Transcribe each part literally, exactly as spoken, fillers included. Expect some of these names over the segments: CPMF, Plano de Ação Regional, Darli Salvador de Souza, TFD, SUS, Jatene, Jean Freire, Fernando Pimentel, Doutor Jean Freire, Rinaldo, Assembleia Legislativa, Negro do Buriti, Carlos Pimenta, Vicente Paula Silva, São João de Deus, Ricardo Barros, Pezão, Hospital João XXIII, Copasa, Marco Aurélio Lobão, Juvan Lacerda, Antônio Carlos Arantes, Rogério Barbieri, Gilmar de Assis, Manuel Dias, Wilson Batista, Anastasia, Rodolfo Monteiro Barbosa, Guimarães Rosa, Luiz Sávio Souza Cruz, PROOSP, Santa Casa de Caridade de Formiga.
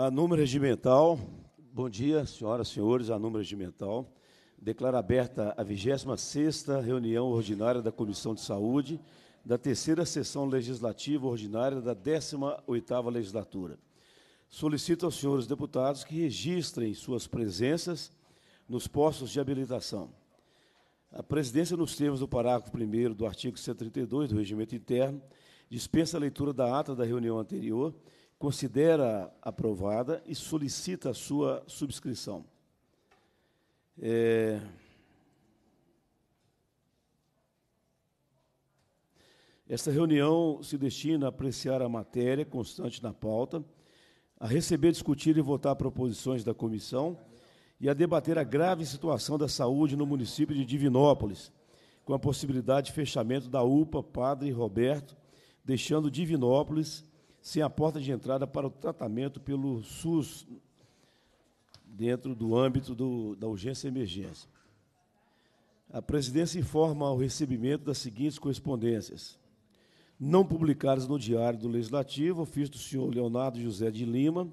A número regimental, bom dia, senhoras e senhores, a número regimental. Declaro aberta a vigésima sexta reunião ordinária da Comissão de Saúde, da terceira sessão legislativa ordinária da décima oitava legislatura. Solicito aos senhores deputados que registrem suas presenças nos postos de habilitação. A presidência, nos termos do parágrafo primeiro do artigo cento e trinta e dois do Regimento Interno, dispensa a leitura da ata da reunião anterior, considera aprovada e solicita a sua subscrição. É... Esta reunião se destina a apreciar a matéria constante na pauta, a receber, discutir e votar proposições da comissão e a debater a grave situação da saúde no município de Divinópolis, com a possibilidade de fechamento da U P A Padre Roberto, deixando Divinópolis sem a porta de entrada para o tratamento pelo SUS, dentro do âmbito do, da urgência e emergência. A presidência informa o recebimento das seguintes correspondências. Não publicadas no Diário do Legislativo, ofício do senhor Leonardo José de Lima,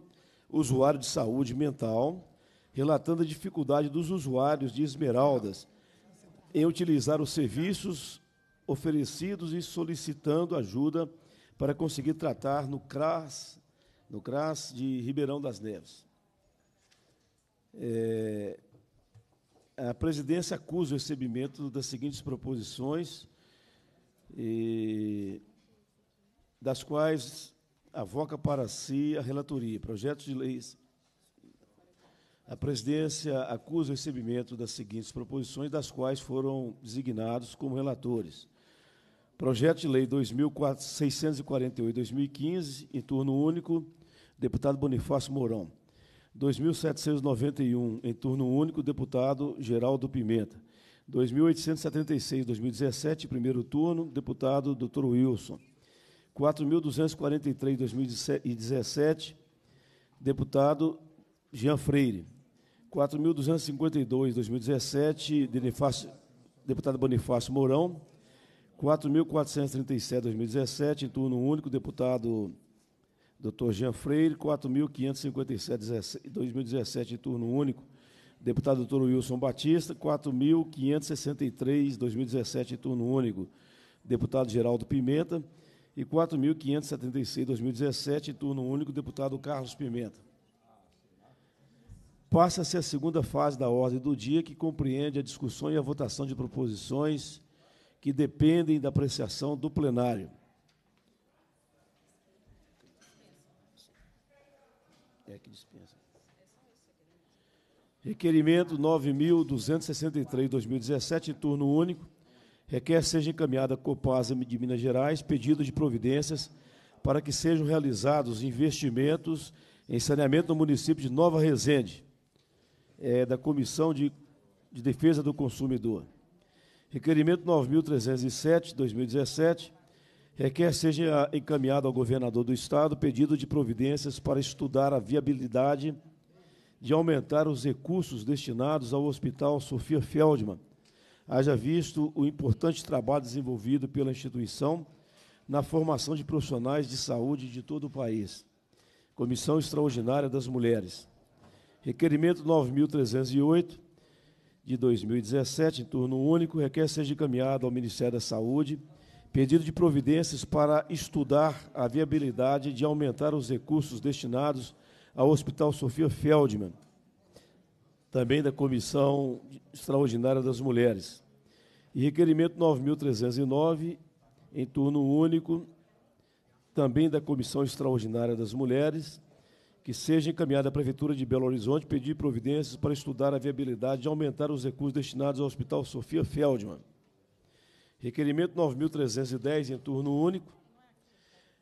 usuário de saúde mental, relatando a dificuldade dos usuários de Esmeraldas em utilizar os serviços oferecidos e solicitando ajuda para conseguir tratar no CRAS, no CRAS de Ribeirão das Neves. É, a presidência acusa o recebimento das seguintes proposições, e, das quais avoca para si a relatoria. Projetos de leis. A presidência acusa o recebimento das seguintes proposições, das quais foram designados como relatores. Projeto de Lei dois mil seiscentos e quarenta e oito barra dois mil e quinze, em turno único, deputado Bonifácio Mourão. dois mil setecentos e noventa e um, em turno único, deputado Geraldo Pimenta. dois mil oitocentos e setenta e seis, dois mil e dezessete, primeiro turno, deputado doutor Wilson. quatro mil duzentos e quarenta e três, dois mil e dezessete, deputado Jean Freire. quatro mil duzentos e cinquenta e dois, dois mil e dezessete, deputado Bonifácio Mourão. quatro mil quatrocentos e trinta e sete, dois mil e dezessete, em turno único, deputado doutor Jean Freire. quatro mil quinhentos e cinquenta e sete, dois mil e dezessete, em turno único, deputado doutor Wilson Batista. quatro mil quinhentos e sessenta e três, dois mil e dezessete, em turno único, deputado Geraldo Pimenta. E quatro mil quinhentos e setenta e seis, dois mil e dezessete, em turno único, deputado Carlos Pimenta. Passa-se a segunda fase da ordem do dia, que compreende a discussão e a votação de proposições que dependem da apreciação do plenário. É que dispensa. Requerimento nove mil duzentos e sessenta e três barra dois mil e dezessete, em turno único, requer seja encaminhada à Copasa de Minas Gerais pedido de providências para que sejam realizados investimentos em saneamento no município de Nova Resende, é, da Comissão de, de Defesa do Consumidor. Requerimento nove mil trezentos e sete barra dois mil e dezessete, requer seja encaminhado ao governador do Estado pedido de providências para estudar a viabilidade de aumentar os recursos destinados ao Hospital Sofia Feldman, haja visto o importante trabalho desenvolvido pela instituição na formação de profissionais de saúde de todo o país. Comissão Extraordinária das Mulheres. Requerimento nove mil trezentos e oito, de dois mil e dezessete, em turno único, requer seja encaminhado ao Ministério da Saúde pedido de providências para estudar a viabilidade de aumentar os recursos destinados ao Hospital Sofia Feldman, também da Comissão Extraordinária das Mulheres. E requerimento nove mil trezentos e nove, em turno único, também da Comissão Extraordinária das Mulheres, que seja encaminhada à Prefeitura de Belo Horizonte pedir providências para estudar a viabilidade de aumentar os recursos destinados ao Hospital Sofia Feldman. Requerimento nove mil trezentos e dez, em turno único,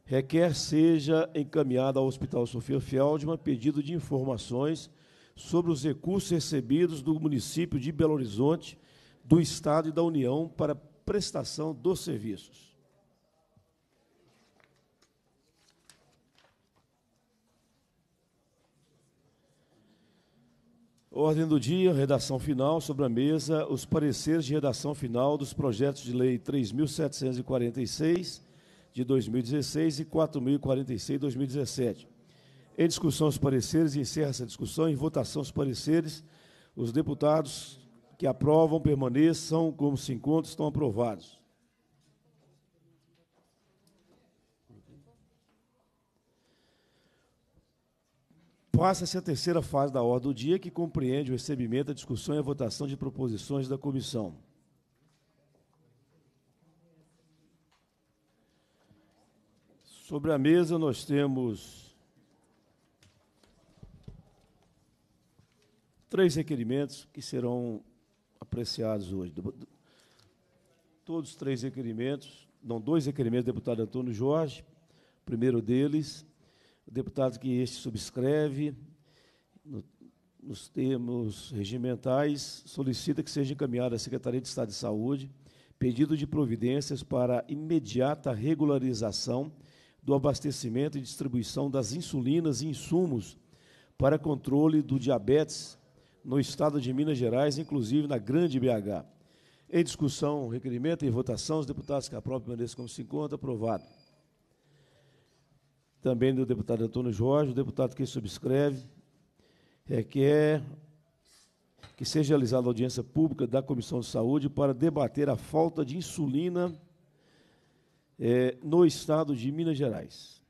requer seja encaminhada ao Hospital Sofia Feldman pedido de informações sobre os recursos recebidos do município de Belo Horizonte, do Estado e da União para prestação dos serviços. Ordem do dia, redação final, sobre a mesa, os pareceres de redação final dos projetos de lei três mil setecentos e quarenta e seis, de dois mil e dezesseis, e quatro mil e quarenta e seis, de dois mil e dezessete. Em discussão os pareceres, e encerra essa discussão. Em votação os pareceres, os deputados que aprovam permaneçam como se encontram, estão aprovados. Passa-se a terceira fase da ordem do dia, que compreende o recebimento, a discussão e a votação de proposições da comissão. Sobre a mesa, nós temos três requerimentos que serão apreciados hoje. Todos os três requerimentos, não, dois requerimentos do deputado Antônio Jorge, o primeiro deles... O deputado que este subscreve, no, nos termos regimentais, solicita que seja encaminhado à Secretaria de Estado de Saúde pedido de providências para a imediata regularização do abastecimento e distribuição das insulinas e insumos para controle do diabetes no estado de Minas Gerais, inclusive na Grande B H. Em discussão, requerimento e votação, os deputados que aprovam permaneçam como se encontram, aprovado. Também do deputado Antônio Jorge, o deputado que subscreve, requer que seja realizada a audiência pública da Comissão de Saúde para debater a falta de insulina é, no estado de Minas Gerais.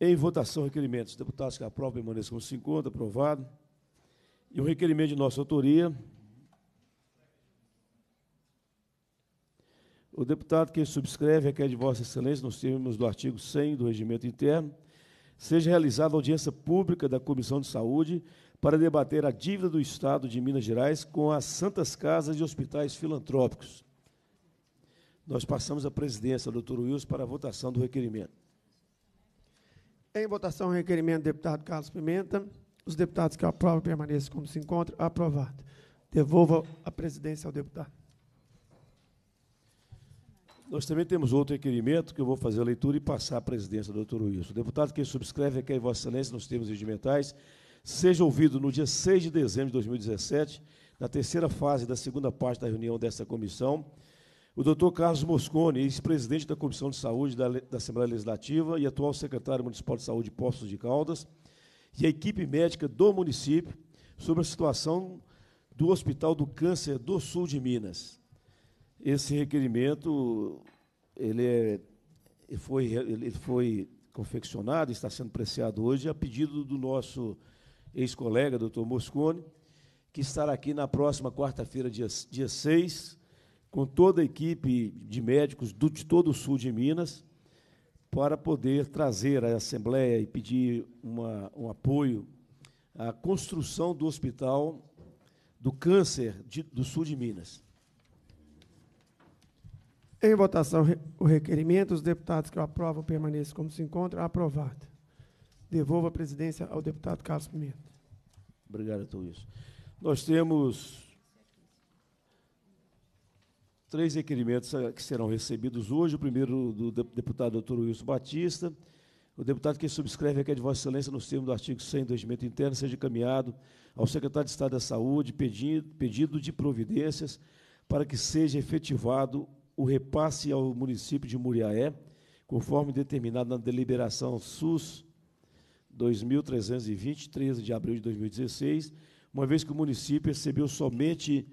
Em votação, requerimentos. Deputados que aprovam, permaneçam como se encontram, aprovado. E o requerimento de nossa autoria. O deputado que subscreve requer de Vossa Excelência, nos termos do artigo cem do Regimento Interno, seja realizada audiência pública da Comissão de Saúde para debater a dívida do Estado de Minas Gerais com as Santas Casas e Hospitais Filantrópicos. Nós passamos a presidência, doutor Wilson, para a votação do requerimento. Em votação, o requerimento do deputado Carlos Pimenta. Os deputados que aprovam permaneçam como se encontram. Aprovado. Devolvo a presidência ao deputado. Nós também temos outro requerimento, que eu vou fazer a leitura e passar à presidência do doutor Wilson. O deputado que subscreve requer que Vossa Excelência, nos termos regimentais, seja ouvido no dia seis de dezembro de dois mil e dezessete, na terceira fase da segunda parte da reunião desta comissão, o doutor Carlos Moscone, ex-presidente da Comissão de Saúde da, da Assembleia Legislativa e atual secretário municipal de Saúde de Poços de Caldas, e a equipe médica do município, sobre a situação do Hospital do Câncer do Sul de Minas. Esse requerimento ele, é, ele, foi, ele foi confeccionado, está sendo apreciado hoje, a pedido do nosso ex-colega, doutor Moscone, que estará aqui na próxima quarta-feira, dia, dia seis, com toda a equipe de médicos do, de todo o sul de Minas, para poder trazer à Assembleia e pedir uma, um apoio à construção do Hospital do Câncer de, do Sul de Minas. Em votação, o requerimento. Os deputados que o aprovam permaneçam como se encontram. Aprovado. Devolvo a presidência ao deputado Carlos Pimenta. Obrigado, doutor Wilson. Nós temos três requerimentos que serão recebidos hoje. O primeiro do deputado doutor Wilson Batista. O deputado que subscreve requer de Vossa Excelência, nos termos do artigo cem do Regimento Interno, seja encaminhado ao secretário de Estado da Saúde pedido, pedido de providências para que seja efetivado o repasse ao município de Muriaé, conforme determinado na deliberação S U S dois mil trezentos e vinte, treze de abril de dois mil e dezesseis, uma vez que o município recebeu somente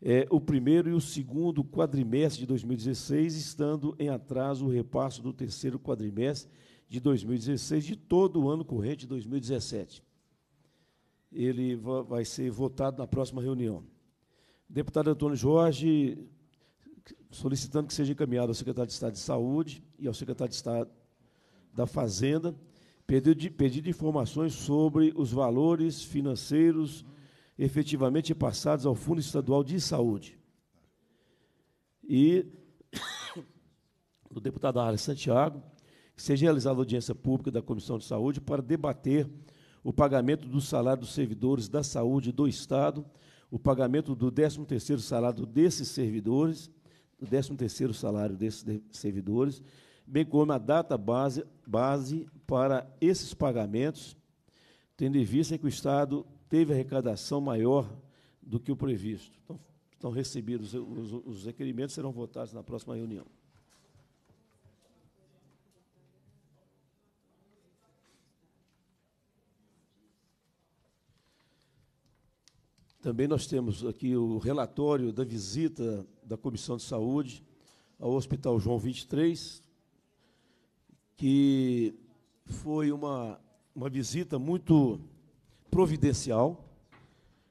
é, o primeiro e o segundo quadrimestre de dois mil e dezesseis, estando em atraso o repasse do terceiro quadrimestre de dois mil e dezesseis, de todo o ano corrente de dois mil e dezessete. Ele vai ser votado na próxima reunião. Deputado Antônio Jorge, solicitando que seja encaminhado ao secretário de Estado de Saúde e ao secretário de Estado da Fazenda, pedido de, pedido de informações sobre os valores financeiros efetivamente repassados ao Fundo Estadual de Saúde. E do deputado Arlon Santiago, que seja realizada a audiência pública da Comissão de Saúde para debater o pagamento do salário dos servidores da saúde do Estado, o pagamento do décimo terceiro salário desses servidores, do décimo terceiro salário desses servidores, bem como a data base, base para esses pagamentos, tendo em vista que o Estado teve arrecadação maior do que o previsto. Então, estão recebidos os, os requerimentos, serão votados na próxima reunião. Também nós temos aqui o relatório da visita da Comissão de Saúde ao Hospital João vinte e três, que foi uma, uma visita muito providencial,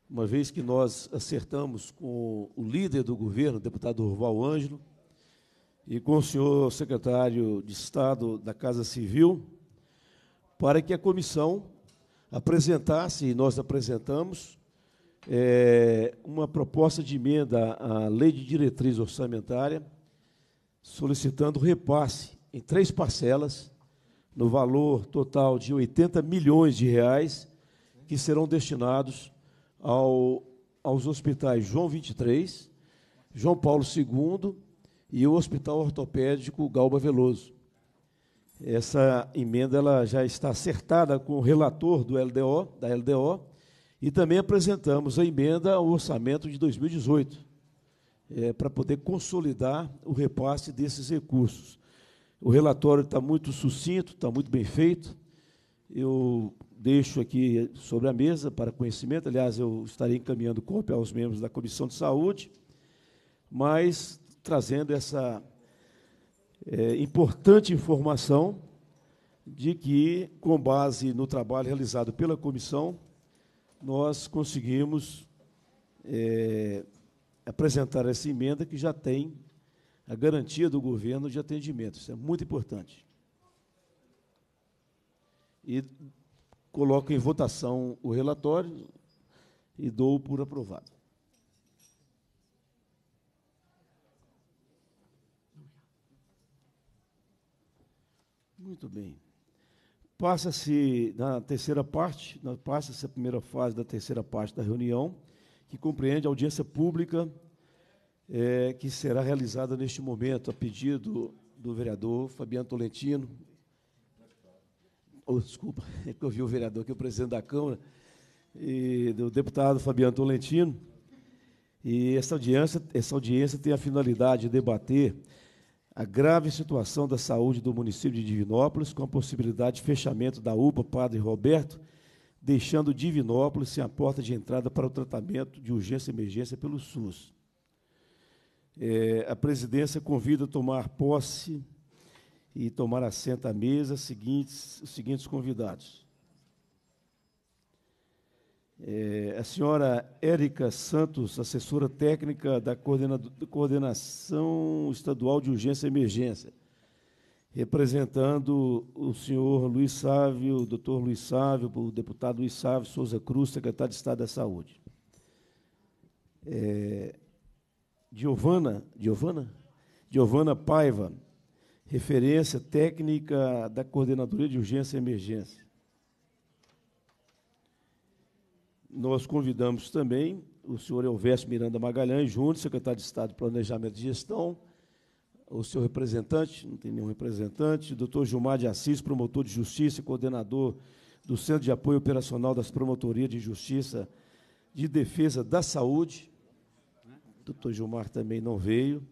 uma vez que nós acertamos com o líder do governo, o deputado Durval Ângelo, e com o senhor secretário de Estado da Casa Civil, para que a comissão apresentasse, e nós apresentamos, é, uma proposta de emenda à Lei de Diretriz Orçamentária, solicitando repasse em três parcelas, no valor total de oitenta milhões de reais, que serão destinados ao, aos hospitais João vinte e três, João Paulo segundo e o Hospital Ortopédico Galba Veloso. Essa emenda ela já está acertada com o relator do L D O, da L D O, e também apresentamos a emenda ao orçamento de dois mil e dezoito, é, para poder consolidar o repasse desses recursos. O relatório está muito sucinto, está muito bem feito. Eu deixo aqui sobre a mesa para conhecimento, aliás, eu estarei encaminhando cópia aos membros da Comissão de Saúde, mas trazendo essa é, importante informação de que, com base no trabalho realizado pela comissão, nós conseguimos é, apresentar essa emenda que já tem a garantia do governo de atendimento. Isso é muito importante. E coloco em votação o relatório e dou por aprovado. Muito bem. Passa-se, na terceira parte, passa-se a primeira fase da terceira parte da reunião, que compreende a audiência pública é, que será realizada neste momento, a pedido do vereador Fabiano Tolentino. Oh, desculpa, é que eu vi o vereador, que é o presidente da Câmara, e do deputado Fabiano Tolentino. E essa audiência, essa audiência tem a finalidade de debater a grave situação da saúde do município de Divinópolis, com a possibilidade de fechamento da U P A Padre Roberto, deixando Divinópolis sem a porta de entrada para o tratamento de urgência e emergência pelo SUS. É, a presidência convida a tomar posse e tomar assento à mesa seguintes, os seguintes convidados. É, a senhora Érica Santos, assessora técnica da coordena, Coordenação Estadual de Urgência e Emergência, representando o senhor Luiz Sávio, o doutor Luiz Sávio, o deputado Luiz Sávio Souza Cruz, secretário de Estado da Saúde. É, Giovana, Giovana? Giovana Paiva, referência técnica da Coordenadoria de Urgência e Emergência. Nós convidamos também o senhor Elvésio Miranda Magalhães Júnior, secretário de Estado de Planejamento e Gestão, o seu representante, não tem nenhum representante, o doutor Gilmar de Assis, promotor de Justiça e coordenador do Centro de Apoio Operacional das Promotorias de Justiça de Defesa da Saúde. O doutor Gilmar também não veio.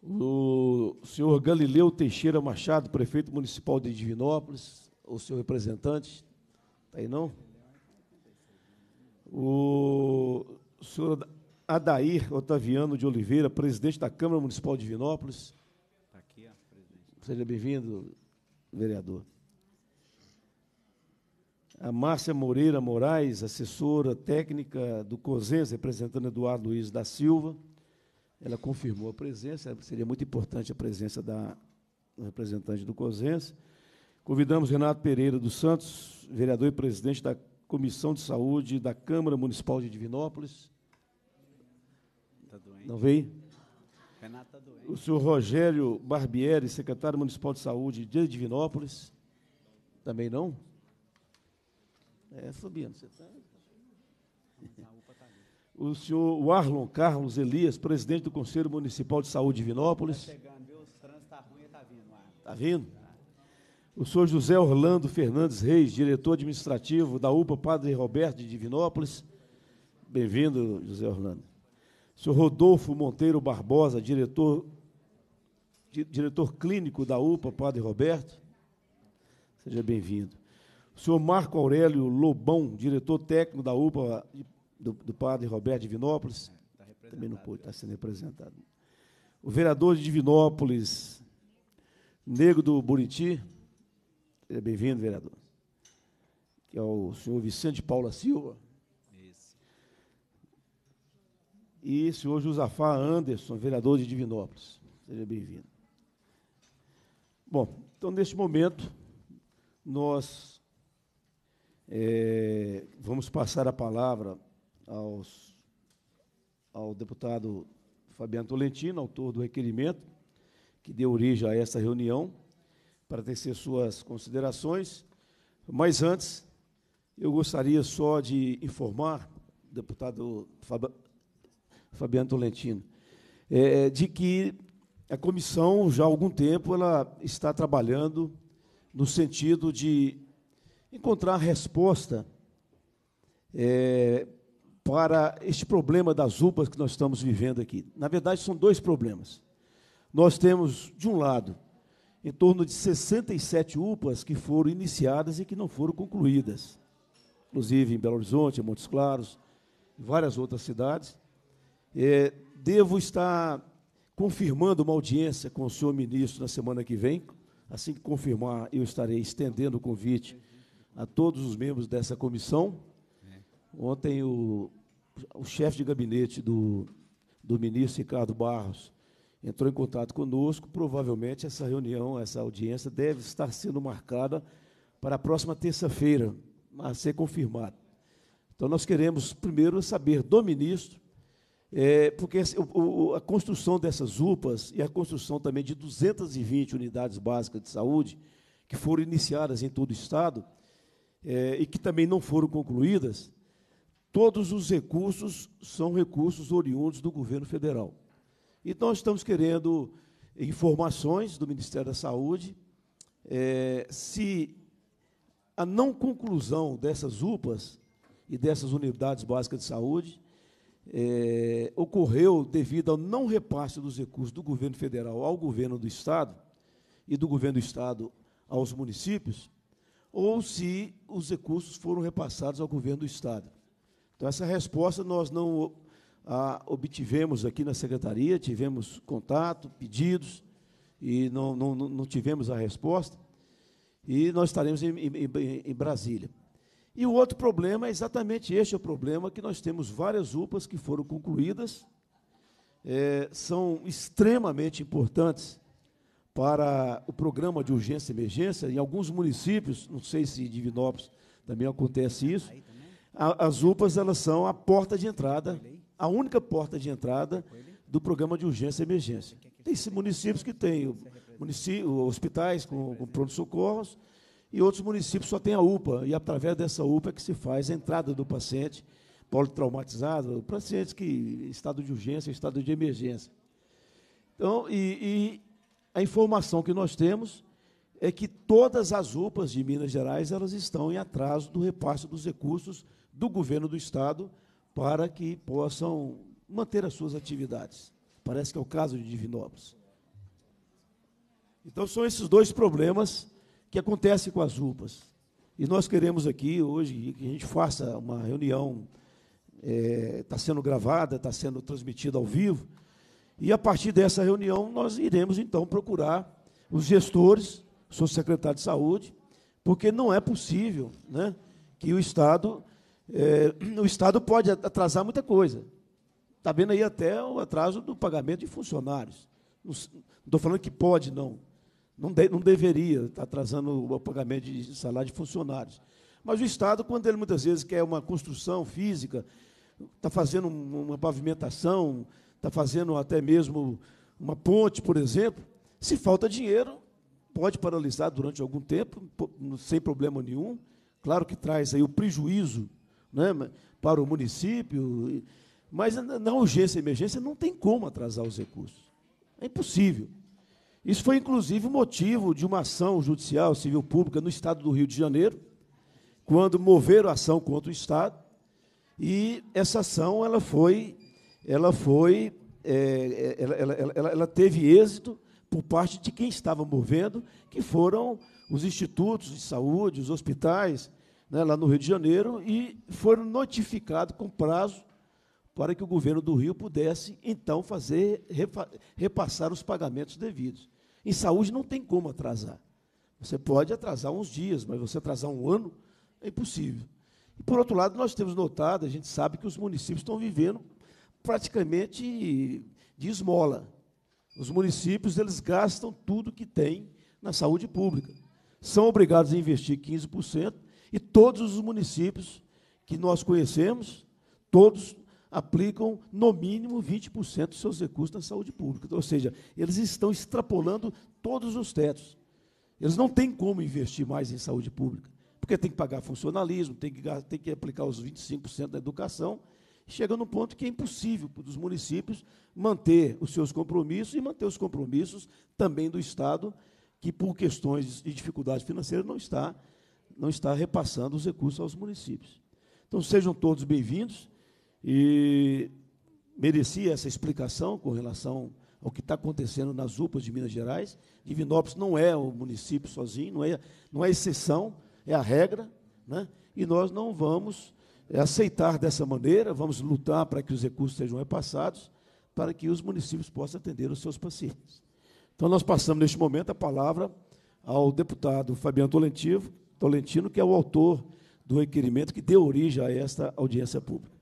O senhor Galileu Teixeira Machado, prefeito municipal de Divinópolis, o seu representante, está aí não? O senhor Adair Otaviano de Oliveira, presidente da Câmara Municipal de Divinópolis. Está aqui, presidente. Seja bem-vindo, vereador. A Márcia Moreira Moraes, assessora técnica do COSES, representando Eduardo Luiz da Silva. Ela confirmou a presença, seria muito importante a presença da representante do COSES. Convidamos Renato Pereira dos Santos, vereador e presidente da Comissão de Saúde da Câmara Municipal de Divinópolis. Tá doente. Não veio? Renato tá doente. O senhor Rogério Barbieri, secretário municipal de saúde de Divinópolis. Também não? É, Fabiano, você está... O senhor Arlon Carlos Elias, presidente do Conselho Municipal de Saúde de Divinópolis. Está chegando, viu? Os trânsitos estão ruins, está vindo. Está vindo? O senhor José Orlando Fernandes Reis, diretor administrativo da U P A Padre Roberto de Divinópolis. Bem-vindo, José Orlando. O senhor Rodolfo Monteiro Barbosa, diretor, di, diretor clínico da U P A Padre Roberto. Seja bem-vindo. O senhor Marco Aurélio Lobão, diretor técnico da U P A do, do padre Roberto de Divinópolis, é, tá também não pôde, está sendo representado. O vereador de Divinópolis, Negro do Buriti, seja bem-vindo, vereador, que é o senhor Vicente Paula Silva. Isso. E o senhor Josafá Anderson, vereador de Divinópolis, seja bem-vindo. Bom, então, neste momento, nós é, vamos passar a palavra aos, ao deputado Fabiano Tolentino, autor do requerimento, que deu origem a essa reunião, para tecer suas considerações. Mas, antes, eu gostaria só de informar, deputado Fab... Fabiano Tolentino, é, de que a comissão, já há algum tempo, ela está trabalhando no sentido de encontrar resposta é, para este problema das U P As que nós estamos vivendo aqui. Na verdade, são dois problemas. Nós temos, de um lado, em torno de sessenta e sete U P As que foram iniciadas e que não foram concluídas, inclusive em Belo Horizonte, em Montes Claros, em várias outras cidades. É, devo estar confirmando uma audiência com o senhor ministro na semana que vem. Assim que confirmar, eu estarei estendendo o convite a todos os membros dessa comissão. Ontem, o, o chefe de gabinete do, do ministro Ricardo Barros entrou em contato conosco. Provavelmente essa reunião, essa audiência, deve estar sendo marcada para a próxima terça-feira, a ser confirmado. Então, nós queremos, primeiro, saber do ministro, é, porque o, o, a construção dessas U P As e a construção também de duzentas e vinte unidades básicas de saúde, que foram iniciadas em todo o Estado, é, e que também não foram concluídas, todos os recursos são recursos oriundos do governo federal. Então, nós estamos querendo informações do Ministério da Saúde, é, se a não conclusão dessas U P As e dessas unidades básicas de saúde é, ocorreu devido ao não repasse dos recursos do governo federal ao governo do Estado e do governo do Estado aos municípios, ou se os recursos foram repassados ao governo do Estado. Então, essa resposta nós não A, obtivemos aqui na secretaria, tivemos contato, pedidos, e não, não, não tivemos a resposta, e nós estaremos em, em, em Brasília. E o outro problema é exatamente este, é o problema que nós temos várias U P As que foram concluídas, é, são extremamente importantes para o programa de urgência e emergência. Em alguns municípios, não sei se em Divinópolis também acontece isso, a, as U P As elas são a porta de entrada, a única porta de entrada do programa de urgência e emergência. Tem municípios que têm município, hospitais com, com pronto-socorros, e outros municípios só têm a U P A, e, através dessa U P A, que se faz a entrada do paciente politraumatizado, o paciente que em estado de urgência, em estado de emergência. Então, e, e a informação que nós temos é que todas as U P As de Minas Gerais elas estão em atraso do repasse dos recursos do governo do Estado, para que possam manter as suas atividades. Parece que é o caso de Divinópolis. Então, são esses dois problemas que acontecem com as U P As. E nós queremos aqui, hoje, que a gente faça uma reunião, está sendo gravada, está sendo transmitida ao vivo, e, a partir dessa reunião, nós iremos, então, procurar os gestores, sou secretário de Saúde, porque não é possível, né, que o Estado... É, o Estado pode atrasar muita coisa. Está vendo aí até o atraso do pagamento de funcionários. Não estou falando que pode, não. Não, de, não deveria estar atrasando o pagamento de salário de funcionários. Mas o Estado, quando ele muitas vezes quer uma construção física, está fazendo uma pavimentação, está fazendo até mesmo uma ponte, por exemplo, se falta dinheiro, pode paralisar durante algum tempo, sem problema nenhum. Claro que traz aí o prejuízo, né, para o município, mas na urgência e emergência não tem como atrasar os recursos. É impossível. Isso foi, inclusive, o motivo de uma ação judicial civil pública no Estado do Rio de Janeiro, quando moveram a ação contra o Estado, e essa ação ela foi, ela foi, é, ela, ela, ela, ela teve êxito por parte de quem estava movendo, que foram os institutos de saúde, os hospitais, né, lá no Rio de Janeiro, e foram notificados com prazo para que o governo do Rio pudesse, então, fazer repassar os pagamentos devidos. Em saúde não tem como atrasar. Você pode atrasar uns dias, mas você atrasar um ano é impossível. E, por outro lado, nós temos notado, a gente sabe que os municípios estão vivendo praticamente de esmola. Os municípios eles gastam tudo que tem na saúde pública. São obrigados a investir quinze por cento, e todos os municípios que nós conhecemos, todos aplicam, no mínimo, vinte por cento dos seus recursos na saúde pública. Ou seja, eles estão extrapolando todos os tetos. Eles não têm como investir mais em saúde pública, porque tem que pagar funcionalismo, tem que, tem que aplicar os vinte e cinco por cento da educação, chega num ponto que é impossível para os municípios manter os seus compromissos e manter os compromissos também do Estado, que, por questões de dificuldade financeira, não está, não está repassando os recursos aos municípios. Então, sejam todos bem-vindos, e merecia essa explicação com relação ao que está acontecendo nas U P As de Minas Gerais. Divinópolis não é o município sozinho, não é, não é exceção, é a regra, né? E nós não vamos aceitar dessa maneira, vamos lutar para que os recursos sejam repassados, para que os municípios possam atender os seus pacientes. Então, nós passamos, neste momento, a palavra ao deputado Fabiano Tolentino, que é o autor do requerimento que deu origem a esta audiência pública.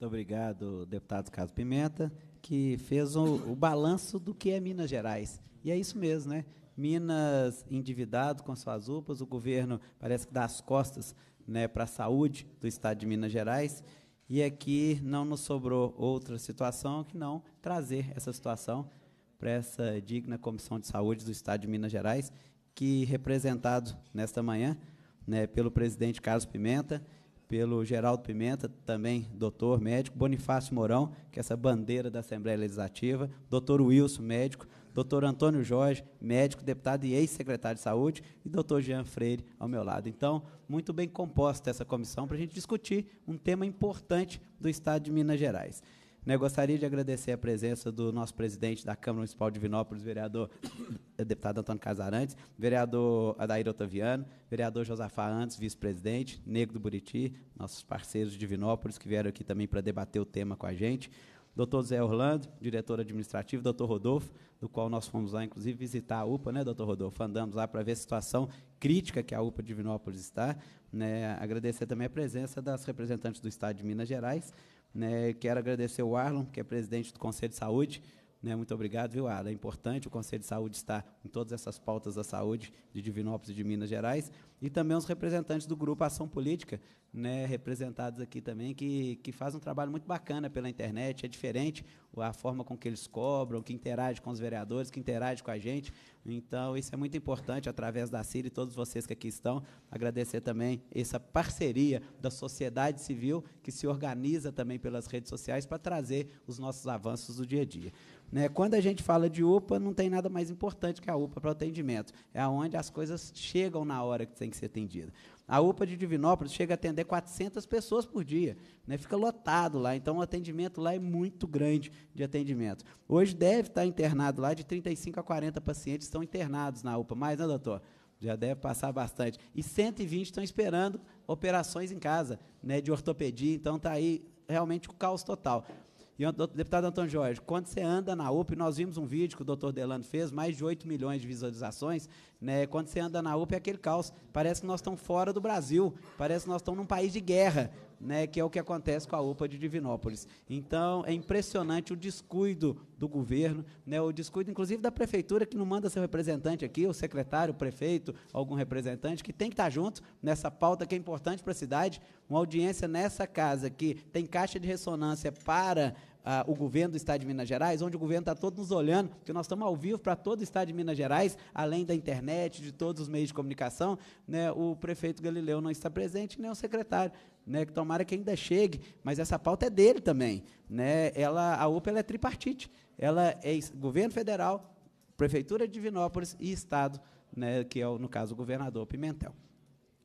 Muito obrigado, deputado Carlos Pimenta, que fez o, o balanço do que é Minas Gerais. E é isso mesmo, né? Minas endividado com suas U P As, o governo parece que dá as costas, né, para a saúde do Estado de Minas Gerais, e aqui não nos sobrou outra situação que não trazer essa situação para essa digna Comissão de Saúde do Estado de Minas Gerais, que, representado nesta manhã, né, pelo presidente Carlos Pimenta, pelo Geraldo Pimenta, também doutor, médico, Bonifácio Mourão, que é essa bandeira da Assembleia Legislativa, doutor Wilson, médico, doutor Antônio Jorge, médico, deputado e ex-secretário de Saúde, e doutor Jean Freire ao meu lado. Então, muito bem composta essa comissão para a gente discutir um tema importante do Estado de Minas Gerais. Eu gostaria de agradecer a presença do nosso presidente da Câmara Municipal de Divinópolis, vereador deputado Antônio Carlos Arantes, vereador Adair Otaviano, vereador Josafá Anderson, vice-presidente, Negro do Buriti, nossos parceiros de Divinópolis, que vieram aqui também para debater o tema com a gente, doutor José Orlando, diretor administrativo, doutor Rodolfo, do qual nós fomos lá, inclusive, visitar a U P A, né, doutor Rodolfo? Andamos lá para ver a situação crítica que a U P A de Divinópolis está. Né? Agradecer também a presença das representantes do Estado de Minas Gerais. Né, quero agradecer o Arlon, que é presidente do Conselho de Saúde. Né, muito obrigado, viu, Arlon? É importante o Conselho de Saúde estar em todas essas pautas da saúde de Divinópolis e de Minas Gerais. E também os representantes do Grupo Ação Política, né, representados aqui também, que, que fazem um trabalho muito bacana pela internet. É diferente a forma com que eles cobram, que interage com os vereadores, que interage com a gente. Então, isso é muito importante, através da C I R e todos vocês que aqui estão. Agradecer também essa parceria da sociedade civil, que se organiza também pelas redes sociais para trazer os nossos avanços do dia a dia. Né, quando a gente fala de U P A, não tem nada mais importante que a U P A para o atendimento. É onde as coisas chegam na hora que tem que ser atendida. A U P A de Divinópolis chega a atender quatrocentas pessoas por dia, né? Fica lotado lá, então o atendimento lá é muito grande de atendimento. Hoje deve estar internado lá, de trinta e cinco a quarenta pacientes estão internados na U P A, mas, né, doutor? Já deve passar bastante. E cento e vinte estão esperando operações em casa, né, de ortopedia, então está aí realmente o caos total. E o deputado Antônio Jorge, quando você anda na U P A, nós vimos um vídeo que o doutor Delano fez, mais de oito milhões de visualizações, né, quando você anda na U P A é aquele caos, parece que nós estamos fora do Brasil, parece que nós estamos num país de guerra, né, que é o que acontece com a U P A de Divinópolis. Então, é impressionante o descuido do governo, né, o descuido, inclusive, da prefeitura, que não manda seu representante aqui, o secretário, o prefeito, algum representante, que tem que estar junto nessa pauta que é importante para a cidade. Uma audiência nessa casa, que tem caixa de ressonância para ah, o governo do Estado de Minas Gerais, onde o governo está todo nos olhando, porque nós estamos ao vivo para todo o Estado de Minas Gerais, além da internet, de todos os meios de comunicação, né, o prefeito Galileu não está presente, nem o secretário, né, que tomara que ainda chegue, mas essa pauta é dele também. Né, ela, a U P A ela é tripartite, ela é governo federal, prefeitura de Divinópolis e Estado, né, que é, no caso, o governador Pimentel.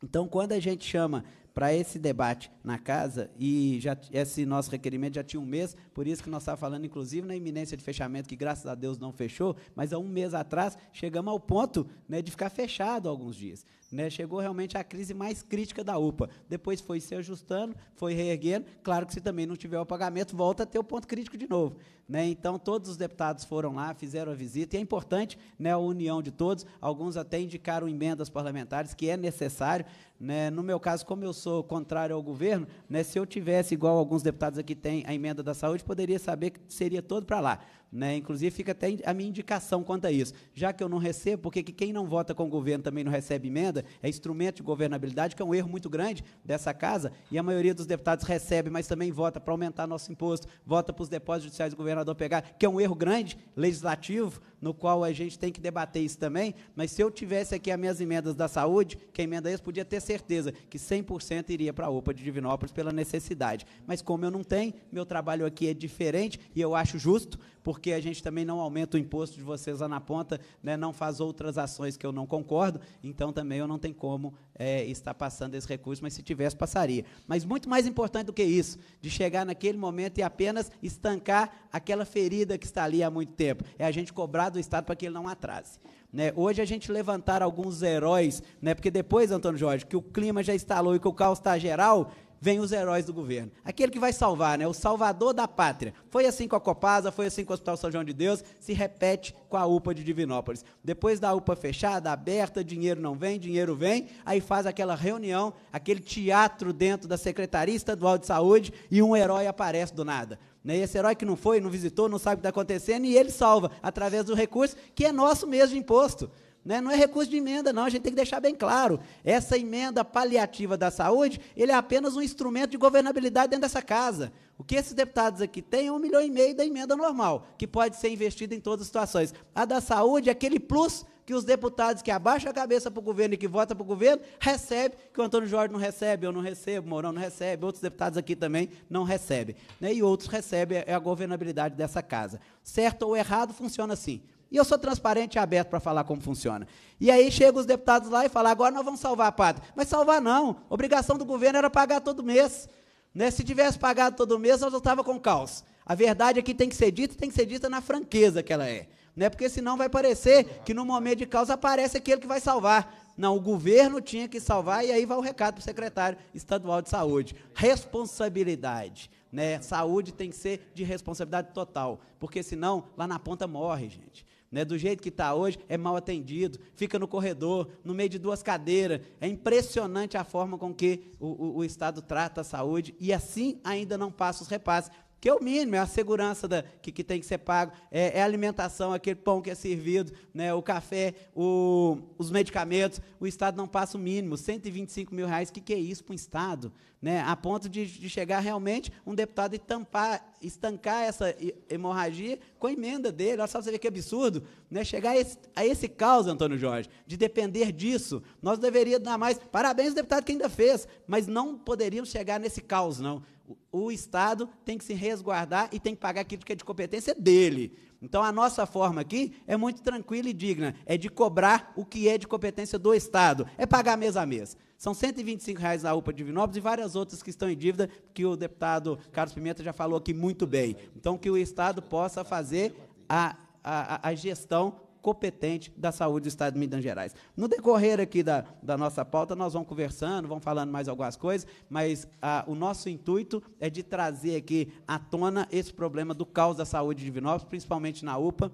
Então, quando a gente chama para esse debate na casa, e já, esse nosso requerimento já tinha um mês, por isso que nós estávamos falando, inclusive, na iminência de fechamento, que, graças a Deus, não fechou, mas há um mês atrás chegamos ao ponto, né, de ficar fechado alguns dias. Né, chegou realmente a crise mais crítica da U P A. Depois foi se ajustando, foi reerguendo. Claro que, se também não tiver o pagamento, volta a ter o ponto crítico de novo. Né, então, todos os deputados foram lá, fizeram a visita, e é importante, né, a união de todos. Alguns até indicaram emendas parlamentares, que é necessário. Né, no meu caso, como eu sou contrário ao governo, né, se eu tivesse, igual alguns deputados aqui têm, a emenda da saúde, poderia saber que seria todo para lá. Né, inclusive, fica até a minha indicação quanto a isso. Já que eu não recebo, porque quem não vota com o governo também não recebe emenda, é instrumento de governabilidade, que é um erro muito grande dessa casa, e a maioria dos deputados recebe, mas também vota para aumentar nosso imposto, vota para os depósitos judiciais do governador pegar, que é um erro grande, legislativo, no qual a gente tem que debater isso também, mas se eu tivesse aqui as minhas emendas da saúde, que a emenda é essa, podia ter certeza que cem por cento iria para a U P A de Divinópolis pela necessidade. Mas como eu não tenho, meu trabalho aqui é diferente, e eu acho justo, porque a gente também não aumenta o imposto de vocês lá na ponta, né, não faz outras ações que eu não concordo, então também eu não tenho como é, estar passando esse recurso, mas se tivesse, passaria. Mas muito mais importante do que isso, de chegar naquele momento e apenas estancar aquela ferida que está ali há muito tempo, é a gente cobrar do Estado para que ele não atrase. Né, hoje a gente levantar alguns heróis, né, porque depois, Antônio Jorge, que o clima já instalou e que o caos está geral, vem os heróis do governo. Aquele que vai salvar, né? O salvador da pátria. Foi assim com a Copasa, foi assim com o Hospital São João de Deus, se repete com a U P A de Divinópolis. Depois da U P A fechada, aberta, dinheiro não vem, dinheiro vem, aí faz aquela reunião, aquele teatro dentro da Secretaria Estadual de Saúde, e um herói aparece do nada. Né? E esse herói que não foi, não visitou, não sabe o que está acontecendo, e ele salva através do recurso, que é nosso mesmo de imposto. Né? Não é recurso de emenda, não, a gente tem que deixar bem claro. Essa emenda paliativa da saúde, ele é apenas um instrumento de governabilidade dentro dessa casa. O que esses deputados aqui têm é um milhão e meio da emenda normal, que pode ser investida em todas as situações. A da saúde é aquele plus que os deputados que abaixam a cabeça para o governo e que votam para o governo recebem, que o Antônio Jorge não recebe, eu não recebo, o Mourão não recebe, outros deputados aqui também não recebem. Né? E outros recebem, é a governabilidade dessa casa. Certo ou errado, funciona assim. E eu sou transparente e aberto para falar como funciona. E aí chegam os deputados lá e falam, agora nós vamos salvar a pátria. Mas salvar não, a obrigação do governo era pagar todo mês. Né? Se tivesse pagado todo mês, nós já estávamos com caos. A verdade aqui tem que ser dita, tem que ser dita na franqueza que ela é. Né? Porque senão vai parecer que no momento de caos aparece aquele que vai salvar. Não, o governo tinha que salvar, e aí vai o recado para o secretário estadual de saúde. Responsabilidade. Né? Saúde tem que ser de responsabilidade total, porque senão lá na ponta morre, gente. Né, do jeito que está hoje, é mal atendido, fica no corredor, no meio de duas cadeiras. É impressionante a forma com que o, o, o Estado trata a saúde, e assim ainda não passa os repasses, que é o mínimo, é a segurança da, que, que tem que ser pago, é, é a alimentação, aquele pão que é servido, né, o café, o, os medicamentos. O Estado não passa o mínimo, cento e vinte e cinco mil reais, o que, que é isso para o Estado? Né, a ponto de, de chegar realmente um deputado e tampar, estancar essa hemorragia com a emenda dele. Olha só, você vê que absurdo, né, chegar a esse, a esse caos, Antônio Jorge, de depender disso. Nós deveríamos dar mais, parabéns ao deputado que ainda fez, mas não poderíamos chegar nesse caos, não. O, o Estado tem que se resguardar e tem que pagar aquilo que é de competência dele. Então, a nossa forma aqui é muito tranquila e digna, é de cobrar o que é de competência do Estado, é pagar mês a mês. São cento e vinte e cinco reais na U P A de Divinópolis e várias outras que estão em dívida, que o deputado Carlos Pimenta já falou aqui muito bem. Então, que o Estado possa fazer a, a, a gestão competente da saúde do Estado de Minas Gerais. No decorrer aqui da, da nossa pauta, nós vamos conversando, vamos falando mais algumas coisas, mas ah, o nosso intuito é de trazer aqui à tona esse problema do caos da saúde de Divinópolis, principalmente na U P A.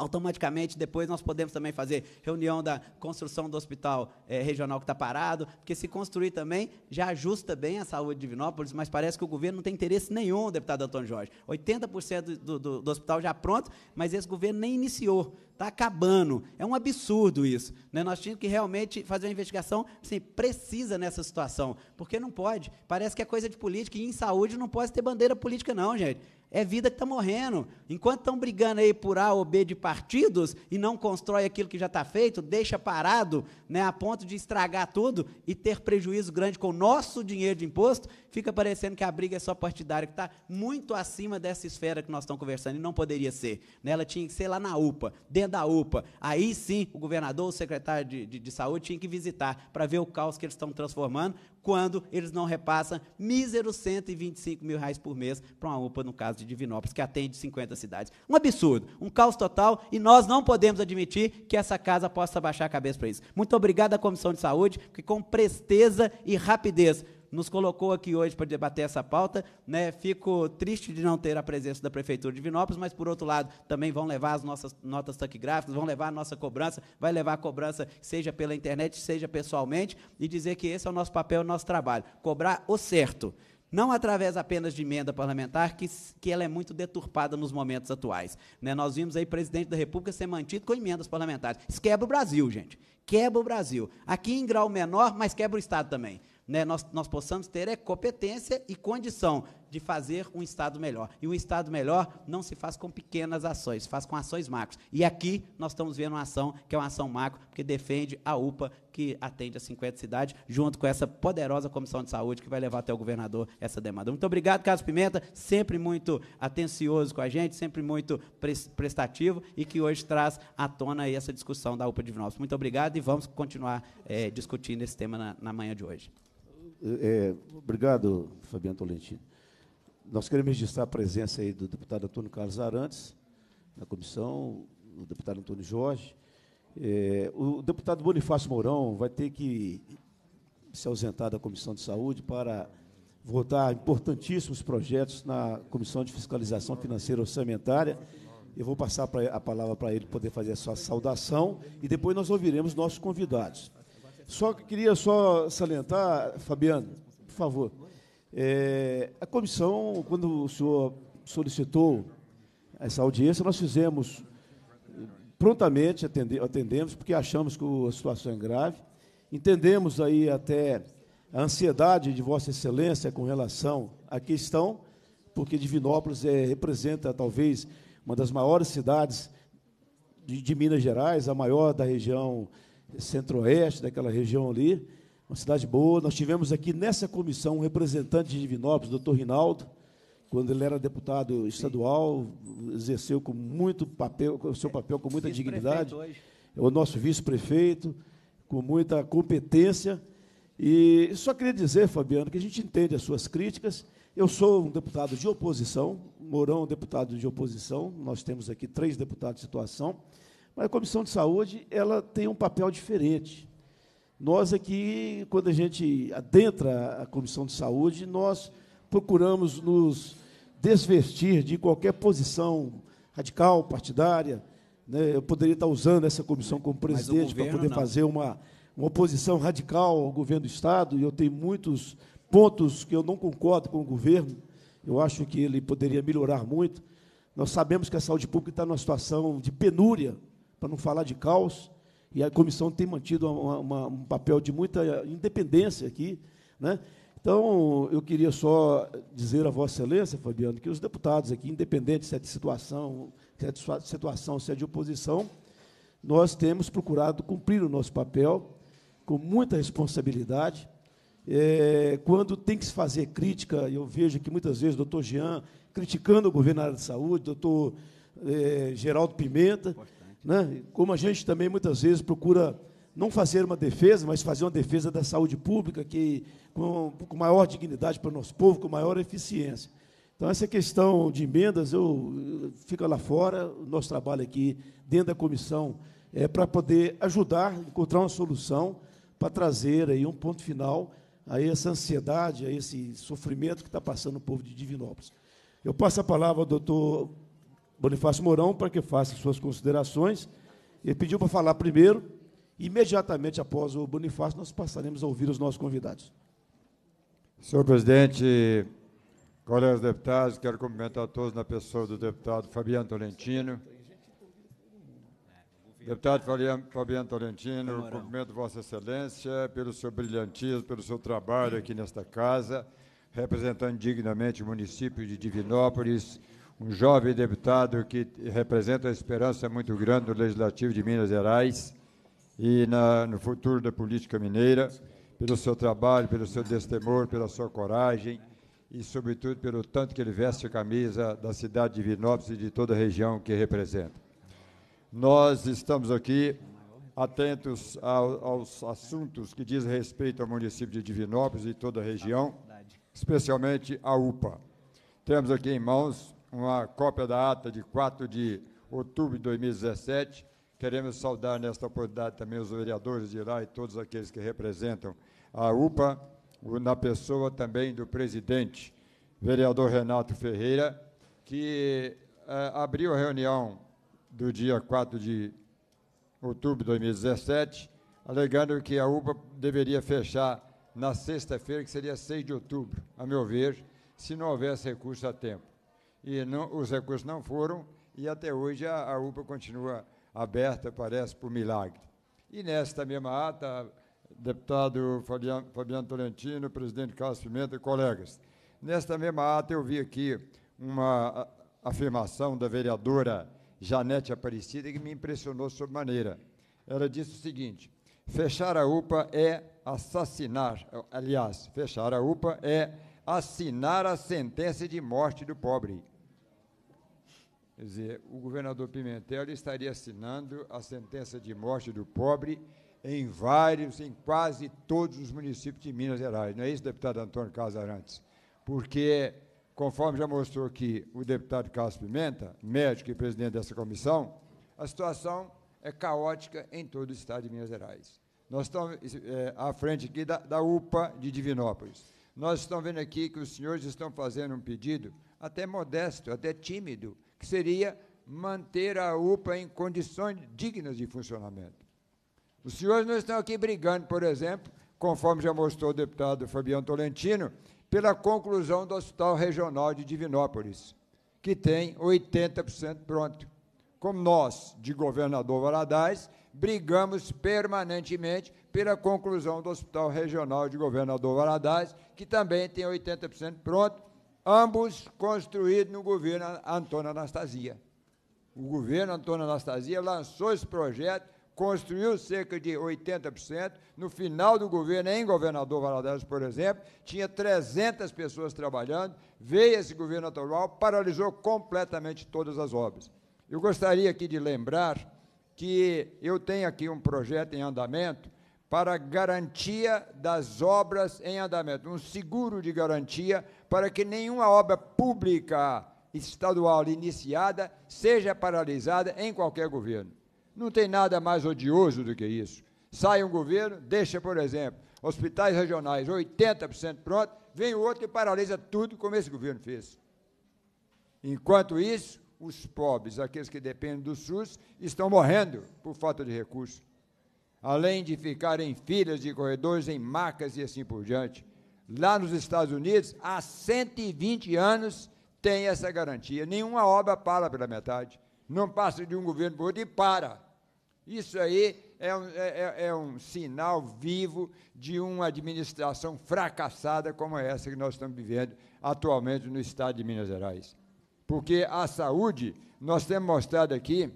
Automaticamente, depois, nós podemos também fazer reunião da construção do hospital eh, regional que está parado, porque se construir também já ajusta bem a saúde de Divinópolis, mas parece que o governo não tem interesse nenhum, deputado Antônio Jorge. oitenta por cento do, do, do hospital já pronto, mas esse governo nem iniciou. Está acabando. É um absurdo isso. Né? Nós tínhamos que realmente fazer uma investigação assim, precisa nessa situação, porque não pode. Parece que é coisa de política, e em saúde não pode ter bandeira política, não, gente. É vida que está morrendo. Enquanto estão brigando aí por A ou B de partidos e não constrói aquilo que já está feito, deixa parado, né, a ponto de estragar tudo e ter prejuízo grande com o nosso dinheiro de imposto, fica parecendo que a briga é só partidária, que está muito acima dessa esfera que nós estamos conversando, e não poderia ser. Né? Ela tinha que ser lá na U P A, dentro Formiga da U P A. Aí sim, o governador, o secretário de, de, de saúde tinha que visitar para ver o caos que eles estão transformando quando eles não repassam míseros cento e vinte e cinco mil reais por mês para uma U P A, no caso de Divinópolis, que atende cinquenta cidades. Um absurdo, um caos total, e nós não podemos admitir que essa casa possa baixar a cabeça para isso. Muito obrigado à Comissão de Saúde, que com presteza e rapidez nos colocou aqui hoje para debater essa pauta, né? Fico triste de não ter a presença da Prefeitura de Divinópolis, mas, por outro lado, também vão levar as nossas notas taquigráficas, vão levar a nossa cobrança, vai levar a cobrança, seja pela internet, seja pessoalmente, e dizer que esse é o nosso papel, o nosso trabalho, cobrar o certo. Não através apenas de emenda parlamentar, que, que ela é muito deturpada nos momentos atuais. Né? Nós vimos aí o presidente da República ser mantido com emendas parlamentares. Isso quebra o Brasil, gente. Quebra o Brasil. Aqui em grau menor, mas quebra o Estado também. Né? Nós, nós possamos ter é, competência e condição de fazer um Estado melhor. E um Estado melhor não se faz com pequenas ações, se faz com ações macros. E aqui nós estamos vendo uma ação que é uma ação macro, que defende a U P A, que atende a cinquenta cidades, junto com essa poderosa Comissão de Saúde, que vai levar até o governador essa demanda. Muito obrigado, Carlos Pimenta, sempre muito atencioso com a gente, sempre muito prestativo, e que hoje traz à tona aí essa discussão da U P A de Divinópolis. Muito obrigado, e vamos continuar é, discutindo esse tema na, na manhã de hoje. É, obrigado, Fabiano Tolentino. Nós queremos registrar a presença aí do deputado Antônio Carlos Arantes, na comissão, do deputado Antônio Jorge. É, o deputado Bonifácio Mourão vai ter que se ausentar da Comissão de Saúde para votar importantíssimos projetos na Comissão de Fiscalização Financeira Orçamentária. Eu vou passar a palavra para ele poder fazer a sua saudação e depois nós ouviremos nossos convidados. Só queria só salientar, Fabiano, por favor. É, a comissão, quando o senhor solicitou essa audiência, nós fizemos, prontamente atende, atendemos, porque achamos que a situação é grave, entendemos aí até a ansiedade de Vossa Excelência com relação à questão, porque Divinópolis é, representa talvez uma das maiores cidades de, de Minas Gerais, a maior da região centro-oeste, daquela região ali, uma cidade boa. Nós tivemos aqui nessa comissão um representante de Divinópolis, doutor Rinaldo, quando ele era deputado estadual, exerceu com muito papel, o seu papel com muita dignidade, o nosso vice-prefeito, com muita competência. E só queria dizer, Fabiano, que a gente entende as suas críticas. Eu sou um deputado de oposição, Mourão é um deputado de oposição, nós temos aqui três deputados de situação, mas a Comissão de Saúde ela tem um papel diferente. Nós aqui, quando a gente adentra a Comissão de Saúde, nós procuramos nos desvestir de qualquer posição radical, partidária. Né? Eu poderia estar usando essa comissão como presidente para poder não. fazer uma, uma oposição radical ao governo do Estado, e eu tenho muitos pontos que eu não concordo com o governo, eu acho que ele poderia melhorar muito. Nós sabemos que a saúde pública está numa situação de penúria, para não falar de caos, e a comissão tem mantido uma, uma, um papel de muita independência aqui. Né? Então, eu queria só dizer a Vossa Excelência, Fabiano, que os deputados aqui, independente se é de situação, se é de, situação, se é de oposição, nós temos procurado cumprir o nosso papel com muita responsabilidade. É, quando tem que se fazer crítica, eu vejo que muitas vezes o doutor Jean criticando o governo na área de saúde, o doutor é, Geraldo Pimenta, né? Como a gente também, muitas vezes, procura não fazer uma defesa, mas fazer uma defesa da saúde pública que, com, com maior dignidade para o nosso povo, com maior eficiência. Então, essa questão de emendas eu, fica lá fora, o nosso trabalho aqui dentro da comissão é para poder ajudar, encontrar uma solução para trazer aí um ponto final a essa ansiedade, a esse sofrimento que está passando o povo de Divinópolis. Eu passo a palavra ao doutor Bonifácio Mourão para que faça suas considerações. Ele pediu para falar primeiro, imediatamente após o Bonifácio, nós passaremos a ouvir os nossos convidados. Senhor presidente, colegas deputados, quero cumprimentar a todos na pessoa do deputado Fabiano Tolentino. Deputado Fabiano Tolentino, cumprimento Vossa Excelência pelo seu brilhantismo, pelo seu trabalho aqui nesta casa, representando dignamente o município de Divinópolis, um jovem deputado que representa a esperança muito grande no Legislativo de Minas Gerais e na, no futuro da política mineira, pelo seu trabalho, pelo seu destemor, pela sua coragem e, sobretudo, pelo tanto que ele veste a camisa da cidade de Divinópolis e de toda a região que representa. Nós estamos aqui atentos aos assuntos que dizem respeito ao município de Divinópolis e toda a região, especialmente a U P A. Temos aqui em mãos uma cópia da ata de quatro de outubro de dois mil e dezessete. Queremos saudar nesta oportunidade também os vereadores de lá e todos aqueles que representam a U P A, na pessoa também do presidente, vereador Renato Ferreira, que eh, abriu a reunião do dia quatro de outubro de dois mil e dezessete, alegando que a U P A deveria fechar na sexta-feira, que seria seis de outubro, a meu ver, se não houvesse recurso a tempo. E não, os recursos não foram, e até hoje a, a U P A continua aberta, parece, por milagre. E nesta mesma ata, deputado Fabiano, Fabiano Tolentino, presidente Carlos Pimenta e colegas, nesta mesma ata eu vi aqui uma afirmação da vereadora Janete Aparecida que me impressionou sobremaneira. Ela disse o seguinte: fechar a U P A é assassinar, aliás, fechar a U P A é assinar a sentença de morte do pobre. Quer dizer, o governador Pimentel estaria assinando a sentença de morte do pobre em vários, em quase todos os municípios de Minas Gerais. Não é isso, deputado Antônio Carlos Arantes? Porque, conforme já mostrou aqui o deputado Carlos Pimenta, médico e presidente dessa comissão, a situação é caótica em todo o estado de Minas Gerais. Nós estamos é, à frente aqui da, da U P A de Divinópolis. Nós estamos vendo aqui que os senhores estão fazendo um pedido até modesto, até tímido, que seria manter a U P A em condições dignas de funcionamento. Os senhores não estão aqui brigando, por exemplo, conforme já mostrou o deputado Fabiano Tolentino, pela conclusão do Hospital Regional de Divinópolis, que tem oitenta por cento pronto. Como nós, de governador Valadares, brigamos permanentemente pela conclusão do Hospital Regional de Governador Valadares, que também tem oitenta por cento pronto, ambos construídos no governo Antônio Anastasia. O governo Antônio Anastasia lançou esse projeto, construiu cerca de oitenta por cento, no final do governo, em Governador Valadares, por exemplo, tinha trezentas pessoas trabalhando, veio esse governo atual, paralisou completamente todas as obras. Eu gostaria aqui de lembrar que eu tenho aqui um projeto em andamento para garantia das obras em andamento, um seguro de garantia para que nenhuma obra pública estadual iniciada seja paralisada em qualquer governo. Não tem nada mais odioso do que isso. Sai um governo, deixa, por exemplo, hospitais regionais oitenta por cento pronto, vem outro e paralisa tudo como esse governo fez. Enquanto isso, os pobres, aqueles que dependem do SUS, estão morrendo por falta de recursos, além de ficarem em filas de corredores, em macas e assim por diante. Lá nos Estados Unidos, há cento e vinte anos tem essa garantia. Nenhuma obra para pela metade. Não passa de um governo para o outro e para. Isso aí é um, é, é um sinal vivo de uma administração fracassada como essa que nós estamos vivendo atualmente no estado de Minas Gerais. Porque a saúde, nós temos mostrado aqui,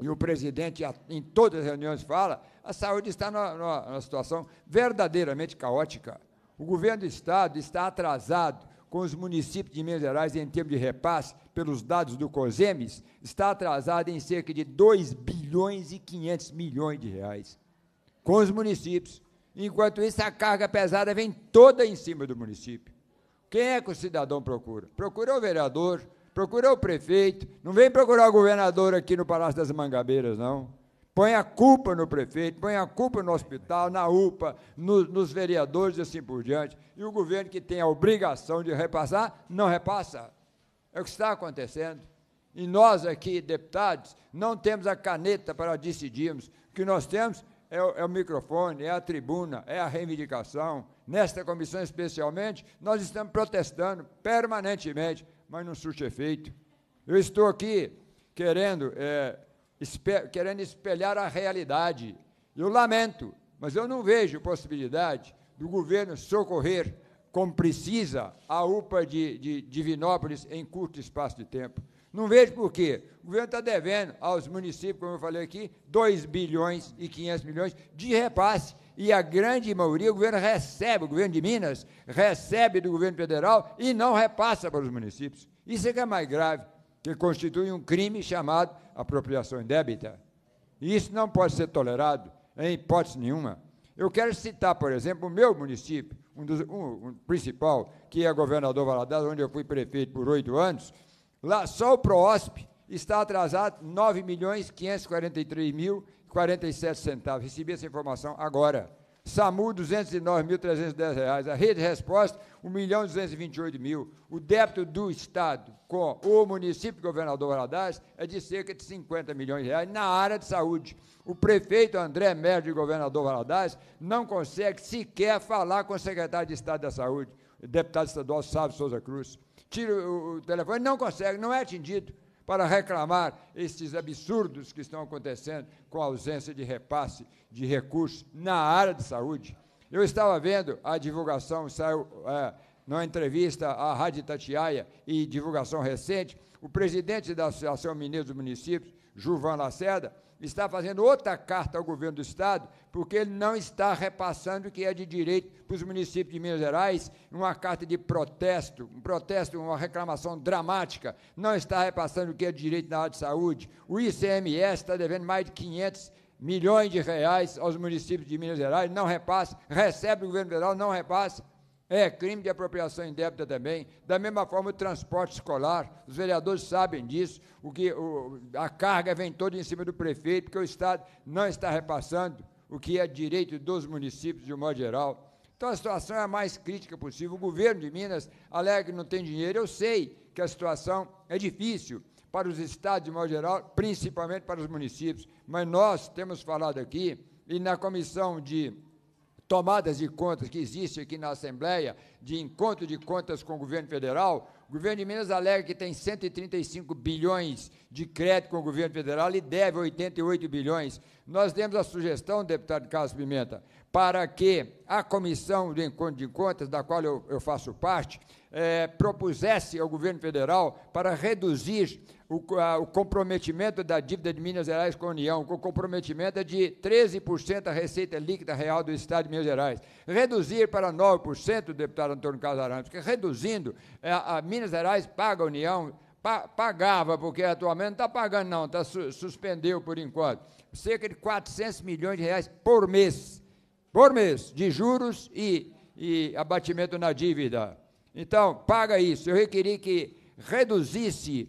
e o presidente em todas as reuniões fala, a saúde está numa, numa situação verdadeiramente caótica. O governo do estado está atrasado com os municípios de Minas Gerais em termos de repasse, pelos dados do COSEMES, está atrasado em cerca de dois bilhões e quinhentos milhões de reais com os municípios. Enquanto isso, a carga pesada vem toda em cima do município. Quem é que o cidadão procura? Procura o vereador, procura o prefeito, não vem procurar o governador aqui no Palácio das Mangabeiras, não. Põe a culpa no prefeito, põe a culpa no hospital, na U P A, no, nos vereadores e assim por diante. E o governo que tem a obrigação de repassar, não repassa. É o que está acontecendo. E nós aqui, deputados, não temos a caneta para decidirmos. O que nós temos é o, é o microfone, é a tribuna, é a reivindicação. Nesta comissão, especialmente, nós estamos protestando permanentemente, mas não surte efeito. Eu estou aqui querendo... É, querendo espelhar a realidade. Eu lamento, mas eu não vejo possibilidade do governo socorrer, como precisa, a U P A de, de, de Divinópolis em curto espaço de tempo. Não vejo por quê. O governo está devendo aos municípios, como eu falei aqui, dois bilhões e quinhentos milhões de repasse. E a grande maioria, o governo recebe, o governo de Minas, recebe do governo federal e não repassa para os municípios. Isso é que é mais grave. que constitui um crime chamado apropriação indébita. E isso não pode ser tolerado em hipótese nenhuma. Eu quero citar, por exemplo, o meu município, um dos um, um principal, que é Governador Valadares, onde eu fui prefeito por oito anos. Lá só o PROOSP está atrasado nove milhões quinhentos e quarenta e três mil e quarenta e sete centavos. Recebi essa informação agora. SAMU, duzentos e nove mil trezentos e dez reais. A Rede Resposta, um milhão duzentos e vinte e oito mil. O débito do Estado com o município de Governador Valadares é de cerca de cinquenta milhões de reais na área de saúde. O prefeito André Melo de Governador Valadares não consegue sequer falar com o secretário de Estado da Saúde, deputado estadual Sávio Souza Cruz. Tira o telefone, não consegue, não é atendido para reclamar esses absurdos que estão acontecendo com a ausência de repasse de recursos na área de saúde. Eu estava vendo a divulgação, saiu é, numa entrevista à Rádio Itatiaia e divulgação recente, o presidente da Associação Mineira dos Municípios, Juvan Lacerda, está fazendo outra carta ao governo do Estado, porque ele não está repassando o que é de direito para os municípios de Minas Gerais, uma carta de protesto, um protesto, uma reclamação dramática, não está repassando o que é de direito na área de saúde. O I C M S está devendo mais de quinhentos milhões de reais aos municípios de Minas Gerais, não repassa, recebe o governo federal, não repassa. É crime de apropriação indébita também. Da mesma forma, o transporte escolar, os vereadores sabem disso, o que, o, a carga vem toda em cima do prefeito, porque o Estado não está repassando o que é direito dos municípios, de um modo geral. Então, a situação é a mais crítica possível. O governo de Minas alega que não tem dinheiro. Eu sei que a situação é difícil para os estados, de modo geral, principalmente para os municípios, mas nós temos falado aqui, e na comissão de tomadas de contas que existe aqui na Assembleia, de encontro de contas com o governo federal, o governo de Minas alega que tem cento e trinta e cinco bilhões de crédito com o governo federal e deve oitenta e oito bilhões. Nós demos a sugestão, deputado Carlos Pimenta, para que a comissão de encontro de contas, da qual eu, eu faço parte, é, propusesse ao governo federal para reduzir o, a, o comprometimento da dívida de Minas Gerais com a União, com o comprometimento é de treze por cento da receita líquida real do Estado de Minas Gerais. Reduzir para nove por cento, deputado Antônio Carlos Arantes, porque reduzindo, a, a Minas Gerais paga a União, pa, pagava, porque atualmente não está pagando não, tá, su, suspendeu por enquanto, cerca de quatrocentos milhões de reais por mês. Por mês, de juros e, e abatimento na dívida. Então, paga isso. Eu requeri que reduzisse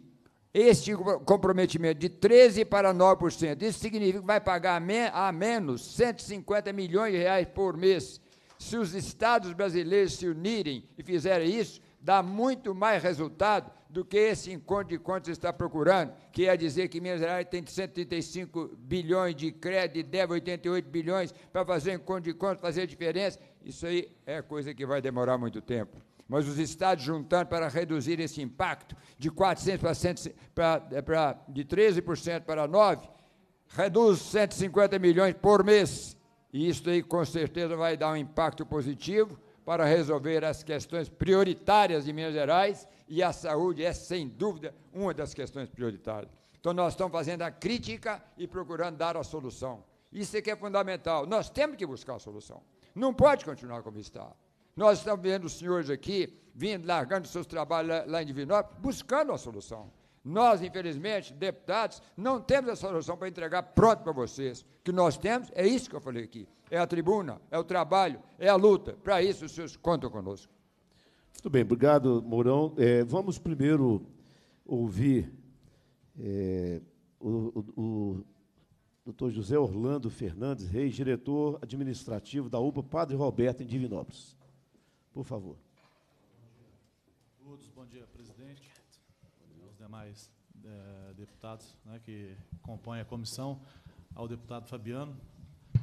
este comprometimento de treze por cento para nove por cento. Isso significa que vai pagar a, men a menos cento e cinquenta milhões de reais por mês. Se os estados brasileiros se unirem e fizerem isso, dá muito mais resultado do que esse encontro de contas está procurando, que é dizer que Minas Gerais tem cento e trinta e cinco bilhões de crédito e deve oitenta e oito bilhões para fazer encontro de contas, fazer diferença. Isso aí é coisa que vai demorar muito tempo. Mas os estados juntando para reduzir esse impacto de quatrocentos por cento para, para, para de treze por cento para nove por cento, reduz cento e cinquenta milhões por mês. E isso aí com certeza vai dar um impacto positivo para resolver as questões prioritárias de Minas Gerais. E a saúde é, sem dúvida, uma das questões prioritárias. Então, nós estamos fazendo a crítica e procurando dar a solução. Isso é que é fundamental. Nós temos que buscar a solução. Não pode continuar como está. Nós estamos vendo os senhores aqui, vindo, largando seus trabalhos lá, lá em Divinópolis, buscando a solução. Nós, infelizmente, deputados, não temos a solução para entregar pronto para vocês. O que nós temos é isso que eu falei aqui. É a tribuna, é o trabalho, é a luta. Para isso, os senhores contam conosco. Muito bem, obrigado, Mourão. É, vamos primeiro ouvir é, o, o, o doutor José Orlando Fernandes Reis, diretor administrativo da U P A Padre Roberto, em Divinópolis. Por favor. Bom dia a todos, bom dia, presidente, aos demais é, deputados, né, que compõem a comissão, ao deputado Fabiano.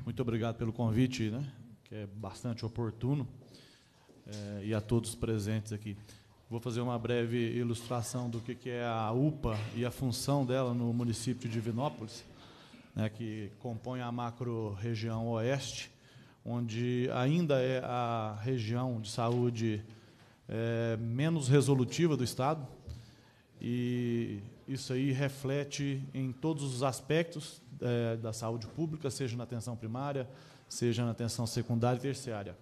Muito obrigado pelo convite, né, que é bastante oportuno. É, e a todos presentes aqui. Vou fazer uma breve ilustração do que, que é a U P A e a função dela no município de Divinópolis, né, que compõe a macro-região oeste, onde ainda é a região de saúde é, menos resolutiva do Estado, e isso aí reflete em todos os aspectos é, da saúde pública, seja na atenção primária, seja na atenção secundária e terciária.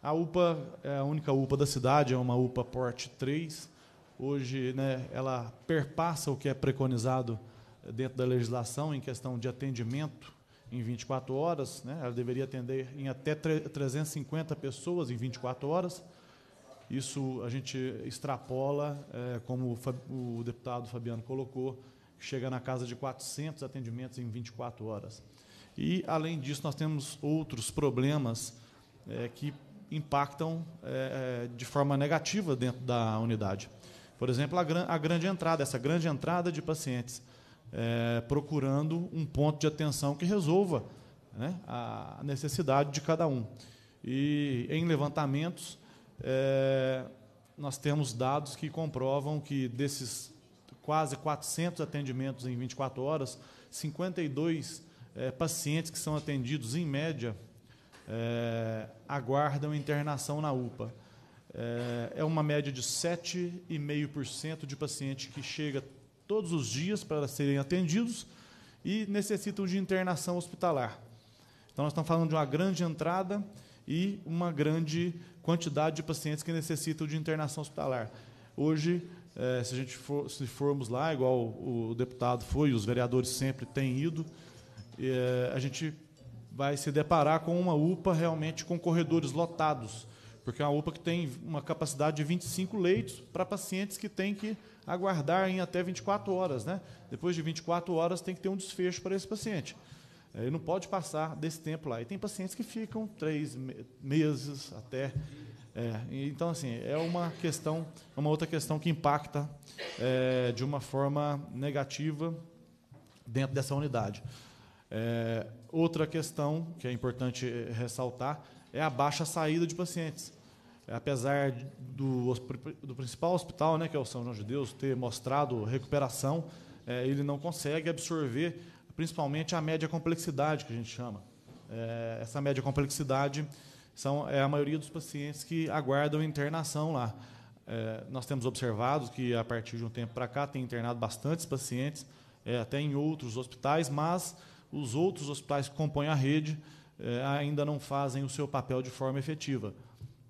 A U P A é a única U P A da cidade, é uma U P A porte três, hoje, né, ela perpassa o que é preconizado dentro da legislação em questão de atendimento em vinte e quatro horas, né? Ela deveria atender em até trezentas e cinquenta pessoas em vinte e quatro horas. Isso a gente extrapola, é, como o deputado Fabiano colocou, chega na casa de quatrocentos atendimentos em vinte e quatro horas. E, além disso, nós temos outros problemas é, que impactam é, de forma negativa dentro da unidade. Por exemplo, a, gran a grande entrada, essa grande entrada de pacientes, é, procurando um ponto de atenção que resolva, né, a necessidade de cada um. E, em levantamentos, é, nós temos dados que comprovam que, desses quase quatrocentos atendimentos em vinte e quatro horas, cinquenta e dois é, pacientes que são atendidos, em média, é, aguardam internação na UPA. É, é uma média de sete vírgula cinco por cento de paciente que chega todos os dias para serem atendidos e necessitam de internação hospitalar. Então, nós estamos falando de uma grande entrada e uma grande quantidade de pacientes que necessitam de internação hospitalar. Hoje, eh, se a gente for, se formos lá, igual o, o deputado foi, os vereadores sempre têm ido, eh, a gente vai se deparar com uma UPA realmente com corredores lotados, porque é uma UPA que tem uma capacidade de vinte e cinco leitos para pacientes que têm que aguardar em até vinte e quatro horas, né? Depois de vinte e quatro horas tem que ter um desfecho para esse paciente. Ele não pode passar desse tempo lá. E tem pacientes que ficam três me meses até... É, então, assim, é uma questão, uma outra questão que impacta é, de uma forma negativa dentro dessa unidade. É, outra questão que é importante ressaltar é a baixa saída de pacientes. É, apesar do, do principal hospital, né, que é o São João de Deus, ter mostrado recuperação, é, ele não consegue absorver... principalmente a média complexidade, que a gente chama. É, essa média complexidade são, é a maioria dos pacientes que aguardam internação lá. É, nós temos observado que, a partir de um tempo para cá, tem internado bastantes pacientes, é, até em outros hospitais, mas os outros hospitais que compõem a rede é, ainda não fazem o seu papel de forma efetiva.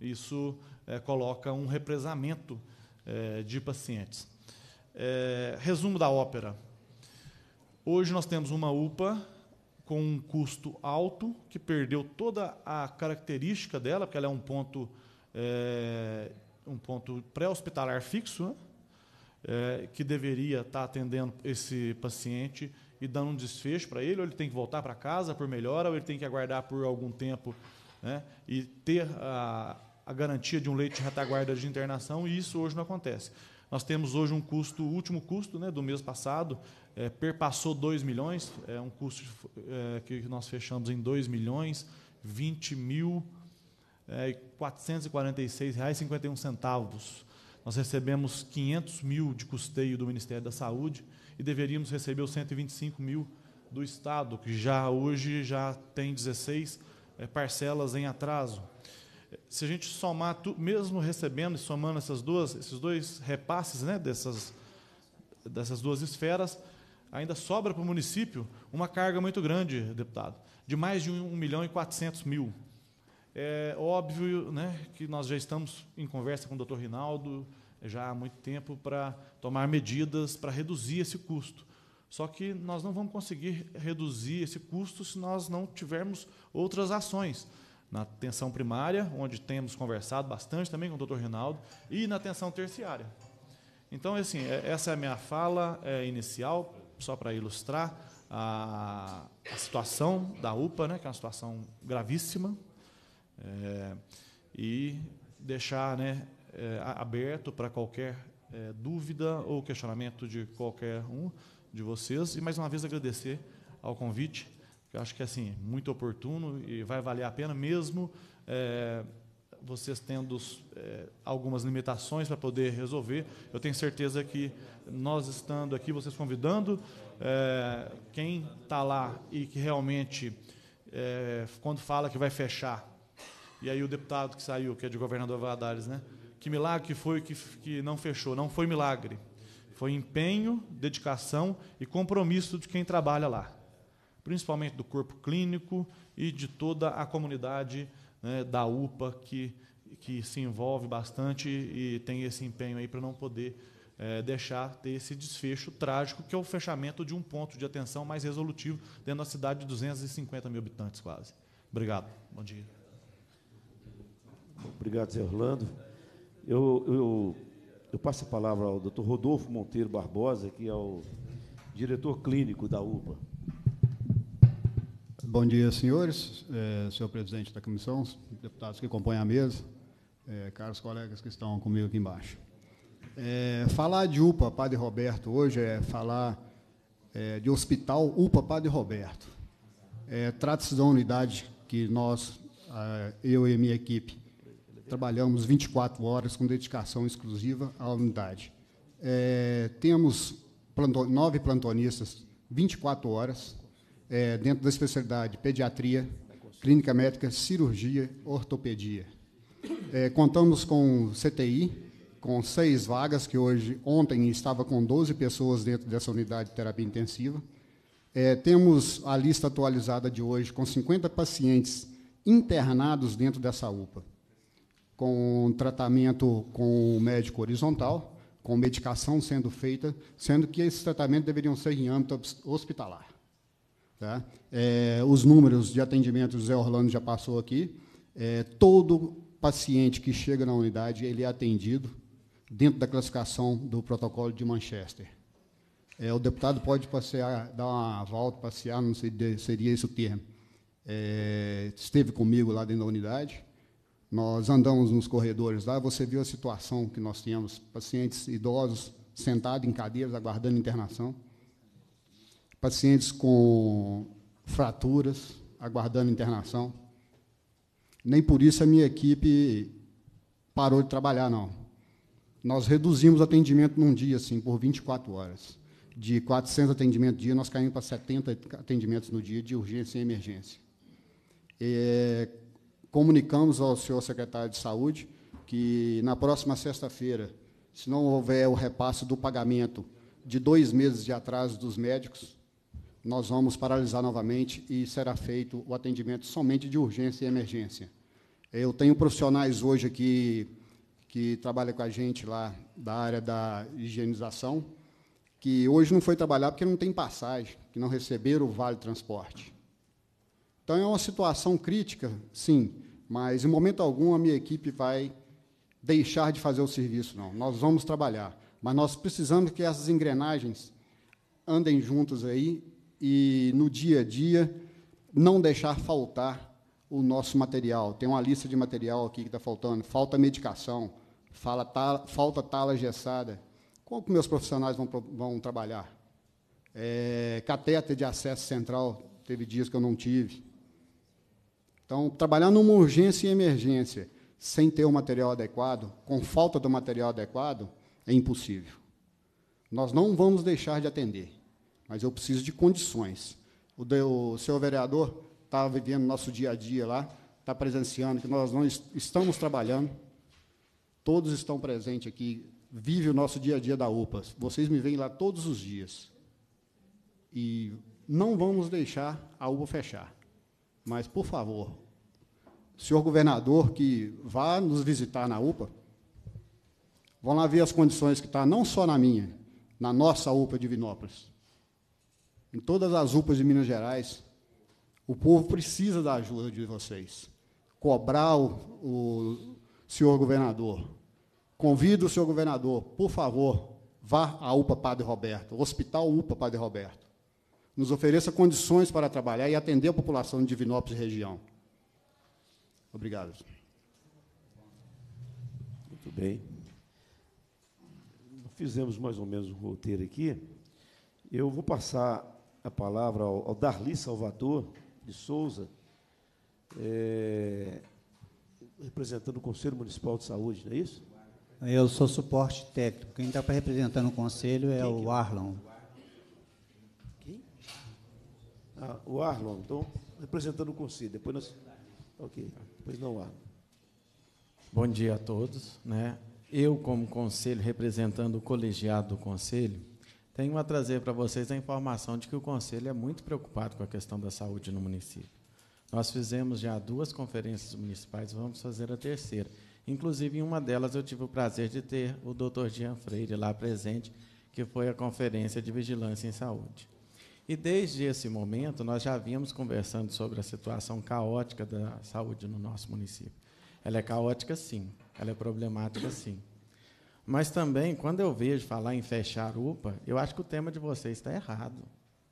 Isso é, coloca um represamento é, de pacientes. É, resumo da ópera. Hoje nós temos uma UPA com um custo alto, que perdeu toda a característica dela, porque ela é um ponto, é, um ponto pré-hospitalar fixo, né? É, que deveria estar atendendo esse paciente e dando um desfecho para ele, ou ele tem que voltar para casa por melhora, ou ele tem que aguardar por algum tempo, né? E ter a, a garantia de um leito de retaguarda de internação, e isso hoje não acontece. Nós temos hoje um custo, o último custo, né, do mês passado, é, perpassou dois milhões, é um custo é, que nós fechamos em dois milhões, vinte mil, quatrocentos e quarenta e seis reais e cinquenta e um centavos. Nós recebemos quinhentos mil de custeio do Ministério da Saúde e deveríamos receber os cento e vinte e cinco mil do Estado, que já hoje já tem dezesseis é, parcelas em atraso. Se a gente somar, tu, mesmo recebendo e somando essas duas, esses dois repasses, né, dessas, dessas duas esferas, ainda sobra para o município uma carga muito grande, deputado, de mais de um milhão e quatrocentos mil. É óbvio, né, que nós já estamos em conversa com o doutor Rinaldo já há muito tempo para tomar medidas para reduzir esse custo. Só que nós não vamos conseguir reduzir esse custo se nós não tivermos outras ações. Na atenção primária, onde temos conversado bastante também com o doutor Rinaldo, e na atenção terciária. Então, assim, essa é a minha fala é, inicial, só para ilustrar a, a situação da UPA, né, que é uma situação gravíssima, é, e deixar, né, é, aberto para qualquer é, dúvida ou questionamento de qualquer um de vocês. E, mais uma vez, agradecer ao convite, que eu acho que é, assim, muito oportuno e vai valer a pena, mesmo é, vocês tendo é, algumas limitações para poder resolver. Eu tenho certeza que nós estando aqui, vocês convidando, é, quem está lá e que realmente, é, quando fala que vai fechar, e aí o deputado que saiu, que é de Governador Valadares, né? Que milagre que foi que, que não fechou. Não foi milagre. Foi empenho, dedicação e compromisso de quem trabalha lá, principalmente do corpo clínico e de toda a comunidade, né, da UPA, que, que se envolve bastante e tem esse empenho aí para não poder é, deixar ter esse desfecho trágico, que é o fechamento de um ponto de atenção mais resolutivo dentro da cidade de duzentos e cinquenta mil habitantes, quase. Obrigado. Bom dia. Obrigado, Zé Orlando. Eu, eu, eu passo a palavra ao doutor Rodolfo Monteiro Barbosa, que é o diretor clínico da U P A. Bom dia, senhores, é, senhor presidente da comissão, deputados que compõem a mesa, é, caros colegas que estão comigo aqui embaixo. É, falar de U P A Padre Roberto hoje é falar é, de hospital U P A Padre Roberto. É, trata-se de uma unidade que nós, eu e minha equipe, trabalhamos vinte e quatro horas com dedicação exclusiva à unidade. É, temos planton, nove plantonistas vinte e quatro horas, é, dentro da especialidade pediatria, clínica médica, cirurgia, ortopedia. É, contamos com C T I, com seis vagas, que hoje, ontem, estava com doze pessoas dentro dessa unidade de terapia intensiva. É, temos a lista atualizada de hoje, com cinquenta pacientes internados dentro dessa U P A, com tratamento com o médico horizontal, com medicação sendo feita, sendo que esses tratamentos deveriam ser em âmbito hospitalar. Tá? É, os números de atendimento, o Zé Orlando já passou aqui, é, todo paciente que chega na unidade, ele é atendido dentro da classificação do protocolo de Manchester. É, o deputado pode passear, dar uma volta, passear, não sei se seria esse o termo. É, esteve comigo lá dentro da unidade, nós andamos nos corredores lá, você viu a situação que nós tínhamos, pacientes idosos sentados em cadeiras, aguardando internação, pacientes com fraturas, aguardando internação. Nem por isso a minha equipe parou de trabalhar, não. Nós reduzimos o atendimento num dia, assim, por vinte e quatro horas. De quatrocentos atendimentos no dia, nós caímos para setenta atendimentos no dia, de urgência e emergência. É, comunicamos ao senhor secretário de Saúde que, na próxima sexta-feira, se não houver o repasse do pagamento de dois meses de atraso dos médicos, nós vamos paralisar novamente e será feito o atendimento somente de urgência e emergência. Eu tenho profissionais hoje aqui que trabalham com a gente lá da área da higienização, que hoje não foi trabalhar porque não tem passagem, que não receberam o vale transporte. Então, é uma situação crítica, sim, mas, em momento algum, a minha equipe vai deixar de fazer o serviço, não. Nós vamos trabalhar, mas nós precisamos que essas engrenagens andem juntas aí e, no dia a dia, não deixar faltar o nosso material. Tem uma lista de material aqui que está faltando. Falta medicação, falta, falta tala engessada. Como que meus profissionais vão, vão trabalhar? É, catéter de acesso central, teve dias que eu não tive. Então, trabalhar numa urgência e emergência, sem ter o material adequado, com falta do material adequado, é impossível. Nós não vamos deixar de atender, mas eu preciso de condições. O, de, o senhor vereador está vivendo nosso dia a dia lá, está presenciando que nós não est estamos trabalhando, todos estão presentes aqui, vive o nosso dia a dia da U P A. Vocês me veem lá todos os dias. E não vamos deixar a U P A fechar. Mas, por favor, senhor governador, que vá nos visitar na U P A, vão lá ver as condições que está, não só na minha, na nossa U P A de Divinópolis. Em todas as U P As de Minas Gerais, o povo precisa da ajuda de vocês. Cobrar o, o senhor governador. Convido o senhor governador, por favor, vá à U P A Padre Roberto, ao Hospital U P A Padre Roberto. Nos ofereça condições para trabalhar e atender a população de Divinópolis e região. Obrigado. Muito bem. Fizemos mais ou menos um roteiro aqui. Eu vou passar a palavra ao, ao Darli Salvador de Souza, é, representando o Conselho Municipal de Saúde, não é isso? Eu sou suporte técnico. Quem está representando o Conselho é o Arlon. Quem? Ah, o Arlon, então, representando o Conselho. Depois nós... Ok, depois não, Arlon. Bom dia a todos, né? Eu, como conselho, representando o colegiado do conselho, tenho a trazer para vocês a informação de que o conselho é muito preocupado com a questão da saúde no município. Nós fizemos já duas conferências municipais, vamos fazer a terceira. Inclusive, em uma delas, eu tive o prazer de ter o doutor Jean Freire lá presente, que foi a Conferência de Vigilância em Saúde. E, desde esse momento, nós já vínhamos conversando sobre a situação caótica da saúde no nosso município. Ela é caótica, sim. Ela é problemática, sim. Mas, também, quando eu vejo falar em fechar U P A, eu acho que o tema de vocês está errado.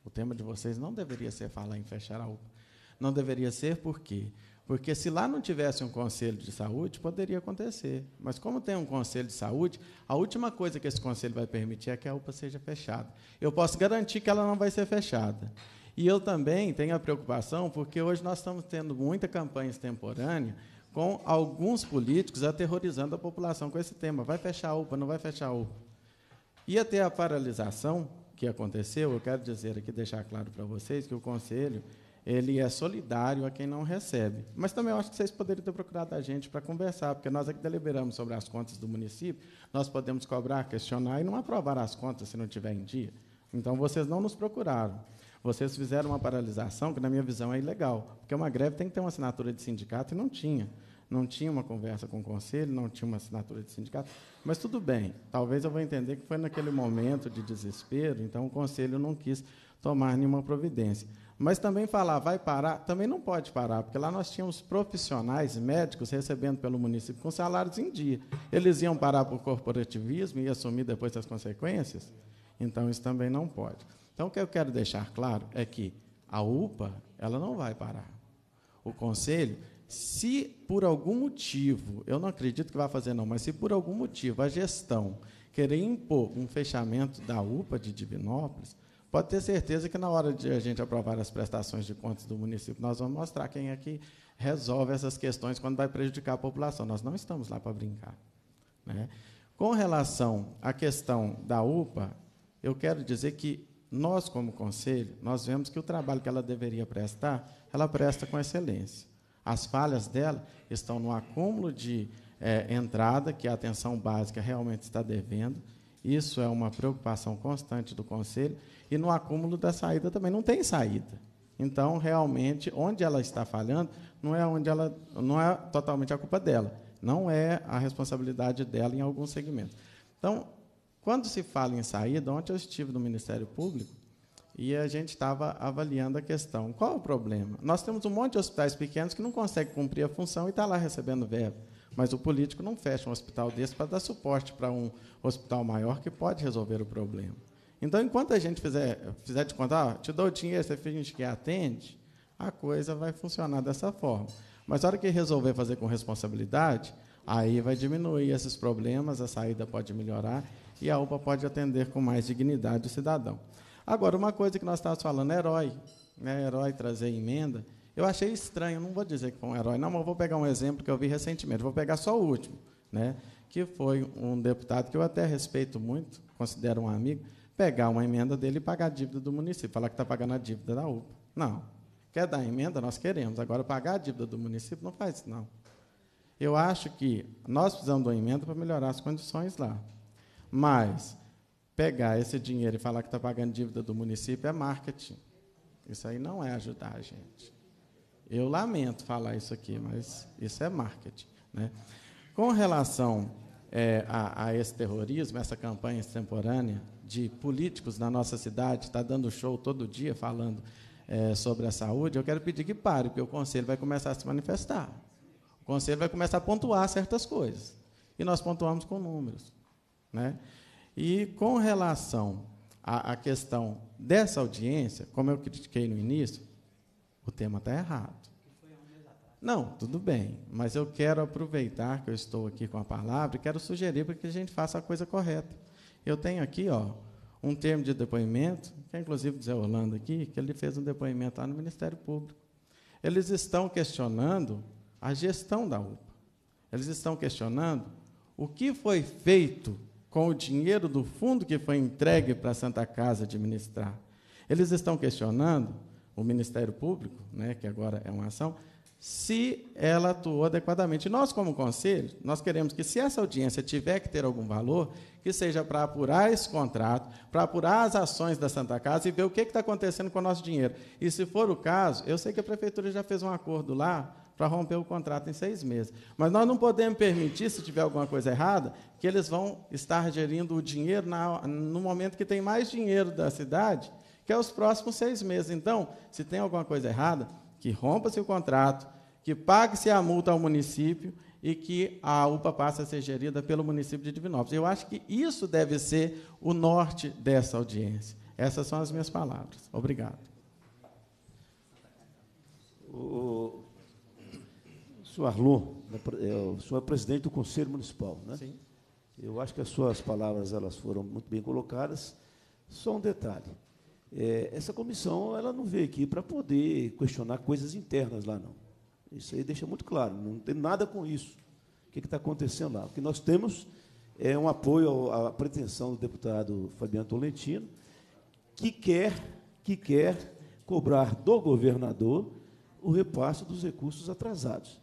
O tema de vocês não deveria ser falar em fechar a U P A. Não deveria ser por quê? Porque, se lá não tivesse um conselho de saúde, poderia acontecer. Mas, como tem um conselho de saúde, a última coisa que esse conselho vai permitir é que a U P A seja fechada. Eu posso garantir que ela não vai ser fechada. E eu também tenho a preocupação, porque hoje nós estamos tendo muita campanha extemporânea com alguns políticos aterrorizando a população com esse tema. Vai fechar a U P A, não vai fechar a U P A. E até a paralisação que aconteceu, eu quero dizer aqui, deixar claro para vocês que o conselho... ele é solidário a quem não recebe. Mas também eu acho que vocês poderiam ter procurado a gente para conversar, porque nós é que deliberamos sobre as contas do município, nós podemos cobrar, questionar e não aprovar as contas se não tiver em dia. Então, vocês não nos procuraram. Vocês fizeram uma paralisação que, na minha visão, é ilegal, porque uma greve tem que ter uma assinatura de sindicato e não tinha. Não tinha uma conversa com o conselho, não tinha uma assinatura de sindicato. Mas tudo bem, talvez eu vou entender que foi naquele momento de desespero, então o conselho não quis tomar nenhuma providência. Mas também falar, vai parar, também não pode parar, porque lá nós tínhamos profissionais médicos recebendo pelo município com salários em dia. Eles iam parar por corporativismo e assumir depois as consequências? Então, isso também não pode. Então, o que eu quero deixar claro é que a U P A ela não vai parar. O conselho, se por algum motivo, eu não acredito que vai fazer não, mas se por algum motivo a gestão querer impor um fechamento da U P A de Divinópolis, pode ter certeza que, na hora de a gente aprovar as prestações de contas do município, nós vamos mostrar quem é que resolve essas questões quando vai prejudicar a população. Nós não estamos lá para brincar, né? Com relação à questão da U P A, eu quero dizer que nós, como conselho, nós vemos que o trabalho que ela deveria prestar, ela presta com excelência. As falhas dela estão no acúmulo de é, entrada, que a atenção básica realmente está devendo. Isso é uma preocupação constante do conselho. E no acúmulo da saída também não tem saída. Então, realmente, onde ela está falhando, não é onde ela, não é totalmente a culpa dela, não é a responsabilidade dela em algum segmento. Então, quando se fala em saída, ontem eu estive no Ministério Público e a gente estava avaliando a questão. Qual é o problema? Nós temos um monte de hospitais pequenos que não conseguem cumprir a função e está lá recebendo verba. Mas o político não fecha um hospital desse para dar suporte para um hospital maior que pode resolver o problema. Então, enquanto a gente fizer, fizer de conta, ah, te dou o dinheiro, você finge que atende, a coisa vai funcionar dessa forma. Mas, na hora que resolver fazer com responsabilidade, aí vai diminuir esses problemas, a saída pode melhorar e a U P A pode atender com mais dignidade o cidadão. Agora, uma coisa que nós estávamos falando, herói, né, herói trazer emenda, eu achei estranho, não vou dizer que foi um herói, não, mas vou pegar um exemplo que eu vi recentemente, vou pegar só o último, né, que foi um deputado que eu até respeito muito, considero um amigo, pegar uma emenda dele e pagar a dívida do município, falar que está pagando a dívida da U P A. Não. Quer dar emenda? Nós queremos. Agora, pagar a dívida do município não faz isso, não. Eu acho que nós precisamos de uma emenda para melhorar as condições lá. Mas pegar esse dinheiro e falar que está pagando dívida do município é marketing. Isso aí não é ajudar a gente. Eu lamento falar isso aqui, mas isso é marketing, né? Com relação é, a, a esse terrorismo, essa campanha extemporânea, de políticos na nossa cidade, está dando show todo dia falando é, sobre a saúde, eu quero pedir que pare, porque o conselho vai começar a se manifestar. O conselho vai começar a pontuar certas coisas. E nós pontuamos com números, né? E, com relação à, à questão dessa audiência, como eu critiquei no início, o tema está errado. Não, tudo bem, mas eu quero aproveitar que eu estou aqui com a palavra e quero sugerir para que a gente faça a coisa correta. Eu tenho aqui ó, um termo de depoimento, que é inclusive o José Orlando aqui, que ele fez um depoimento lá no Ministério Público. Eles estão questionando a gestão da U P A. Eles estão questionando o que foi feito com o dinheiro do fundo que foi entregue para a Santa Casa administrar. Eles estão questionando o Ministério Público, né, que agora é uma ação, se ela atuou adequadamente. Nós, como conselho, nós queremos que, se essa audiência tiver que ter algum valor, que seja para apurar esse contrato, para apurar as ações da Santa Casa e ver o que está acontecendo com o nosso dinheiro. E, se for o caso, eu sei que a Prefeitura já fez um acordo lá para romper o contrato em seis meses. Mas nós não podemos permitir, se tiver alguma coisa errada, que eles vão estar gerindo o dinheiro na, no momento que tem mais dinheiro da cidade, que é os próximos seis meses. Então, se tem alguma coisa errada, que rompa-se o contrato, que pague-se a multa ao município e que a U P A passe a ser gerida pelo município de Divinópolis. Eu acho que isso deve ser o norte dessa audiência. Essas são as minhas palavras. Obrigado. O... O senhor Arlon, o senhor é presidente do Conselho Municipal, né? Sim. Eu acho que as suas palavras elas foram muito bem colocadas. Só um detalhe: é, essa comissão ela não veio aqui para poder questionar coisas internas lá, não. Isso aí deixa muito claro. Não tem nada com isso. O que está acontecendo lá? O que nós temos é um apoio à pretensão do deputado Fabiano Tolentino, que quer, que quer cobrar do governador o repasse dos recursos atrasados.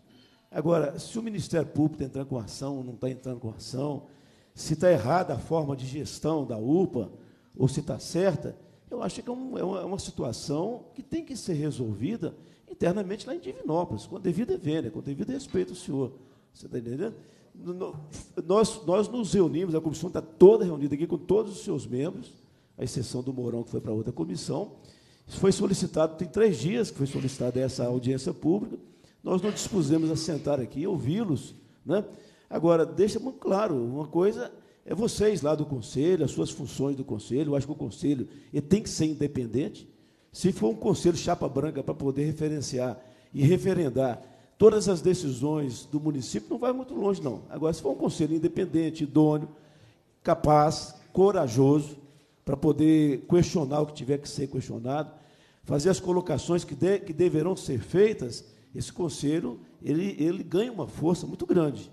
Agora, se o Ministério Público está entrando com ação ou não está entrando com ação, se está errada a forma de gestão da U P A ou se está certa, eu acho que é uma, é uma situação que tem que ser resolvida internamente lá em Divinópolis, com a devida vênia, com o devido respeito ao senhor. Você está entendendo? Nós, nós nos reunimos, a comissão está toda reunida aqui com todos os seus membros, à exceção do Mourão, que foi para outra comissão. Isso foi solicitado, tem três dias que foi solicitada essa audiência pública. Nós não dispusemos a sentar aqui e ouvi-los, né? Agora, deixa muito claro, uma coisa é vocês lá do Conselho, as suas funções do Conselho. Eu acho que o Conselho ele tem que ser independente. Se for um Conselho chapa branca para poder referenciar e referendar todas as decisões do município, não vai muito longe, não. Agora, se for um Conselho independente, idôneo, capaz, corajoso, para poder questionar o que tiver que ser questionado, fazer as colocações que, de, que deverão ser feitas, esse conselho ele, ele ganha uma força muito grande.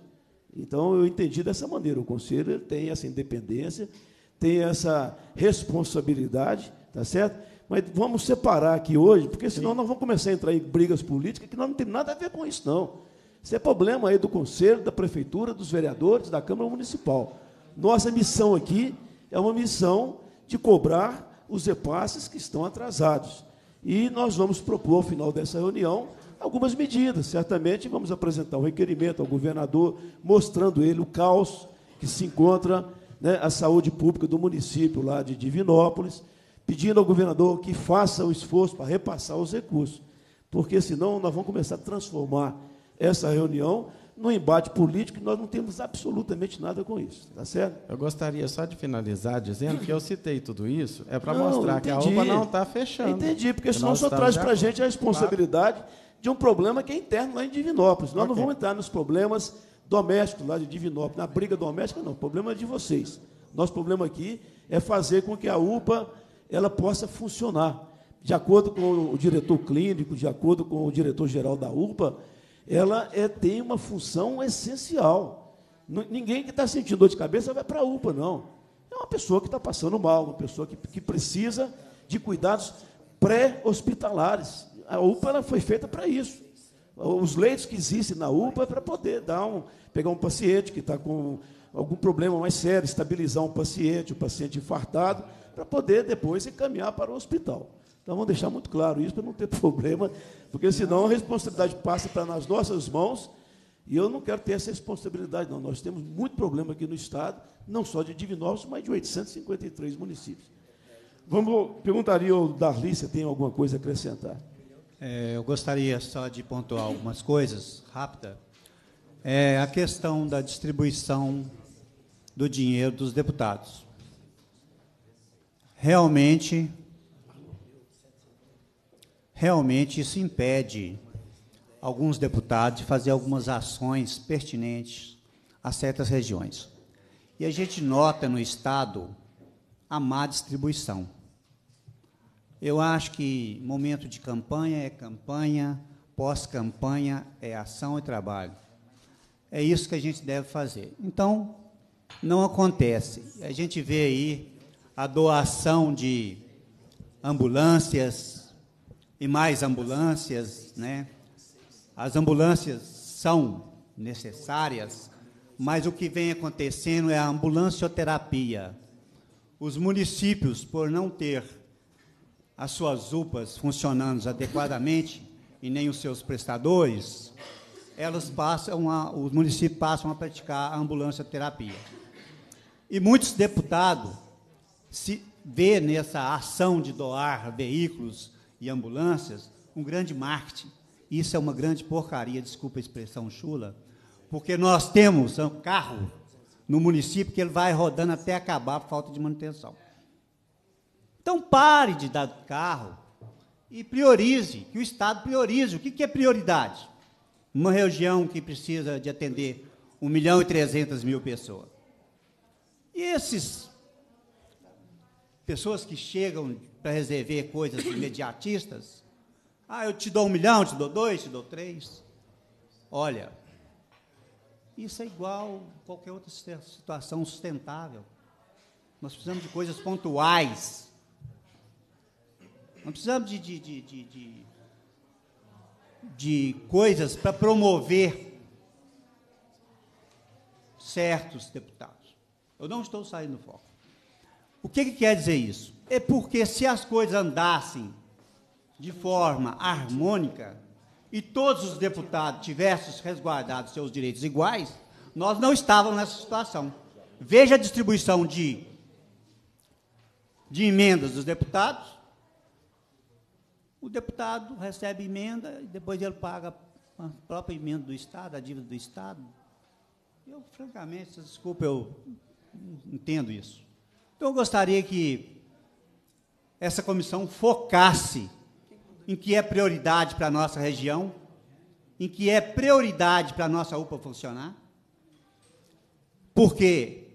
Então, eu entendi dessa maneira. O conselho ele tem essa independência, tem essa responsabilidade, tá certo? Mas vamos separar aqui hoje, porque senão nós vamos começar a entrar em brigas políticas, que nós não temos nada a ver com isso, não. Isso é problema aí do conselho, da prefeitura, dos vereadores, da Câmara Municipal. Nossa missão aqui é uma missão de cobrar os repasses que estão atrasados. E nós vamos propor, ao final dessa reunião, algumas medidas. Certamente vamos apresentar um requerimento ao governador, mostrando ele o caos que se encontra, né, a saúde pública do município lá de Divinópolis, pedindo ao governador que faça o esforço para repassar os recursos, porque senão nós vamos começar a transformar essa reunião num embate político e nós não temos absolutamente nada com isso, tá certo? Eu gostaria só de finalizar dizendo que eu citei tudo isso, é para mostrar entendi. que a U P A não está fechando. Entendi, porque senão só traz para a gente a responsabilidade de um problema que é interno lá em Divinópolis. Nós okay. não vamos entrar nos problemas domésticos lá de Divinópolis, na briga doméstica, não. O problema é de vocês. Nosso problema aqui é fazer com que a U P A ela possa funcionar. De acordo com o diretor clínico, de acordo com o diretor-geral da U P A, ela é, tem uma função essencial. Ninguém que está sentindo dor de cabeça vai para a U P A, não. É uma pessoa que está passando mal, uma pessoa que, que precisa de cuidados pré-hospitalares. A U P A ela foi feita para isso. Os leitos que existem na U P A é para poder dar um, pegar um paciente que está com algum problema mais sério, estabilizar um paciente, um paciente infartado, para poder depois encaminhar para o hospital. Então, vamos deixar muito claro isso para não ter problema, porque, senão, a responsabilidade passa para nas nossas mãos, e eu não quero ter essa responsabilidade, não. Nós temos muito problema aqui no Estado, não só de Divinópolis, mas de oitocentos e cinquenta e três municípios. Vamos, perguntaria ao Darli se tem alguma coisa a acrescentar. É, eu gostaria só de pontuar algumas coisas, rápida. É a questão da distribuição do dinheiro dos deputados. Realmente, realmente isso impede alguns deputados de fazer algumas ações pertinentes a certas regiões. E a gente nota no Estado a má distribuição. Eu acho que momento de campanha é campanha, pós-campanha é ação e trabalho. É isso que a gente deve fazer. Então, não acontece. A gente vê aí a doação de ambulâncias e mais ambulâncias, né? As ambulâncias são necessárias, mas o que vem acontecendo é a ambulancioterapia. Os municípios, por não ter as suas U P As funcionando adequadamente e nem os seus prestadores, elas passam a, os municípios passam a praticar a ambulancioterapia. E muitos deputados se vê nessa ação de doar veículos e ambulâncias um grande marketing. Isso é uma grande porcaria, desculpa a expressão chula, porque nós temos um carro no município que ele vai rodando até acabar por falta de manutenção. Então, pare de dar carro e priorize, que o Estado priorize. O que é prioridade? Uma região que precisa de atender um milhão e trezentas mil pessoas. E essas pessoas que chegam para resolver coisas imediatistas, ah, eu te dou um milhão, te dou dois, te dou três. Olha, isso é igual a qualquer outra situação sustentável. Nós precisamos de coisas pontuais. Nós precisamos de, de, de, de, de, de coisas para promover certos deputados. Eu não estou saindo do foco. O que, que quer dizer isso? É porque se as coisas andassem de forma harmônica, e todos os deputados tivessem resguardado seus direitos iguais, nós não estávamos nessa situação. Veja a distribuição de, de emendas dos deputados. O deputado recebe emenda e depois ele paga a própria emenda do Estado, a dívida do Estado. Eu, francamente, desculpa, eu entendo isso. Então, eu gostaria que essa comissão focasse em que é prioridade para a nossa região, em que é prioridade para a nossa U P A funcionar, porque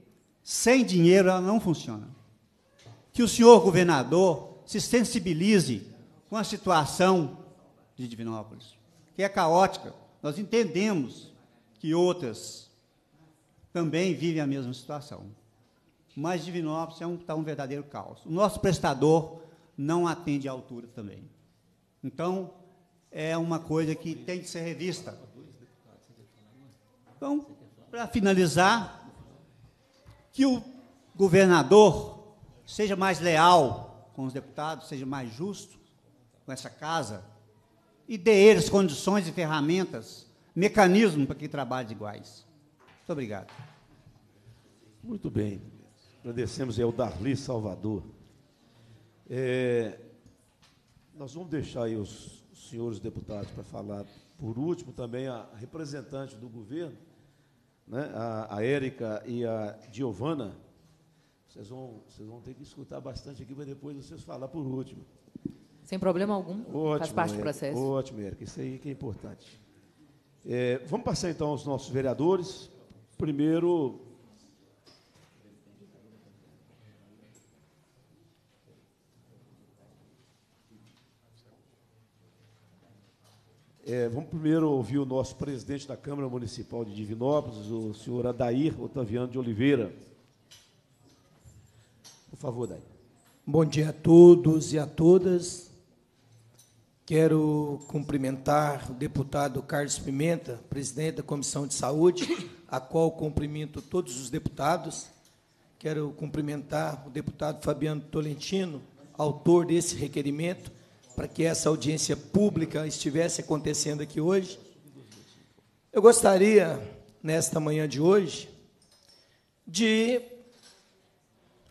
sem dinheiro ela não funciona. Que o senhor governador se sensibilize com a situação de Divinópolis, que é caótica. Nós entendemos que outras também vivem a mesma situação, mas Divinópolis é um, está um verdadeiro caos. O nosso prestador não atende à altura também. Então, é uma coisa que tem que ser revista. Então, para finalizar, que o governador seja mais leal com os deputados, seja mais justo com essa casa e dê eles condições e ferramentas, mecanismos para que trabalhem iguais. Muito obrigado. Muito bem. Agradecemos ao Darli Salvador. É... Nós vamos deixar aí os senhores deputados para falar, por último, também a representante do governo, né, a, a Érica e a Giovana. Vocês vão, vocês vão ter que escutar bastante aqui, mas depois vocês falar por último. Sem problema algum, ótimo, faz parte do processo. Ótimo, Érica, isso aí que é importante. É, vamos passar, então, aos nossos vereadores. Primeiro... É, vamos primeiro ouvir o nosso presidente da Câmara Municipal de Divinópolis, o senhor Adair Otaviano de Oliveira. Por favor, Adair. Bom dia a todos e a todas. Quero cumprimentar o deputado Carlos Pimenta, presidente da Comissão de Saúde, a qual cumprimento todos os deputados. Quero cumprimentar o deputado Fabiano Tolentino, autor desse requerimento, para que essa audiência pública estivesse acontecendo aqui hoje. Eu gostaria, nesta manhã de hoje, de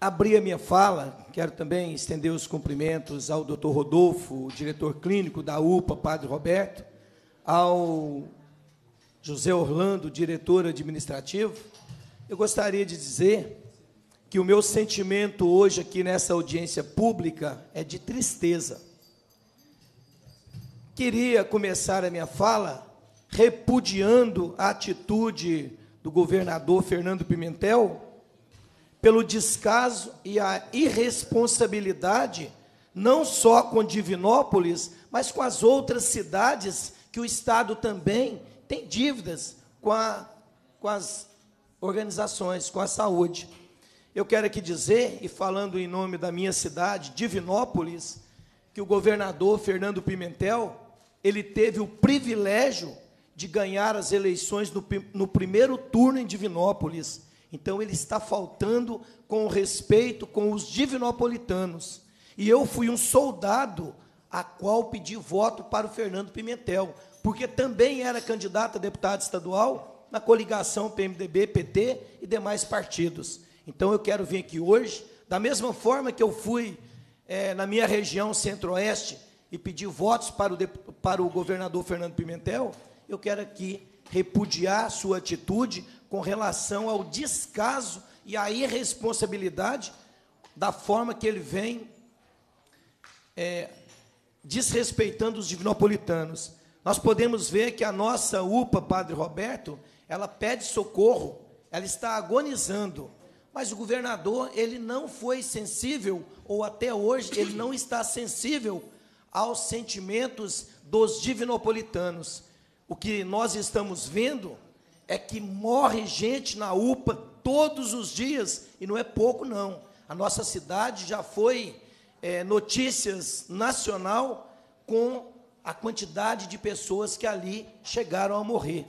abrir a minha fala. Quero também estender os cumprimentos ao doutor Rodolfo, diretor clínico da U P A Padre Roberto, ao José Orlando, diretor administrativo. Eu gostaria de dizer que o meu sentimento hoje aqui nessa audiência pública é de tristeza. Queria começar a minha fala repudiando a atitude do governador Fernando Pimentel pelo descaso e a irresponsabilidade, não só com Divinópolis, mas com as outras cidades que o Estado também tem dívidas com, a, com as organizações, com a saúde. Eu quero aqui dizer, e falando em nome da minha cidade, Divinópolis, que o governador Fernando Pimentel, ele teve o privilégio de ganhar as eleições no, no primeiro turno em Divinópolis. Então, ele está faltando com respeito com os divinopolitanos. E eu fui um soldado a qual pedi voto para o Fernando Pimentel, porque também era candidato a deputado estadual na coligação P M D B, P T e demais partidos. Então, eu quero vir aqui hoje, da mesma forma que eu fui é, na minha região centro-oeste e pedi votos para o, para o governador Fernando Pimentel, eu quero aqui repudiar sua atitude com relação ao descaso e à irresponsabilidade da forma que ele vem é, desrespeitando os divinopolitanos. Nós podemos ver que a nossa U P A Padre Roberto, ela pede socorro, ela está agonizando, mas o governador, ele não foi sensível, ou até hoje ele não está sensível aos sentimentos dos divinopolitanos. O que nós estamos vendo é que morre gente na U P A todos os dias, e não é pouco, não. A nossa cidade já foi é, notícias nacional com a quantidade de pessoas que ali chegaram a morrer.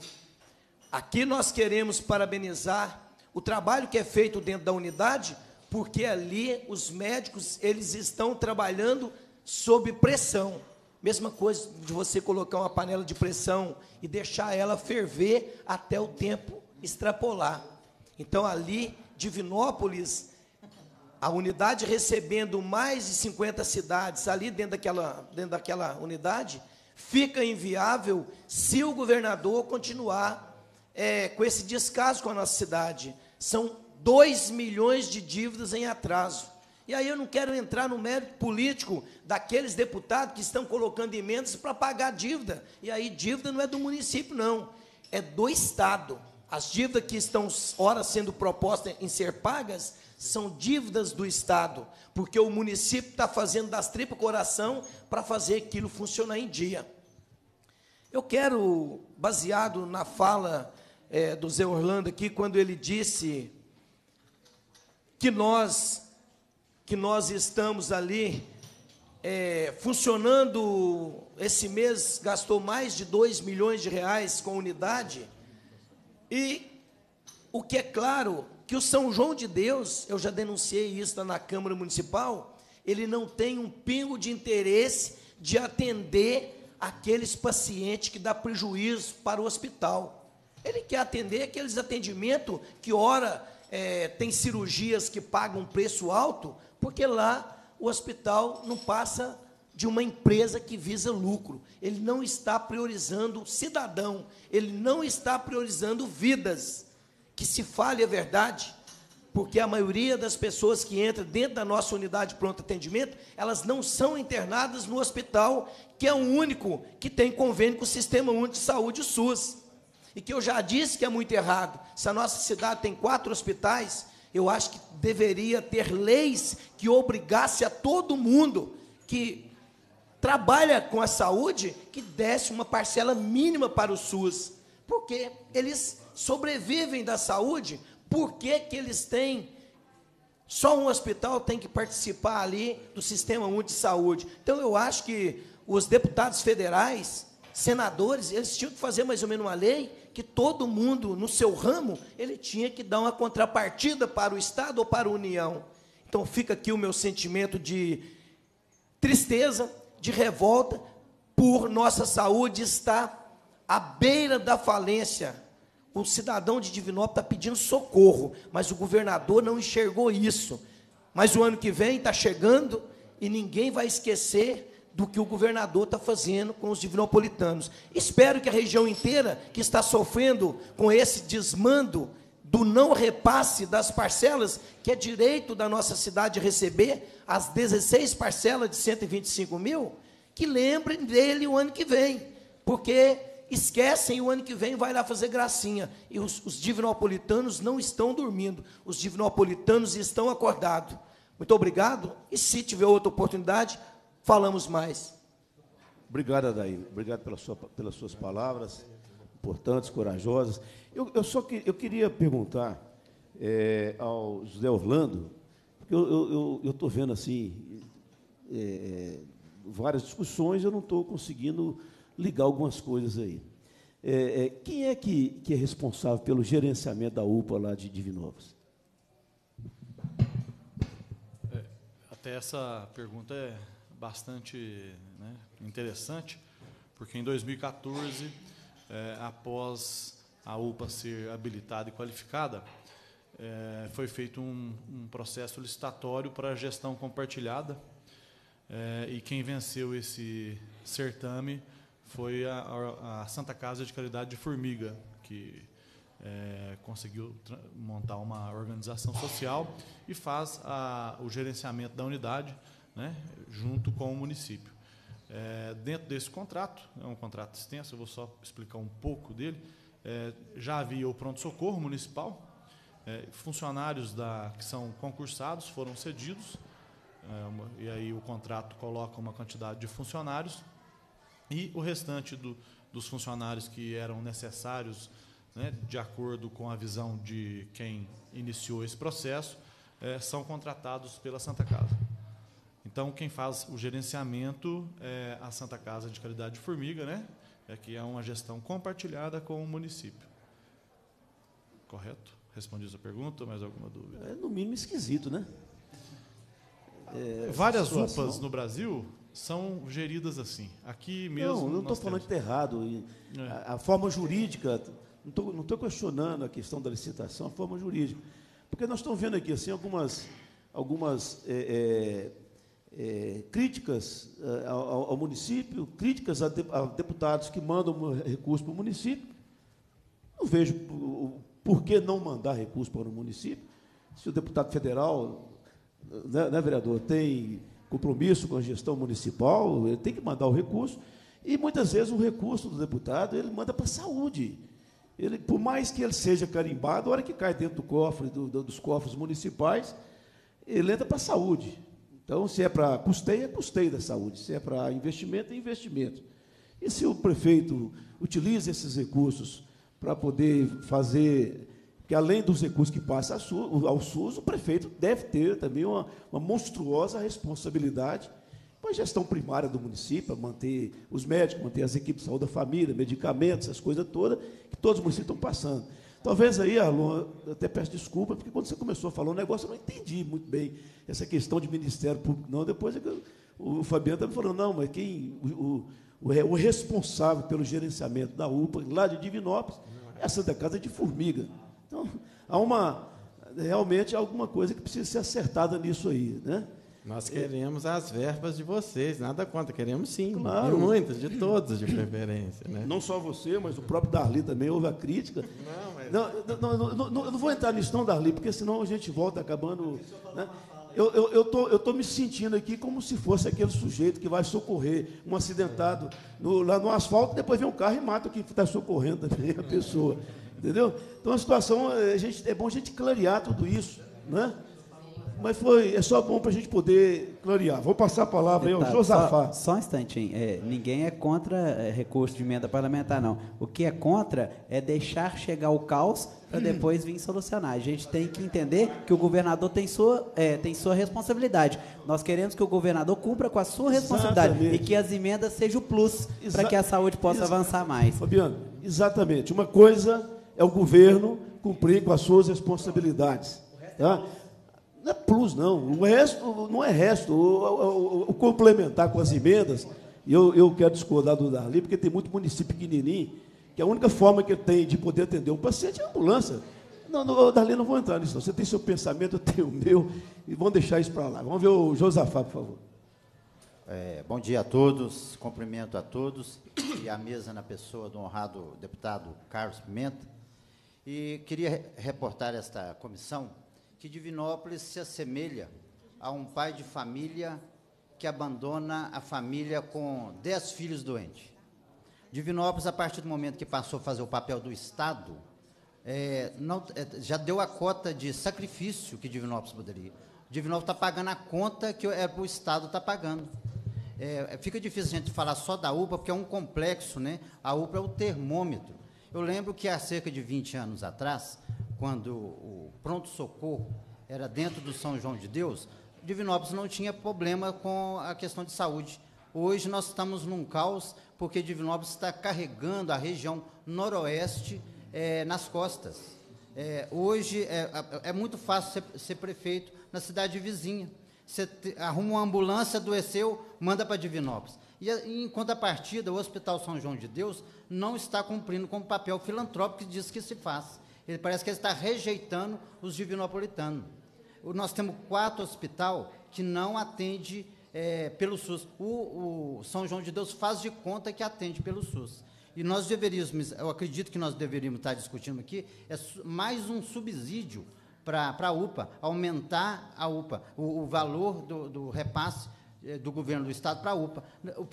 Aqui nós queremos parabenizar o trabalho que é feito dentro da unidade, porque ali os médicos eles estão trabalhando sob pressão. Mesma coisa de você colocar uma panela de pressão e deixar ela ferver até o tempo extrapolar. Então, ali, Divinópolis, a unidade recebendo mais de cinquenta cidades, ali dentro daquela, dentro daquela unidade, fica inviável se o governador continuar é, com esse descaso com a nossa cidade. São dois milhões de dívidas em atraso. E aí eu não quero entrar no mérito político daqueles deputados que estão colocando emendas para pagar dívida. E aí dívida não é do município, não. É do Estado. As dívidas que estão, ora, sendo propostas em ser pagas, são dívidas do Estado, porque o município está fazendo das tripas coração para fazer aquilo funcionar em dia. Eu quero, baseado na fala é, do Zé Orlando aqui, quando ele disse que nós... que nós estamos ali é, funcionando, esse mês gastou mais de dois milhões de reais com unidade, e o que é claro, que o São João de Deus, eu já denunciei isso na Câmara Municipal, ele não tem um pingo de interesse de atender aqueles pacientes que dá prejuízo para o hospital. Ele quer atender aqueles atendimentos que, ora, é, tem cirurgias que pagam um preço alto, porque lá o hospital não passa de uma empresa que visa lucro. Ele não está priorizando o cidadão, ele não está priorizando vidas. Que se fale a verdade, porque a maioria das pessoas que entram dentro da nossa unidade de pronto atendimento, elas não são internadas no hospital, que é o único que tem convênio com o Sistema Único de Saúde, o SUS. E que eu já disse que é muito errado. Se a nossa cidade tem quatro hospitais, eu acho que deveria ter leis que obrigasse a todo mundo que trabalha com a saúde que desse uma parcela mínima para o SUS, porque eles sobrevivem da saúde. Por que que eles têm, só um hospital tem que participar ali do Sistema Único de Saúde? Então, eu acho que os deputados federais, senadores, eles tinham que fazer mais ou menos uma lei que todo mundo, no seu ramo, ele tinha que dar uma contrapartida para o Estado ou para a União. Então, fica aqui o meu sentimento de tristeza, de revolta, por nossa saúde estar à beira da falência. O cidadão de Divinópolis está pedindo socorro, mas o governador não enxergou isso. Mas o ano que vem está chegando e ninguém vai esquecer do que o governador está fazendo com os divinopolitanos. Espero que a região inteira, que está sofrendo com esse desmando do não repasse das parcelas, que é direito da nossa cidade receber as dezesseis parcelas de cento e vinte e cinco mil, que lembrem dele o ano que vem, porque esquecem, o ano que vem vai lá fazer gracinha. E os, os divinopolitanos não estão dormindo, os divinopolitanos estão acordados. Muito obrigado, e se tiver outra oportunidade, falamos mais. Obrigado, Adair. Obrigado pela sua, pelas suas palavras importantes, corajosas. Eu, eu só que, eu queria perguntar é, ao José Orlando, porque eu estou vendo assim é, várias discussões, eu não estou conseguindo ligar algumas coisas aí. É, é, quem é que, que é responsável pelo gerenciamento da U P A lá de Divinópolis? É, até essa pergunta é bastante, né, interessante, porque em dois mil e quatorze, é, após a U P A ser habilitada e qualificada, é, foi feito um, um processo licitatório para a gestão compartilhada, é, e quem venceu esse certame foi a, a Santa Casa de Caridade de Formiga, que é, conseguiu montar uma organização social e faz a, o gerenciamento da unidade, né, junto com o município. É, dentro desse contrato, é um contrato extenso, eu vou só explicar um pouco dele, é, já havia o pronto-socorro municipal, é, funcionários da, que são concursados foram cedidos, é, uma, e aí o contrato coloca uma quantidade de funcionários, e o restante do, dos funcionários que eram necessários, né, de acordo com a visão de quem iniciou esse processo, é, são contratados pela Santa Casa. Então, quem faz o gerenciamento é a Santa Casa de Caridade de Formiga, né, é que é uma gestão compartilhada com o município. Correto? Respondi essa pergunta, mais alguma dúvida? É, no mínimo, esquisito, né? É, várias situação... U P As no Brasil são geridas assim. Aqui mesmo. Não, não estou falando que está errado. É. A, a forma jurídica, não estou não estou questionando a questão da licitação, a forma jurídica. Porque nós estamos vendo aqui assim, algumas, algumas é, é, é, críticas ao, ao município, críticas a, de, a deputados que mandam recurso para o município. Não vejo por, por que não mandar recurso para o município. Se o deputado federal, né, né vereador, tem compromisso com a gestão municipal, ele tem que mandar o recurso, e muitas vezes o recurso do deputado, ele manda para a saúde. Ele, por mais que ele seja carimbado, a hora que cai dentro do cofre, do, do, dos cofres municipais, ele entra para a saúde. Então, se é para custeio, é custeio da saúde, se é para investimento, é investimento. E se o prefeito utiliza esses recursos para poder fazer... Porque, além dos recursos que passam ao SUS, o prefeito deve ter também uma, uma monstruosa responsabilidade com a gestão primária do município, manter os médicos, manter as equipes de saúde da família, medicamentos, essas coisas todas, que todos os municípios estão passando. Talvez aí, Arlon, eu até peço desculpa, porque quando você começou a falar um negócio, eu não entendi muito bem essa questão de Ministério Público, não. Depois é que o Fabiano está me falando, não, mas quem o, o, o responsável pelo gerenciamento da U P A, lá de Divinópolis, é a Santa Casa de Formiga. Então, há uma, realmente há alguma coisa que precisa ser acertada nisso aí, né? Nós queremos as verbas de vocês, nada contra, queremos sim, claro. Muitas, de todas, de preferência, né? Não só você, mas o próprio Darli também houve a crítica. Não, mas... não, não, não, não, eu não vou entrar nisso não, Darli, porque senão a gente volta acabando... Né? Eu eu eu tô, eu tô me sentindo aqui como se fosse aquele sujeito que vai socorrer um acidentado no, lá no asfalto, depois vem um carro e mata o que está socorrendo também a pessoa. Entendeu? Então, a situação, a gente, é bom a gente clarear tudo isso, né? Mas foi, é só bom para a gente poder clarear. Vou passar a palavra aí ao Josafá. Só, só um instantinho. É, ninguém é contra é, recurso de emenda parlamentar, não. O que é contra é deixar chegar o caos para depois vir solucionar. A gente tem que entender que o governador tem sua, é, tem sua responsabilidade. Nós queremos que o governador cumpra com a sua responsabilidade. Exatamente. E que as emendas sejam o plus para que a saúde possa Exa avançar mais. Fabiano, exatamente. Uma coisa... é o governo cumprir com as suas responsabilidades. Tá? Não é plus, não. O resto não é resto. O, o, o, o complementar com as emendas, eu, eu quero discordar do Darli, porque tem muito município pequenininho, que a única forma que tem de poder atender um paciente é a ambulância. Não, não, Darli, não vou entrar nisso, não. Você tem seu pensamento, eu tenho o meu, e vamos deixar isso para lá. Vamos ver o Josafá, por favor. É, bom dia a todos, cumprimento a todos, e a mesa na pessoa do honrado deputado Carlos Pimenta. E queria reportar esta comissão que Divinópolis se assemelha a um pai de família que abandona a família com dez filhos doentes. Divinópolis, a partir do momento que passou a fazer o papel do Estado, é, não, é, já deu a cota de sacrifício que Divinópolis poderia. Divinópolis está pagando a conta que é, o Estado está pagando. É, fica difícil a gente falar só da U P A, porque é um complexo, né? A U P A é o termômetro. Eu lembro que há cerca de vinte anos atrás, quando o pronto-socorro era dentro do São João de Deus, Divinópolis não tinha problema com a questão de saúde. Hoje nós estamos num caos porque Divinópolis está carregando a região noroeste é, nas costas. É, hoje é, é muito fácil ser, ser prefeito na cidade vizinha. Você arruma uma ambulância, adoeceu, manda para Divinópolis. E, em contrapartida, o Hospital São João de Deus não está cumprindo com o papel filantrópico que diz que se faz. Ele parece que ele está rejeitando os divinopolitanos. Nós temos quatro hospitais que não atendem é, pelo SUS. O, o São João de Deus faz de conta que atende pelo SUS. E nós deveríamos, eu acredito que nós deveríamos estar discutindo aqui, é mais um subsídio para a UPA, aumentar a UPA, o, o valor do, do repasse do governo do Estado para a UPA.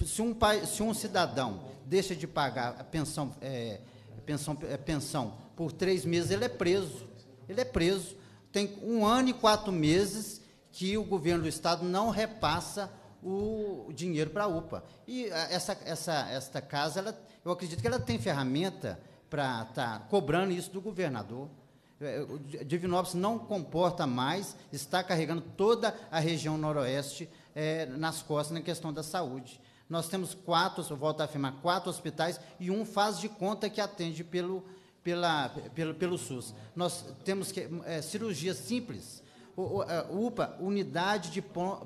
Se um, pai, se um cidadão deixa de pagar a pensão, é, pensão, é, pensão por três meses, ele é preso. Ele é preso. Tem um ano e quatro meses que o governo do Estado não repassa o dinheiro para a UPA. E essa, essa, esta casa, ela, eu acredito que ela tem ferramenta para estar tá cobrando isso do governador. Divinópolis não comporta mais, está carregando toda a região noroeste É, nas costas, na questão da saúde. Nós temos quatro, eu volto a afirmar, quatro hospitais e um faz de conta que atende pelo, pela, pelo, pelo SUS. Nós temos que, é, cirurgia simples, o, o, UPA, unidade de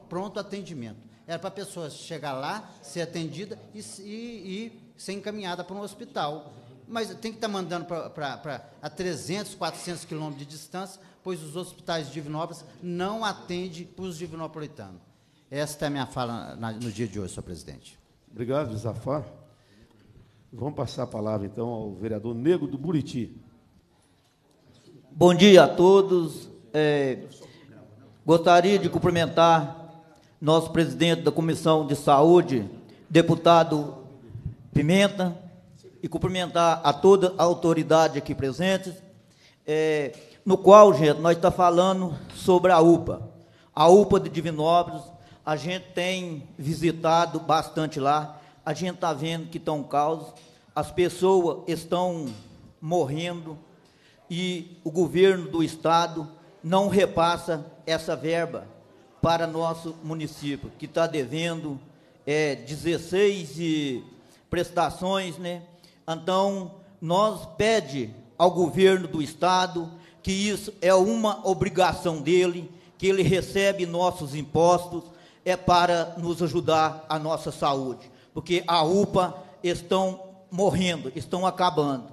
pronto atendimento. Era para a pessoa chegar lá, ser atendida e, e, e ser encaminhada para um hospital. Mas tem que estar mandando para, para, para a trezentos, quatrocentos quilômetros de distância, pois os hospitais de Divinópolis não atendem os divinopolitanos. Esta é a minha fala no dia de hoje, senhor presidente. Obrigado, Josafá. Vamos passar a palavra, então, ao vereador Negro do Buriti. Bom dia a todos. É, gostaria de cumprimentar nosso presidente da Comissão de Saúde, deputado Pimenta, e cumprimentar a toda a autoridade aqui presente, é, no qual, gente, nós estamos falando sobre a UPA. A UPA de Divinópolis. A gente tem visitado bastante lá, a gente está vendo que estão caos, as pessoas estão morrendo e o governo do Estado não repassa essa verba para nosso município, que está devendo é, dezesseis prestações, né? Então, nós pede ao governo do Estado que isso é uma obrigação dele, que ele recebe nossos impostos, é para nos ajudar a nossa saúde, porque a UPA estão morrendo, estão acabando.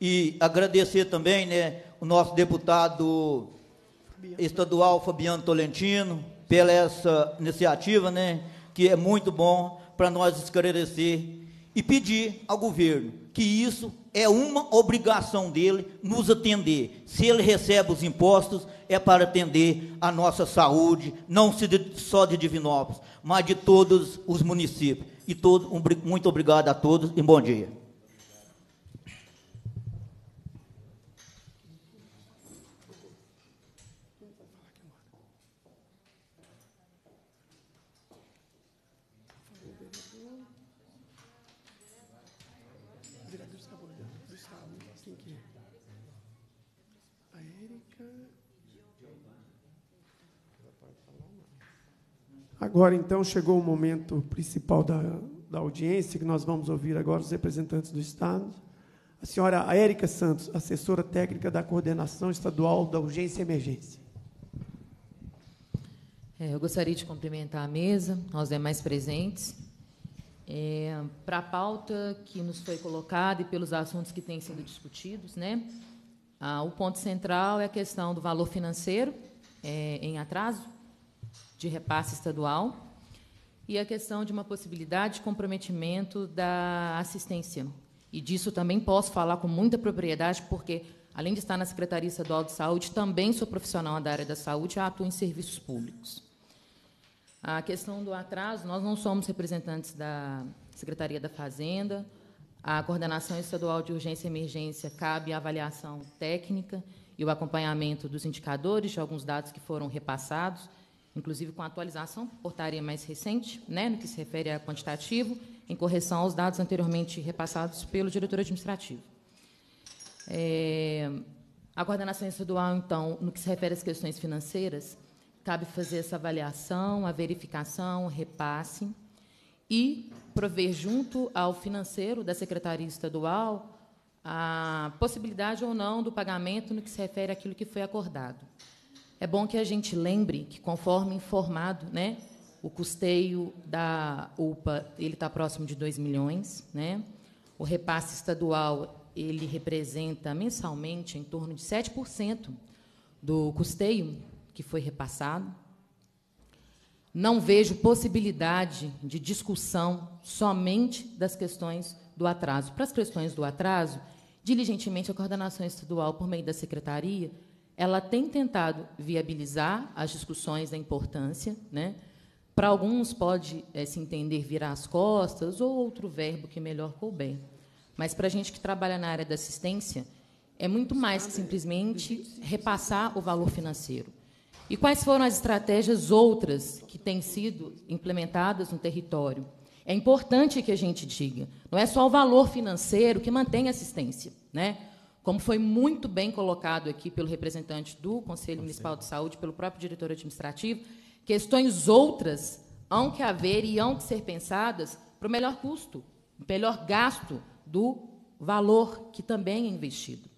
E agradecer também, né, o nosso deputado estadual Fabiano Tolentino pela essa iniciativa, né, que é muito bom para nós esclarecer e pedir ao governo que isso é uma obrigação dele nos atender. Se ele recebe os impostos, é para atender a nossa saúde, não só de Divinópolis, mas de todos os municípios. E todo, um, muito obrigado a todos e bom dia. Agora, então, chegou o momento principal da, da audiência, que nós vamos ouvir agora os representantes do Estado. A senhora Érica Santos, assessora técnica da Coordenação Estadual da Urgência e Emergência. É, eu gostaria de cumprimentar a mesa, aos demais presentes. É, para a pauta que nos foi colocada e pelos assuntos que têm sido discutidos, né? Ah, o ponto central é a questão do valor financeiro é, em atraso, de repasse estadual, e a questão de uma possibilidade de comprometimento da assistência. E disso também posso falar com muita propriedade, porque, além de estar na Secretaria Estadual de Saúde, também sou profissional da área da saúde e atuo em serviços públicos. A questão do atraso, nós não somos representantes da Secretaria da Fazenda, a Coordenação Estadual de Urgência e Emergência cabe a avaliação técnica e o acompanhamento dos indicadores, de alguns dados que foram repassados, inclusive com a atualização, portaria mais recente, né, no que se refere a quantitativo, em correção aos dados anteriormente repassados pelo diretor administrativo. É, a coordenação estadual, então, no que se refere às questões financeiras, cabe fazer essa avaliação, a verificação, o repasse, e prover, junto ao financeiro da Secretaria Estadual, a possibilidade ou não do pagamento no que se refere àquilo que foi acordado. É bom que a gente lembre que, conforme informado, né, o custeio da U P A ele está próximo de dois milhões, né? O repasse estadual ele representa mensalmente em torno de sete por cento do custeio que foi repassado. Não vejo possibilidade de discussão somente das questões do atraso. Para as questões do atraso, diligentemente, a coordenação estadual, por meio da secretaria, ela tem tentado viabilizar as discussões da importância, né? Para alguns pode é, se entender virar as costas ou outro verbo que melhor couber. Mas, para a gente que trabalha na área da assistência, é muito mais que simplesmente repassar o valor financeiro. E quais foram as estratégias outras que têm sido implementadas no território? É importante que a gente diga, não é só o valor financeiro que mantém a assistência, né? Como foi muito bem colocado aqui pelo representante do Conselho Municipal de Saúde, pelo próprio diretor administrativo, questões outras hão que haver e hão que ser pensadas para o melhor custo, o melhor gasto do valor que também é investido.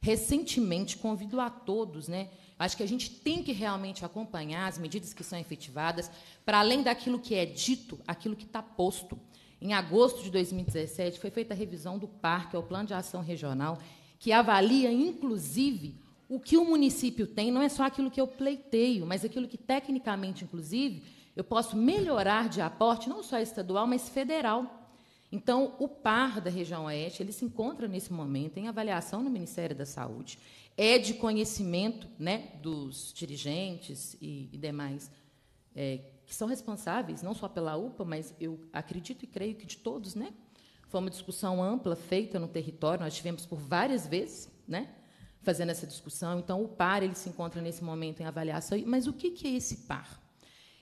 Recentemente, convido a todos, né? Acho que a gente tem que realmente acompanhar as medidas que são efetivadas, para além daquilo que é dito, aquilo que está posto. Em agosto de dois mil e dezessete, foi feita a revisão do PAR, que é o Plano de Ação Regional, que avalia, inclusive, o que o município tem, não é só aquilo que eu pleiteio, mas aquilo que, tecnicamente, inclusive, eu posso melhorar de aporte, não só estadual, mas federal. Então, o PAR da região oeste, ele se encontra, nesse momento, em avaliação no Ministério da Saúde. É de conhecimento, né, dos dirigentes e, e demais é, que são responsáveis, não só pela U P A, mas eu acredito e creio que de todos, né? Foi uma discussão ampla feita no território, nós tivemos por várias vezes, né, fazendo essa discussão. Então, o PAR ele se encontra, nesse momento, em avaliação. Mas o que é esse PAR?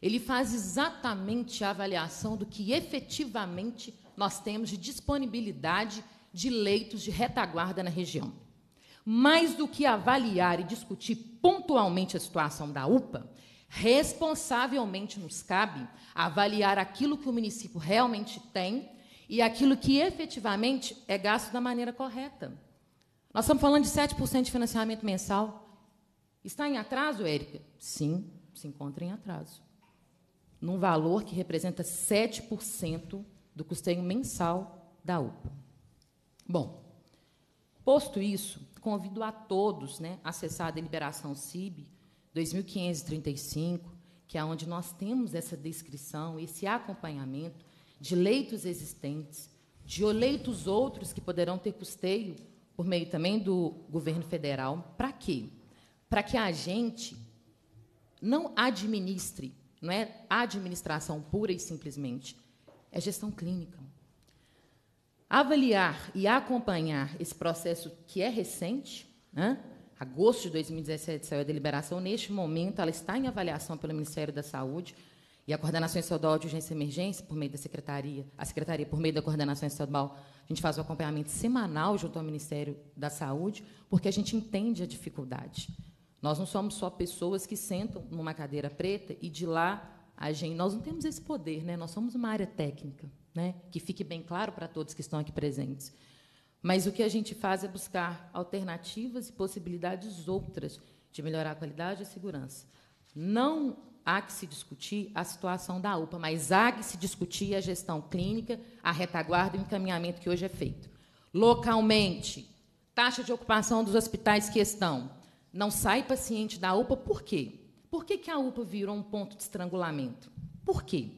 Ele faz exatamente a avaliação do que, efetivamente, nós temos de disponibilidade de leitos de retaguarda na região. Mais do que avaliar e discutir pontualmente a situação da U P A, responsavelmente nos cabe avaliar aquilo que o município realmente tem e aquilo que efetivamente é gasto da maneira correta. Nós estamos falando de sete por cento de financiamento mensal. Está em atraso, Érica? Sim, se encontra em atraso. Num valor que representa sete por cento do custeio mensal da U P A. Bom, posto isso, convido a todos, né, a acessar a deliberação C I B dois mil quinhentos e trinta e cinco, que é onde nós temos essa descrição, esse acompanhamento de leitos existentes, de leitos outros que poderão ter custeio por meio também do governo federal. Para quê? Para que a gente não administre, não é administração pura e simplesmente, é gestão clínica. Avaliar e acompanhar esse processo que é recente, né? Agosto de dois mil e dezessete saiu a deliberação, neste momento ela está em avaliação pelo Ministério da Saúde e a Coordenação Estadual de Urgência e Emergência, por meio da Secretaria, a Secretaria, por meio da Coordenação Estadual, a gente faz o acompanhamento semanal junto ao Ministério da Saúde, porque a gente entende a dificuldade. Nós não somos só pessoas que sentam numa cadeira preta e de lá agem. Nós não temos esse poder, né? Nós somos uma área técnica. Né, que fique bem claro para todos que estão aqui presentes. Mas o que a gente faz é buscar alternativas e possibilidades outras de melhorar a qualidade e a segurança. Não há que se discutir a situação da U P A, mas há que se discutir a gestão clínica, a retaguarda e o encaminhamento que hoje é feito. Localmente, taxa de ocupação dos hospitais que estão. Não sai paciente da U P A, por quê? Por que que a U P A virou um ponto de estrangulamento? Por quê?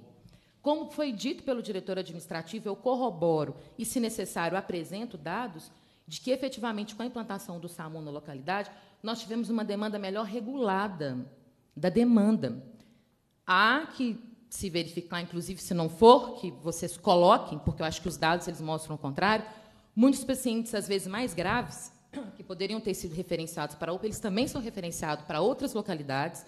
Como foi dito pelo diretor administrativo, eu corroboro e, se necessário, apresento dados de que, efetivamente, com a implantação do SAMU na localidade, nós tivemos uma demanda melhor regulada da demanda. Há que se verificar, inclusive, se não for, que vocês coloquem, porque eu acho que os dados eles mostram o contrário, muitos pacientes, às vezes, mais graves, que poderiam ter sido referenciados para a U P A, eles também são referenciados para outras localidades.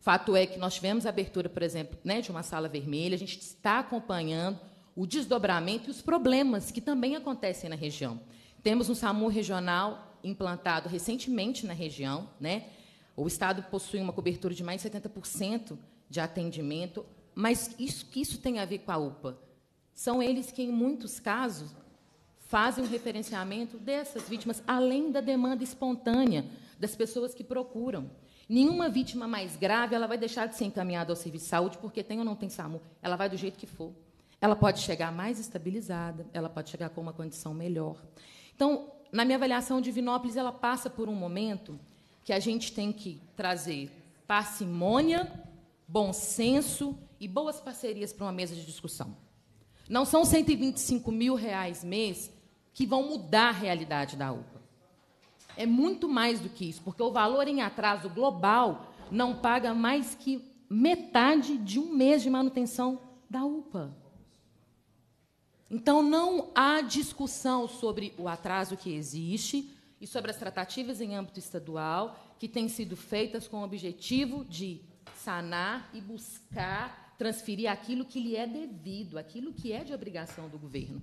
Fato é que nós tivemos a abertura, por exemplo, né, de uma sala vermelha, a gente está acompanhando o desdobramento e os problemas que também acontecem na região. Temos um SAMU regional implantado recentemente na região, né? O Estado possui uma cobertura de mais de setenta por cento de atendimento, mas isso, que isso tem a ver com a U P A? São eles que, em muitos casos, fazem o referenciamento dessas vítimas, além da demanda espontânea das pessoas que procuram. Nenhuma vítima mais grave ela vai deixar de ser encaminhada ao serviço de saúde porque tem ou não tem SAMU. Ela vai do jeito que for. Ela pode chegar mais estabilizada, ela pode chegar com uma condição melhor. Então, na minha avaliação, Divinópolis ela passa por um momento que a gente tem que trazer parcimônia, bom senso e boas parcerias para uma mesa de discussão. Não são cento e vinte e cinco mil reais mês que vão mudar a realidade da UPA. É muito mais do que isso, porque o valor em atraso global não paga mais que metade de um mês de manutenção da UPA. Então, não há discussão sobre o atraso que existe e sobre as tratativas em âmbito estadual que têm sido feitas com o objetivo de sanar e buscar transferir aquilo que lhe é devido, aquilo que é de obrigação do governo.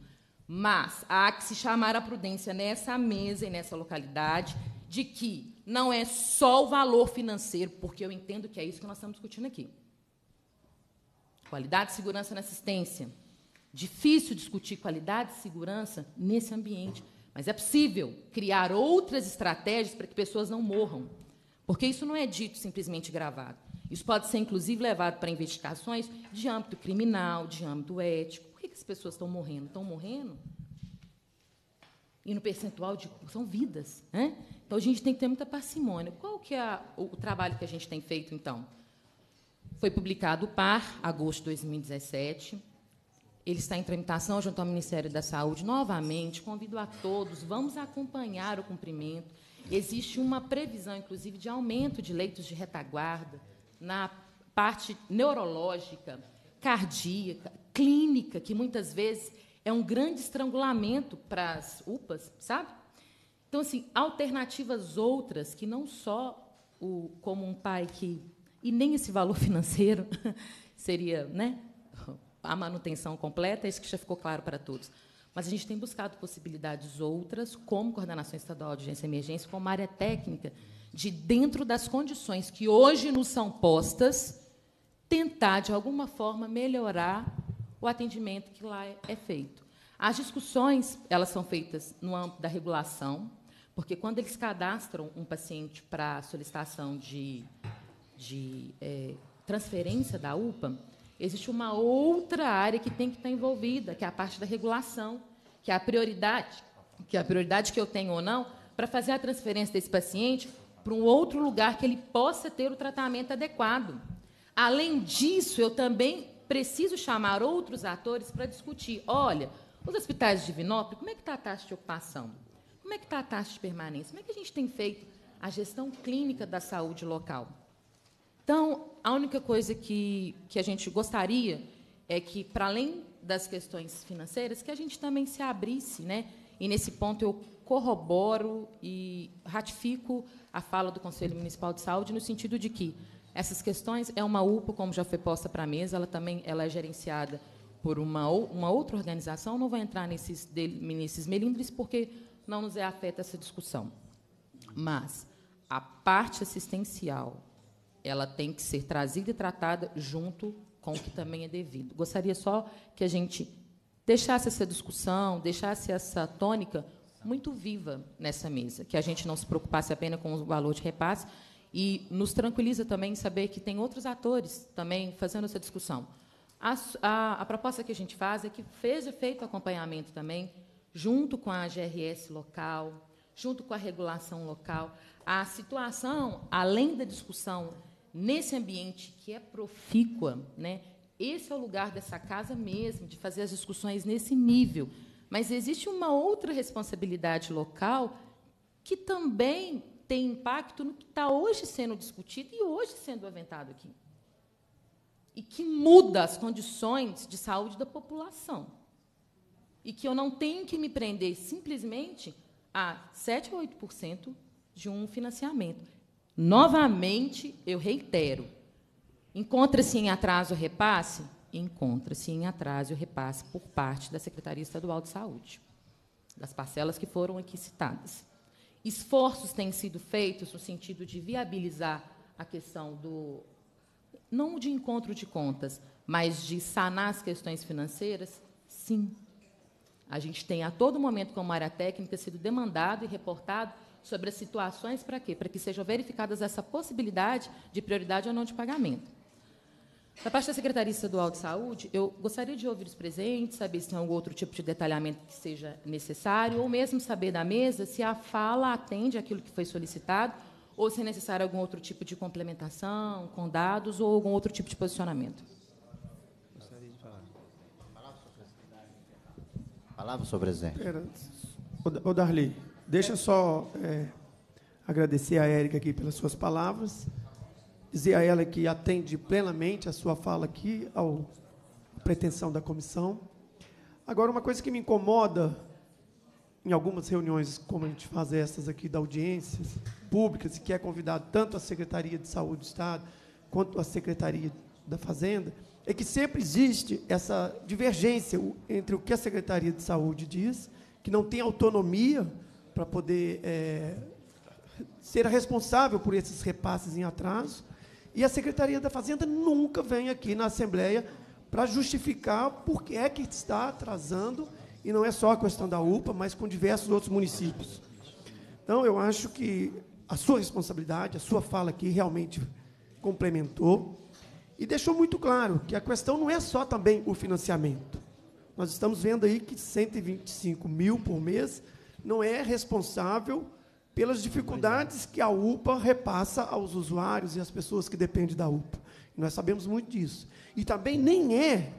Mas há que se chamar a prudência nessa mesa e nessa localidade de que não é só o valor financeiro, porque eu entendo que é isso que nós estamos discutindo aqui. Qualidade, segurança na assistência. Difícil discutir qualidade e segurança nesse ambiente, mas é possível criar outras estratégias para que pessoas não morram, porque isso não é dito simplesmente gravado. Isso pode ser, inclusive, levado para investigações de âmbito criminal, de âmbito ético. Por que as pessoas estão morrendo? Estão morrendo? E no percentual de... são vidas, né? Então, a gente tem que ter muita parcimônia. Qual que é o trabalho que a gente tem feito, então? Foi publicado o P A R, agosto de dois mil e dezessete. Ele está em tramitação junto ao Ministério da Saúde. Novamente, convido a todos, vamos acompanhar o cumprimento. Existe uma previsão, inclusive, de aumento de leitos de retaguarda na parte neurológica, cardíaca, clínica, que muitas vezes é um grande estrangulamento para as UPAs, sabe? Então, assim, alternativas outras que não só o como um pai que... e nem esse valor financeiro seria... né? A manutenção completa, é isso que já ficou claro para todos. Mas a gente tem buscado possibilidades outras, como coordenação estadual de urgência e emergência, como área técnica, de dentro das condições que hoje nos são postas, tentar, de alguma forma, melhorar o atendimento que lá é feito. As discussões elas são feitas no âmbito da regulação, porque, quando eles cadastram um paciente para solicitação de, de é, transferência da UPA, existe uma outra área que tem que estar envolvida, que é a parte da regulação, que é a prioridade, que é a prioridade que eu tenho ou não para fazer a transferência desse paciente para um outro lugar que ele possa ter o tratamento adequado. Além disso, eu também preciso chamar outros atores para discutir. Olha, os hospitais de Divinópolis, como é que está a taxa de ocupação? Como é que está a taxa de permanência? Como é que a gente tem feito a gestão clínica da saúde local? Então, a única coisa que, que a gente gostaria é que, para além das questões financeiras, que a gente também se abrisse, né? E, nesse ponto, eu corroboro e ratifico a fala do Conselho Municipal de Saúde, no sentido de que essas questões é uma UPA, como já foi posta para a mesa, ela também ela é gerenciada por uma, uma outra organização, não vou entrar nesses, nesses melindres, porque não nos é afeta essa discussão. Mas a parte assistencial... ela tem que ser trazida e tratada junto com o que também é devido. Gostaria só que a gente deixasse essa discussão, deixasse essa tônica muito viva nessa mesa, que a gente não se preocupasse apenas com o valor de repasse e nos tranquiliza também saber que tem outros atores também fazendo essa discussão. A, a, a proposta que a gente faz é que seja feito acompanhamento também, junto com a G R S local, junto com a regulação local. A situação, além da discussão nesse ambiente que é profícua, né? Esse é o lugar dessa casa mesmo, de fazer as discussões nesse nível. Mas existe uma outra responsabilidade local que também tem impacto no que está hoje sendo discutido e hoje sendo aventado aqui, e que muda as condições de saúde da população, e que eu não tenho que me prender simplesmente a sete ou oito por cento de um financiamento. Novamente, eu reitero, encontra-se em atraso o repasse? Encontra-se em atraso o repasse por parte da Secretaria Estadual de Saúde, das parcelas que foram aqui citadas. Esforços têm sido feitos no sentido de viabilizar a questão do... não de encontro de contas, mas de sanar as questões financeiras, Sim. A gente tem, a todo momento, como área técnica, sido demandado e reportado sobre as situações para quê? Para que sejam verificadas essa possibilidade de prioridade ou não de pagamento. Da parte da Secretaria Estadual de Saúde, eu gostaria de ouvir os presentes, saber se tem algum outro tipo de detalhamento que seja necessário, ou mesmo saber da mesa se a fala atende àquilo que foi solicitado, ou se é necessário algum outro tipo de complementação, com dados, ou algum outro tipo de posicionamento. Gostaria de falar. Palavra, senhor presidente. Ô, Darli, deixa só é, agradecer a Érica aqui pelas suas palavras, dizer a ela que atende plenamente a sua fala aqui, à pretensão da comissão. Agora, uma coisa que me incomoda em algumas reuniões, como a gente faz essas aqui da audiências públicas, que é convidado tanto a Secretaria de Saúde do Estado quanto a Secretaria da Fazenda, é que sempre existe essa divergência entre o que a Secretaria de Saúde diz, que não tem autonomia para poder é, ser responsável por esses repasses em atraso, e a Secretaria da Fazenda nunca vem aqui na Assembleia para justificar por que é que está atrasando, e não é só a questão da U P A, mas com diversos outros municípios. Então, eu acho que a sua responsabilidade, a sua fala aqui, realmente complementou e deixou muito claro que a questão não é só também o financiamento. Nós estamos vendo aí que cento e vinte e cinco mil por mês não é responsável pelas dificuldades que a U P A repassa aos usuários e às pessoas que dependem da U P A. Nós sabemos muito disso. E também nem é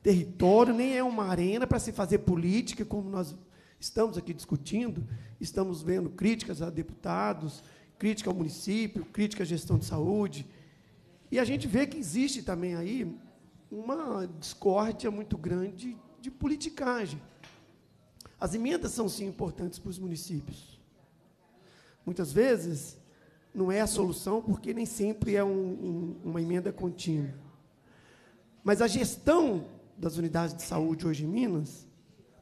território, nem é uma arena para se fazer política, como nós estamos aqui discutindo, estamos vendo críticas a deputados, crítica ao município, crítica à gestão de saúde. E a gente vê que existe também aí uma discórdia muito grande de politicagem. As emendas são, sim, importantes para os municípios. Muitas vezes, não é a solução, porque nem sempre é um, um, uma emenda contínua. Mas a gestão das unidades de saúde hoje em Minas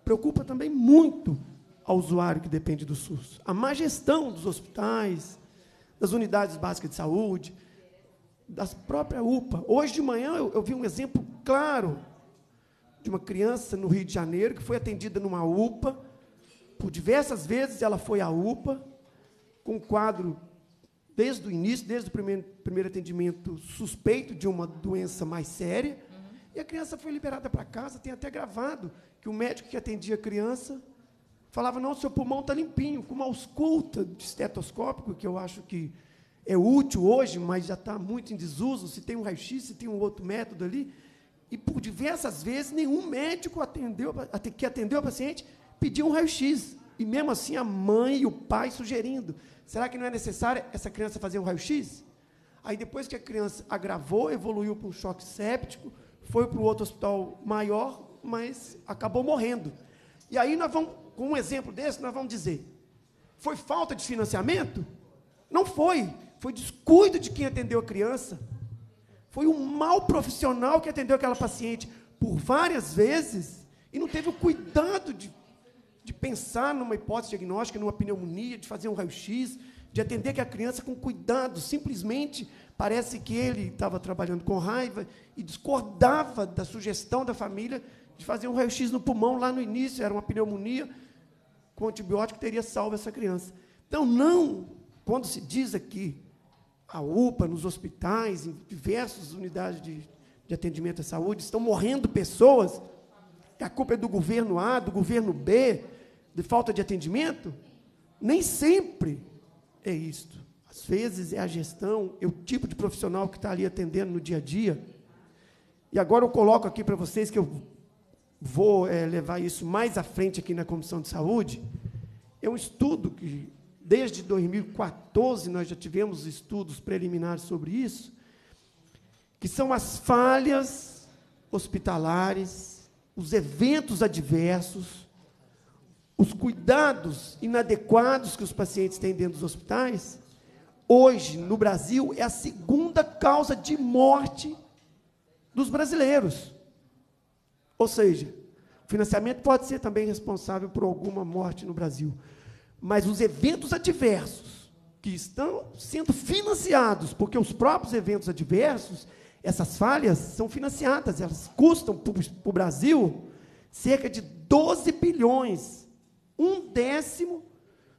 preocupa também muito ao usuário que depende do SUS. A má gestão dos hospitais, das unidades básicas de saúde, da própria U P A. Hoje de manhã, eu, eu vi um exemplo claro de uma criança no Rio de Janeiro que foi atendida numa U P A, por diversas vezes ela foi à U P A, com um quadro, desde o início, desde o primeiro, primeiro atendimento, suspeito de uma doença mais séria, uhum. E a criança foi liberada para casa, tem até gravado que o médico que atendia a criança falava, não, seu pulmão está limpinho, com uma ausculta de estetoscópico, que eu acho que é útil hoje, mas já está muito em desuso, se tem um raio-x, se tem um outro método ali. E, por diversas vezes, nenhum médico atendeu, que atendeu a paciente pediu um raio-x. E, mesmo assim, a mãe e o pai sugerindo. Será que não é necessário essa criança fazer um raio-x? Aí, depois que a criança agravou, evoluiu para um choque séptico, foi para o outro hospital maior, mas acabou morrendo. E aí, nós vamos, com um exemplo desse, nós vamos dizer, foi falta de financiamento? Não foi. Foi descuido de quem atendeu a criança. Foi um mau profissional que atendeu aquela paciente por várias vezes e não teve o cuidado de, de pensar numa hipótese diagnóstica, numa pneumonia, de fazer um raio-x, de atender aquela criança com cuidado. Simplesmente parece que ele estava trabalhando com raiva e discordava da sugestão da família de fazer um raio-x no pulmão lá no início. Era uma pneumonia com antibiótico que teria salvo essa criança. Então, não, quando se diz aqui, a U P A, nos hospitais, em diversas unidades de, de atendimento à saúde, estão morrendo pessoas, que a culpa é do governo A, do governo B, de falta de atendimento, nem sempre é isto. Às vezes é a gestão, é o tipo de profissional que está ali atendendo no dia a dia. E agora eu coloco aqui para vocês, que eu vou é, levar isso mais à frente aqui na Comissão de Saúde, é um estudo que... Desde dois mil e quatorze, nós já tivemos estudos preliminares sobre isso, que são as falhas hospitalares, os eventos adversos, os cuidados inadequados que os pacientes têm dentro dos hospitais. Hoje, no Brasil, é a segunda causa de morte dos brasileiros. Ou seja, o financiamento pode ser também responsável por alguma morte no Brasil. Mas os eventos adversos que estão sendo financiados, porque os próprios eventos adversos, essas falhas são financiadas, elas custam para o Brasil cerca de doze bilhões, um décimo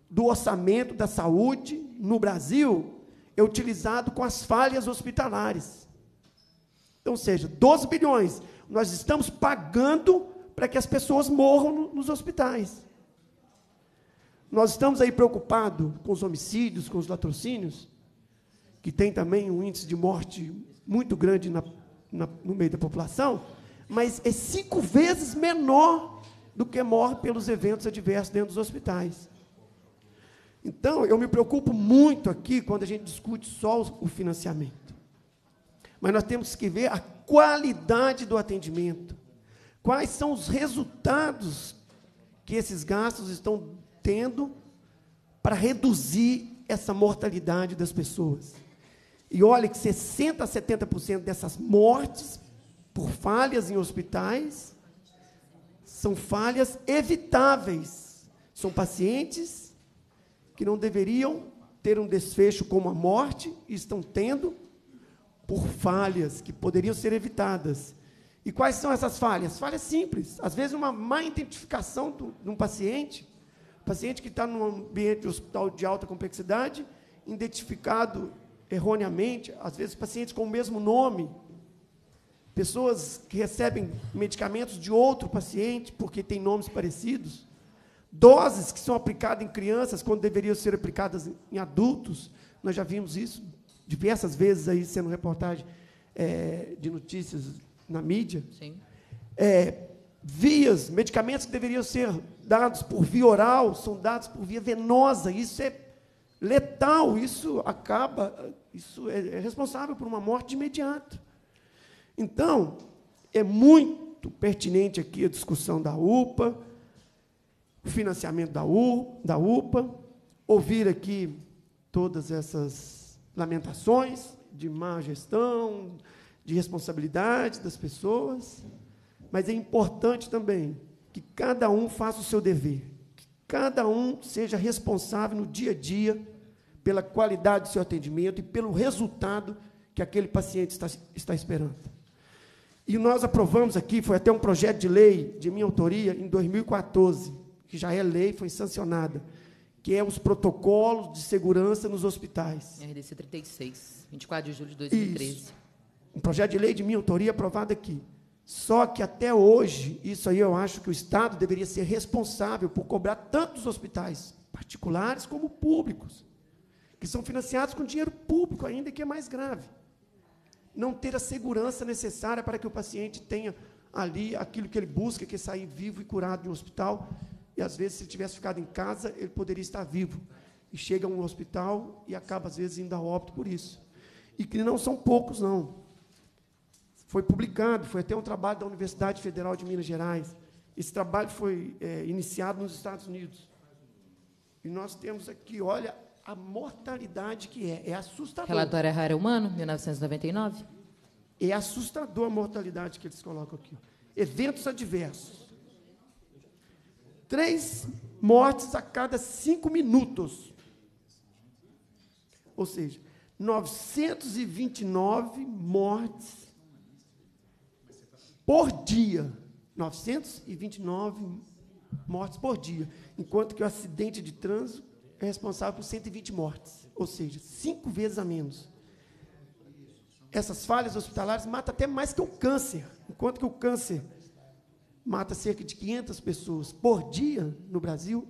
do orçamento da saúde no Brasil é utilizado com as falhas hospitalares. Então, ou seja, doze bilhões, nós estamos pagando para que as pessoas morram nos hospitais. Nós estamos aí preocupados com os homicídios, com os latrocínios, que tem também um índice de morte muito grande na, na, no meio da população, mas é cinco vezes menor do que morre pelos eventos adversos dentro dos hospitais. Então, eu me preocupo muito aqui quando a gente discute só o financiamento. Mas nós temos que ver a qualidade do atendimento. Quais são os resultados que esses gastos estão tendo para reduzir essa mortalidade das pessoas? E olha que sessenta a setenta por cento dessas mortes por falhas em hospitais são falhas evitáveis. São pacientes que não deveriam ter um desfecho como a morte e estão tendo por falhas que poderiam ser evitadas. E quais são essas falhas? Falhas simples. Às vezes, uma má identificação do, de um paciente, paciente que está num ambiente hospital de alta complexidade, identificado erroneamente, às vezes pacientes com o mesmo nome, pessoas que recebem medicamentos de outro paciente porque tem nomes parecidos, doses que são aplicadas em crianças quando deveriam ser aplicadas em adultos. Nós já vimos isso diversas vezes aí sendo reportagem é, de notícias na mídia. Sim. É, vias, medicamentos que deveriam ser dados por via oral, são dados por via venosa. Isso é letal, isso acaba, isso é responsável por uma morte imediata. Então, é muito pertinente aqui a discussão da U P A, o financiamento da U P A, ouvir aqui todas essas lamentações de má gestão, de responsabilidade das pessoas. Mas é importante também que cada um faça o seu dever, que cada um seja responsável no dia a dia pela qualidade do seu atendimento e pelo resultado que aquele paciente está, está esperando. E nós aprovamos aqui, foi até um projeto de lei de minha autoria, em dois mil e quatorze, que já é lei, foi sancionada, que é os protocolos de segurança nos hospitais. R D C trinta e seis, vinte e quatro de julho de dois mil e treze. Isso. Um projeto de lei de minha autoria aprovado aqui. Só que, até hoje, isso aí eu acho que o Estado deveria ser responsável por cobrar tanto os hospitais particulares como públicos, que são financiados com dinheiro público ainda, que é mais grave. Não ter a segurança necessária para que o paciente tenha ali aquilo que ele busca, que é sair vivo e curado de um hospital. E, às vezes, se ele tivesse ficado em casa, ele poderia estar vivo. E chega a um hospital e acaba, às vezes, indo a óbito por isso. E que não são poucos, não. Foi publicado, foi até um trabalho da Universidade Federal de Minas Gerais. Esse trabalho foi é, iniciado nos Estados Unidos. E nós temos aqui, olha, a mortalidade que é. É assustador. Relatório Errar Humano, mil novecentos e noventa e nove. É assustador a mortalidade que eles colocam aqui. Eventos adversos. Três mortes a cada cinco minutos. Ou seja, novecentos e vinte e nove mortes por dia, novecentos e vinte e nove mortes por dia, enquanto que o acidente de trânsito é responsável por cento e vinte mortes, ou seja, cinco vezes a menos. Essas falhas hospitalares matam até mais que o câncer, enquanto que o câncer mata cerca de quinhentas pessoas por dia no Brasil,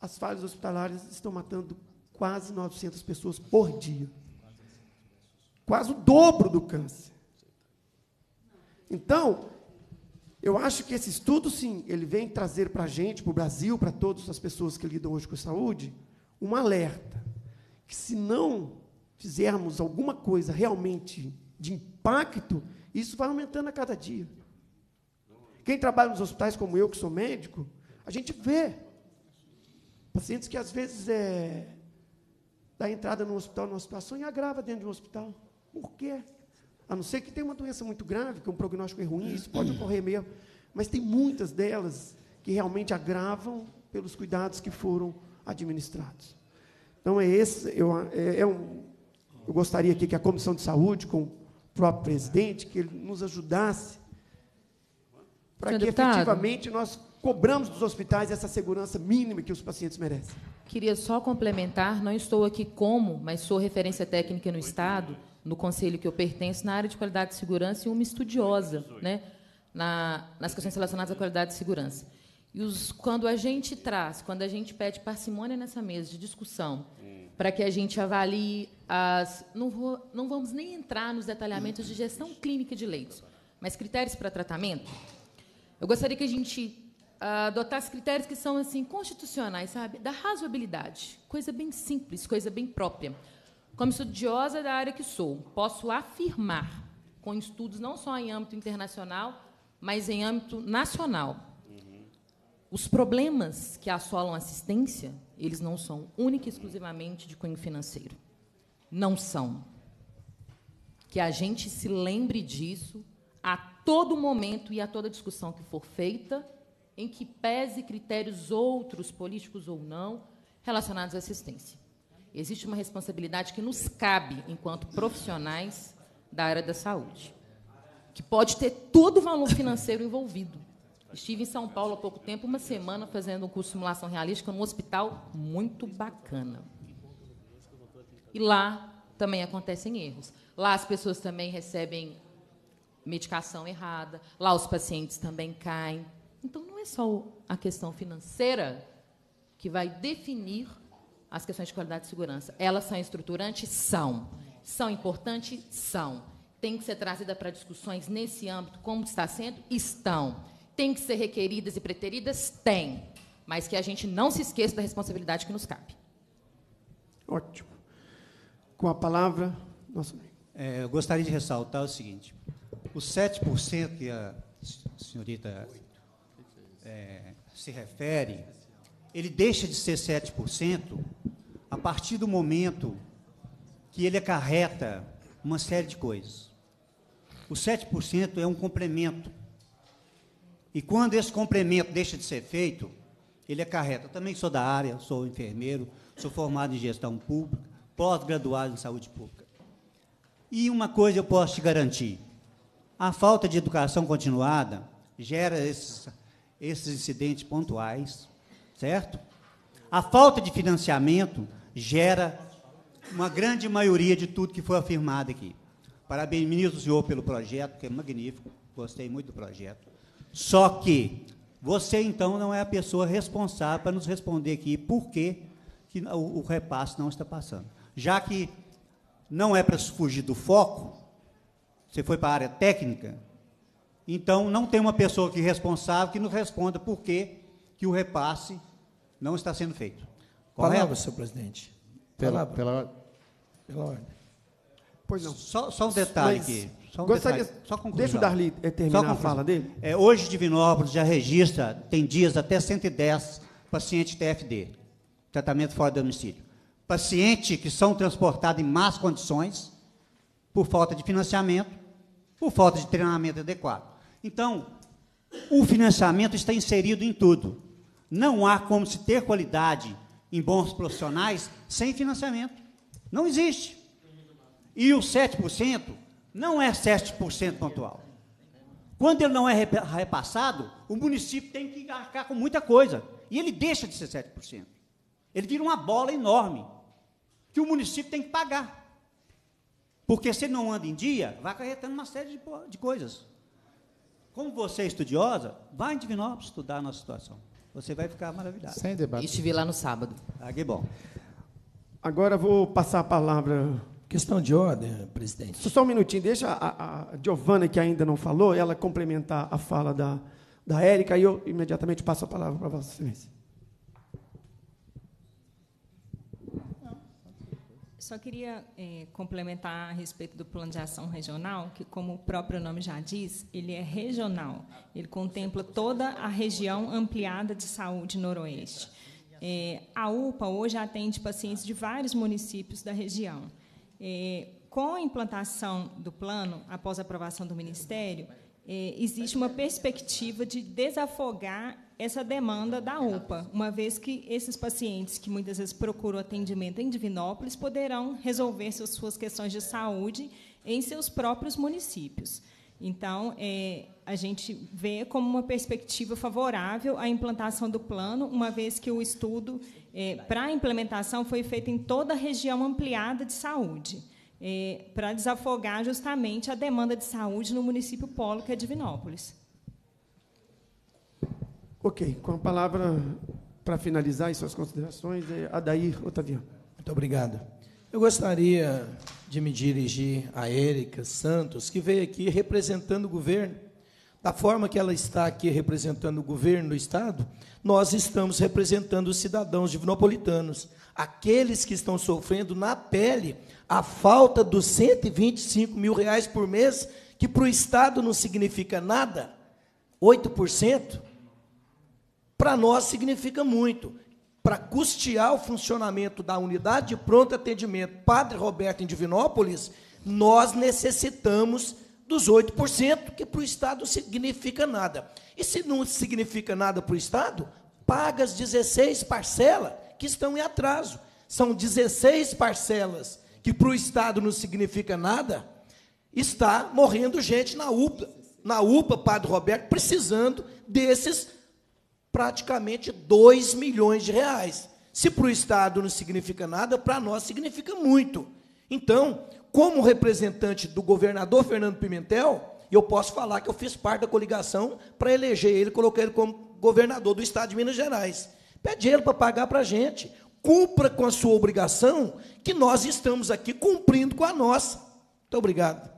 as falhas hospitalares estão matando quase novecentas pessoas por dia. Quase o dobro do câncer. Então, eu acho que esse estudo, sim, ele vem trazer para a gente, para o Brasil, para todas as pessoas que lidam hoje com a saúde, um alerta, que se não fizermos alguma coisa realmente de impacto, isso vai aumentando a cada dia. Quem trabalha nos hospitais, como eu, que sou médico, a gente vê pacientes que, às vezes, é, dá entrada no hospital, numa situação, e agrava dentro de um hospital. Por quê? A não ser que tenha uma doença muito grave, que um prognóstico é ruim, isso pode ocorrer mesmo. Mas tem muitas delas que realmente agravam pelos cuidados que foram administrados. Então, é esse, eu, é, é um, eu gostaria aqui que a Comissão de Saúde, com o próprio presidente, que ele nos ajudasse para que deputado, efetivamente nós cobramos dos hospitais essa segurança mínima que os pacientes merecem. Queria só complementar, não estou aqui como, mas sou referência técnica no Estado, no conselho que eu pertenço, na área de qualidade e segurança, e uma estudiosa, né, na, nas questões relacionadas à qualidade e segurança. E os, quando a gente traz, quando a gente pede parcimônia nessa mesa de discussão, para que a gente avalie as... Não, vou, não vamos nem entrar nos detalhamentos de gestão clínica de leitos, mas critérios para tratamento, eu gostaria que a gente adotasse critérios que são assim constitucionais, sabe? Da razoabilidade, coisa bem simples, coisa bem própria. Como estudiosa da área que sou, posso afirmar, com estudos não só em âmbito internacional, mas em âmbito nacional, os problemas que assolam a assistência, eles não são única e exclusivamente de cunho financeiro. Não são. Que a gente se lembre disso a todo momento e a toda discussão que for feita, em que pese critérios outros, políticos ou não, relacionados à assistência. Existe uma responsabilidade que nos cabe, enquanto profissionais da área da saúde, que pode ter todo o valor financeiro envolvido. Estive em São Paulo há pouco tempo, uma semana, fazendo um curso de simulação realística num hospital muito bacana. E lá também acontecem erros. Lá as pessoas também recebem medicação errada, lá os pacientes também caem. Então, não é só a questão financeira que vai definir as questões de qualidade e segurança. Elas são estruturantes? São. São importantes? São. Tem que ser trazida para discussões nesse âmbito, como está sendo? Estão. Tem que ser requeridas e preteridas? Tem. Mas que a gente não se esqueça da responsabilidade que nos cabe. Ótimo. Com a palavra, nosso amigo. É, eu gostaria de ressaltar o seguinte. Os sete por cento que a senhorita é, se refere, ele deixa de ser sete por cento a partir do momento que ele acarreta uma série de coisas. O sete por cento é um complemento. E quando esse complemento deixa de ser feito, ele acarreta. Eu também sou da área, sou enfermeiro, sou formado em gestão pública, pós-graduado em saúde pública. E uma coisa eu posso te garantir, a falta de educação continuada gera esses, esses incidentes pontuais, certo? A falta de financiamento gera uma grande maioria de tudo que foi afirmado aqui. Parabenizo o senhor pelo projeto, que é magnífico, gostei muito do projeto. Só que você, então, não é a pessoa responsável para nos responder aqui por que o repasse não está passando. Já que não é para fugir do foco, você foi para a área técnica, então não tem uma pessoa aqui responsável que nos responda por que o repasse não está sendo feito. Correto? Palavra, senhor presidente. Pela, pela, pela ordem. Pois não. Só, só um detalhe Mas... aqui. Só um Gostaria, detalhe, só conclusão. Deixa o Darli terminar só a fala dele. É, hoje, Divinópolis já registra, tem dias, até cento e dez pacientes T F D, tratamento fora do domicílio. Pacientes que são transportados em más condições, por falta de financiamento, por falta de treinamento adequado. Então, o financiamento está inserido em tudo. Não há como se ter qualidade em bons profissionais sem financiamento. Não existe. E os sete por cento... não é sete por cento pontual. Quando ele não é repassado, o município tem que arcar com muita coisa. E ele deixa de ser sete por cento. Ele vira uma bola enorme, que o município tem que pagar. Porque se ele não anda em dia, vai acarretando uma série de, de coisas. Como você é estudiosa, vai em Divinópolis estudar a nossa situação. Você vai ficar maravilhado. Sem debate. Estive lá no sábado. Ah, que bom. Agora vou passar a palavra... Questão de ordem, presidente. Só um minutinho, deixa a, a Giovana, que ainda não falou, ela complementar a fala da, da Érica, e eu imediatamente passo a palavra para Vossa Excelência. Só queria é, complementar a respeito do Plano de Ação Regional, que, como o próprio nome já diz, ele é regional. Ele contempla toda a região ampliada de saúde noroeste. É, a U P A hoje atende pacientes de vários municípios da região. É, com a implantação do plano, após a aprovação do Ministério, é, existe uma perspectiva de desafogar essa demanda da U P A, uma vez que esses pacientes que muitas vezes procuram atendimento em Divinópolis poderão resolver suas questões de saúde em seus próprios municípios. Então, é, a gente vê como uma perspectiva favorável à implantação do plano, uma vez que o estudo é, para a implementação foi feito em toda a região ampliada de saúde, é, para desafogar justamente a demanda de saúde no município polo, que é Divinópolis. Ok. Com a palavra, para finalizar, e suas considerações, é Adair Otaviano. Muito obrigado. Eu gostaria de me dirigir a Érica Santos, que veio aqui representando o governo. Da forma que ela está aqui representando o governo do Estado, nós estamos representando os cidadãos divinopolitanos, aqueles que estão sofrendo na pele a falta dos cento e vinte e cinco mil reais por mês, que para o Estado não significa nada, oito por cento, para nós significa muito. Para custear o funcionamento da unidade de pronto atendimento Padre Roberto em Divinópolis, nós necessitamos dos oito por cento, que para o Estado não significa nada. E se não significa nada para o Estado, paga as dezesseis parcelas que estão em atraso. São dezesseis parcelas que para o Estado não significa nada, está morrendo gente na U P A, na U P A Padre Roberto, precisando desses praticamente dois milhões de reais. Se para o Estado não significa nada, para nós significa muito. Então, como representante do governador Fernando Pimentel, eu posso falar que eu fiz parte da coligação para eleger ele, coloquei ele como governador do Estado de Minas Gerais. Pede ele para pagar para a gente. Cumpra com a sua obrigação, que nós estamos aqui cumprindo com a nossa. Muito obrigado.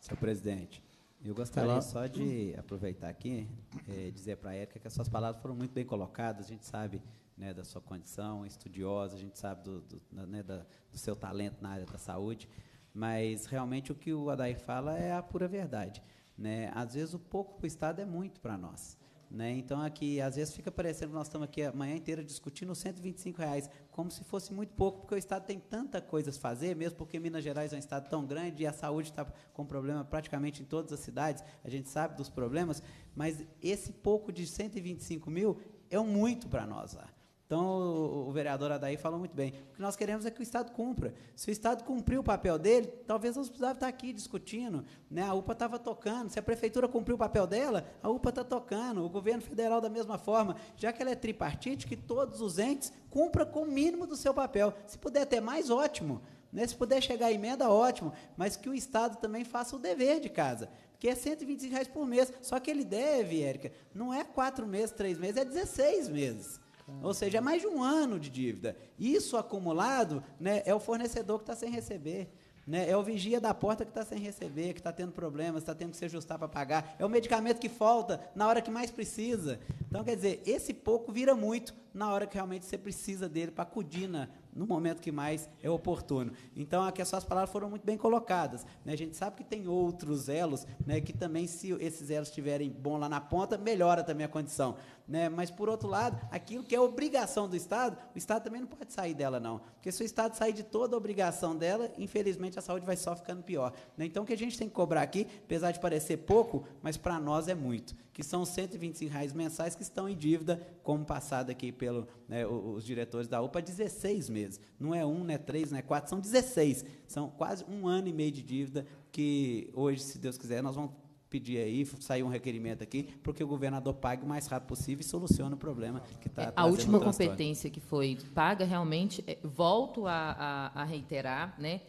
Senhor presidente, eu gostaria só de aproveitar aqui e é, dizer para a Érica que as suas palavras foram muito bem colocadas. A gente sabe, né, da sua condição estudiosa, a gente sabe do, do, né, da, do seu talento na área da saúde, mas realmente o que o Adair fala é a pura verdade, né? Às vezes o pouco para o Estado é muito para nós, né? Então, aqui, às vezes fica parecendo que nós estamos aqui a manhã inteira discutindo os cento e vinte e cinco reais, como se fosse muito pouco, porque o Estado tem tanta coisa a fazer, mesmo porque Minas Gerais é um Estado tão grande e a saúde está com problema praticamente em todas as cidades, a gente sabe dos problemas, mas esse pouco de cento e vinte e cinco mil é um muito para nós lá. Então, o, o vereador Adair falou muito bem. O que nós queremos é que o Estado cumpra. Se o Estado cumpriu o papel dele, talvez nós precisávamos estar aqui discutindo, né? A U P A estava tocando. Se a prefeitura cumpriu o papel dela, a U P A está tocando. O governo federal, da mesma forma. Já que ela é tripartite, que todos os entes cumpram com o mínimo do seu papel. Se puder ter mais, ótimo. Né? Se puder chegar à emenda, ótimo. Mas que o Estado também faça o dever de casa, que é cento e vinte e cinco reais por mês. Só que ele deve, Érica, não é quatro meses, três meses, é dezesseis meses. Ou seja, é mais de um ano de dívida. Isso acumulado, né, é o fornecedor que está sem receber, né, é o vigia da porta que está sem receber, que está tendo problemas, está tendo que se ajustar para pagar, é o medicamento que falta na hora que mais precisa. Então, quer dizer, esse pouco vira muito na hora que realmente você precisa dele para acudir na, no momento que mais é oportuno. Então, aqui as suas palavras foram muito bem colocadas, né? A gente sabe que tem outros elos, né, que também, se esses elos estiverem bons lá na ponta, melhora também a condição, né? Mas, por outro lado, aquilo que é obrigação do Estado, o Estado também não pode sair dela, não. Porque se o Estado sair de toda a obrigação dela, infelizmente, a saúde vai só ficando pior, né? Então, o que a gente tem que cobrar aqui, apesar de parecer pouco, mas para nós é muito, que são os cento e vinte e cinco reais mensais que estão em dívida, como passado aqui pelos, né, os diretores da U P A, dezesseis meses. Não é um, não é três, não é quatro, são dezesseis. São quase um ano e meio de dívida que hoje, se Deus quiser, nós vamos pedir aí, sair um requerimento aqui, porque o governador pague o mais rápido possível e solucione o problema que está trazendo. A última competência que foi paga, realmente, é, volto a, a, a reiterar, né,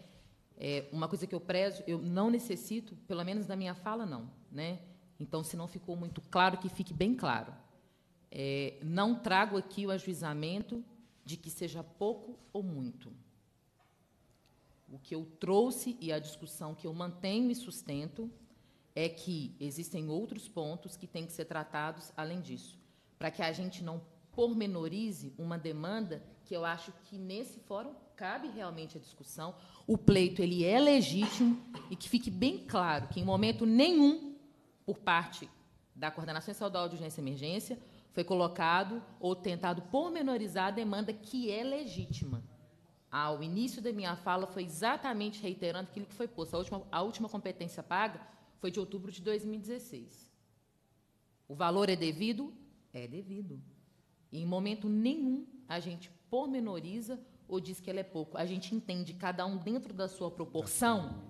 é, uma coisa que eu prezo, eu não necessito, pelo menos na minha fala, não, né? Então, se não ficou muito claro, que fique bem claro. É, não trago aqui o ajuizamento de que seja pouco ou muito. O que eu trouxe e a discussão que eu mantenho e sustento é que existem outros pontos que têm que ser tratados além disso, para que a gente não pormenorize uma demanda que eu acho que, nesse fórum, cabe realmente a discussão. O pleito, ele é legítimo, e que fique bem claro que, em momento nenhum, por parte da Coordenação Estadual de Urgência e Emergência, foi colocado ou tentado pormenorizar a demanda que é legítima. Ao início da minha fala, foi exatamente reiterando aquilo que foi posto. A última, a última competência paga foi de outubro de dois mil e dezesseis. O valor é devido? É devido. E, em momento nenhum, a gente pormenoriza ou diz que ela é pouco. A gente entende, cada um dentro da sua proporção,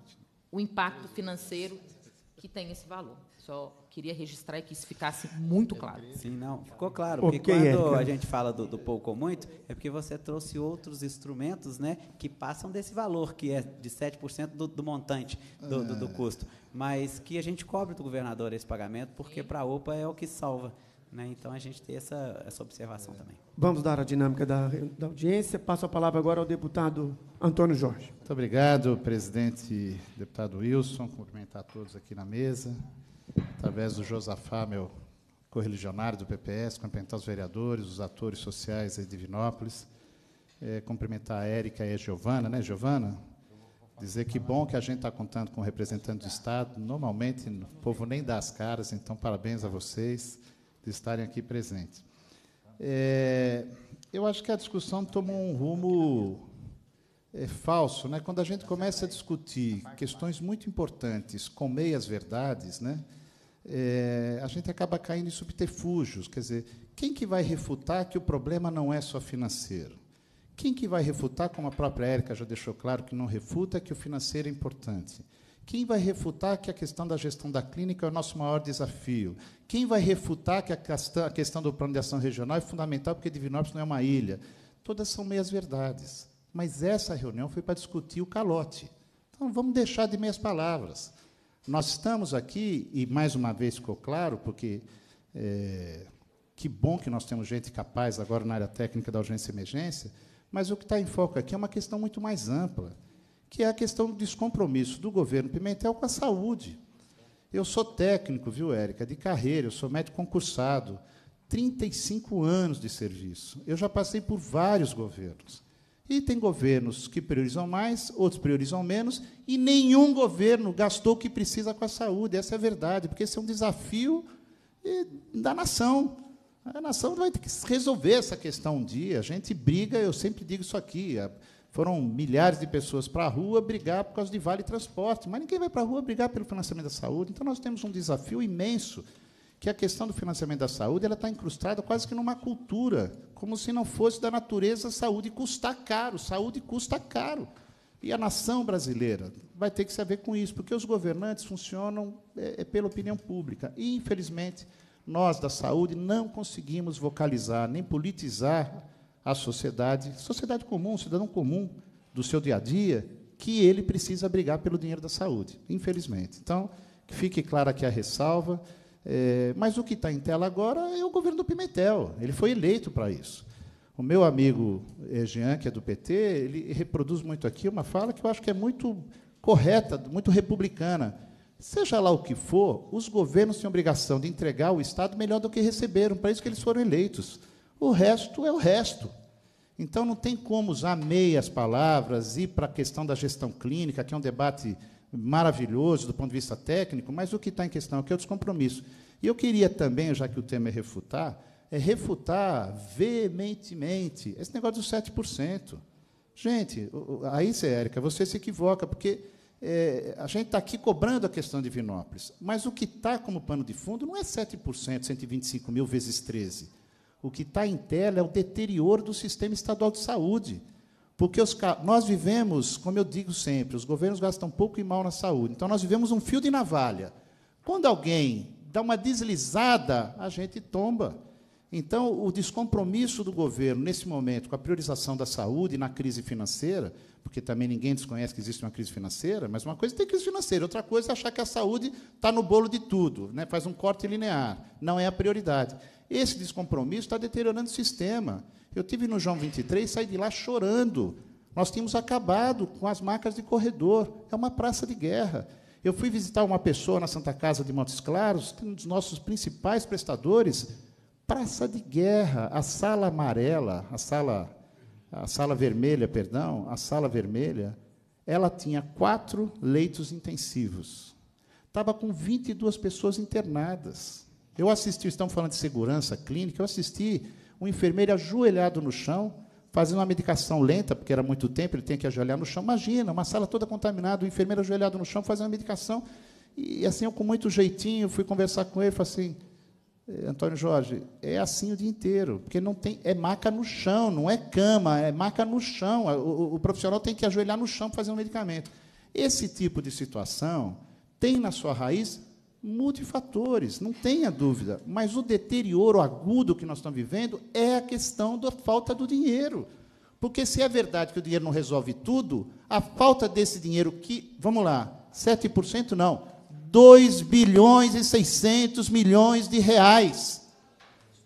o impacto financeiro que tem esse valor. Só queria registrar e que isso ficasse muito claro. Sim, não, ficou claro. Okay, porque quando Érica. a gente fala do, do pouco ou muito, é porque você trouxe outros instrumentos, né, que passam desse valor, que é de sete por cento do, do montante do, ah. do, do custo, mas que a gente cobre do governador esse pagamento, porque para a OPA é o que salva. Né? Então, a gente tem essa, essa observação é. também. Vamos dar a dinâmica da, da audiência. Passo a palavra agora ao deputado Antônio Jorge. Muito obrigado, presidente, deputado Wilson. Cumprimentar todos aqui na mesa. Através do Josafá, meu correligionário do P P S, cumprimentar os vereadores, os atores sociais de Divinópolis. É, cumprimentar a Érica e a Giovana. Né, Giovana? Dizer que bom que a gente está contando com representantes do Estado. Normalmente, o povo nem dá as caras, então, parabéns a vocês de estarem aqui presentes. É, eu acho que a discussão tomou um rumo é, falso, né? Quando a gente começa a discutir questões muito importantes com meias verdades, né? É, a gente acaba caindo em subterfúgios. Quer dizer, quem que vai refutar que o problema não é só financeiro? Quem que vai refutar, como a própria Érica já deixou claro que não refuta, que o financeiro é importante? Quem vai refutar que a questão da gestão da clínica é o nosso maior desafio? Quem vai refutar que a questão do plano de ação regional é fundamental, porque Divinópolis não é uma ilha? Todas são meias-verdades. Mas essa reunião foi para discutir o calote. Então, vamos deixar de meias palavras. Nós estamos aqui, e, mais uma vez, ficou claro, porque é, que bom que nós temos gente capaz agora na área técnica da urgência e emergência, mas o que está em foco aqui é uma questão muito mais ampla, que é a questão do descompromisso do governo Pimentel com a saúde. Eu sou técnico, viu, Érica, de carreira, eu sou médico concursado, trinta e cinco anos de serviço. Eu já passei por vários governos. E tem governos que priorizam mais, outros priorizam menos, e nenhum governo gastou o que precisa com a saúde. Essa é a verdade, porque esse é um desafio da nação. A nação vai ter que resolver essa questão um dia. A gente briga, eu sempre digo isso aqui, a foram milhares de pessoas para a rua brigar por causa de vale transporte, mas ninguém vai para a rua brigar pelo financiamento da saúde. Então, nós temos um desafio imenso, que a questão do financiamento da saúde ela está incrustada quase que numa cultura, como se não fosse da natureza a saúde custar caro. Saúde custa caro. E a nação brasileira vai ter que se haver com isso, porque os governantes funcionam é, é pela opinião pública. E, infelizmente, nós, da saúde, não conseguimos vocalizar nem politizar a sociedade, sociedade comum, cidadão comum do seu dia a dia, que ele precisa brigar pelo dinheiro da saúde, infelizmente. Então, que fique clara aqui a ressalva, é, mas o que está em tela agora é o governo do Pimentel, ele foi eleito para isso. O meu amigo Jean, que é do P T, ele reproduz muito aqui uma fala que eu acho que é muito correta, muito republicana. Seja lá o que for, os governos têm obrigação de entregar ao Estado melhor do que receberam, para isso que eles foram eleitos. O resto é o resto. Então, não tem como usar meias palavras, ir para a questão da gestão clínica, que é um debate maravilhoso do ponto de vista técnico, mas o que está em questão aqui é o descompromisso. E eu queria também, já que o tema é refutar, é refutar veementemente esse negócio dos sete por cento. Gente, aí, Érica, você se equivoca, porque é, a gente está aqui cobrando a questão de Divinópolis, mas o que está como pano de fundo não é sete por cento, cento e vinte e cinco mil vezes treze. O que está em tela é o deterioro do sistema estadual de saúde. Porque os, nós vivemos, como eu digo sempre, os governos gastam pouco e mal na saúde. Então, nós vivemos um fio de navalha. Quando alguém dá uma deslizada, a gente tomba. Então, o descompromisso do governo, nesse momento, com a priorização da saúde na crise financeira, porque também ninguém desconhece que existe uma crise financeira, mas uma coisa é ter crise financeira, outra coisa é achar que a saúde está no bolo de tudo, né? Faz um corte linear, não é a prioridade. Esse descompromisso está deteriorando o sistema. Eu estive no João vinte e três, saí de lá chorando. Nós tínhamos acabado com as marcas de corredor. É uma praça de guerra. Eu fui visitar uma pessoa na Santa Casa de Montes Claros, um dos nossos principais prestadores, praça de guerra, a sala amarela, a sala, a sala vermelha, perdão, a sala vermelha, ela tinha quatro leitos intensivos. Estava com vinte e duas pessoas internadas. Eu assisti, estamos falando de segurança clínica, eu assisti um enfermeiro ajoelhado no chão, fazendo uma medicação lenta, porque era muito tempo, ele tem que ajoelhar no chão. Imagina, uma sala toda contaminada, o enfermeiro ajoelhado no chão, fazendo a medicação. E, assim, eu, com muito jeitinho, fui conversar com ele, falei assim, Antônio Jorge, é assim o dia inteiro, porque não tem, é maca no chão, não é cama, é maca no chão. O, o, o profissional tem que ajoelhar no chão, fazendo o medicamento. Esse tipo de situação tem na sua raiz multifatores, não tenha dúvida, mas o deterioro agudo que nós estamos vivendo é a questão da falta do dinheiro, porque se é verdade que o dinheiro não resolve tudo, a falta desse dinheiro que, vamos lá, sete por cento não, dois bilhões e seiscentos milhões de reais,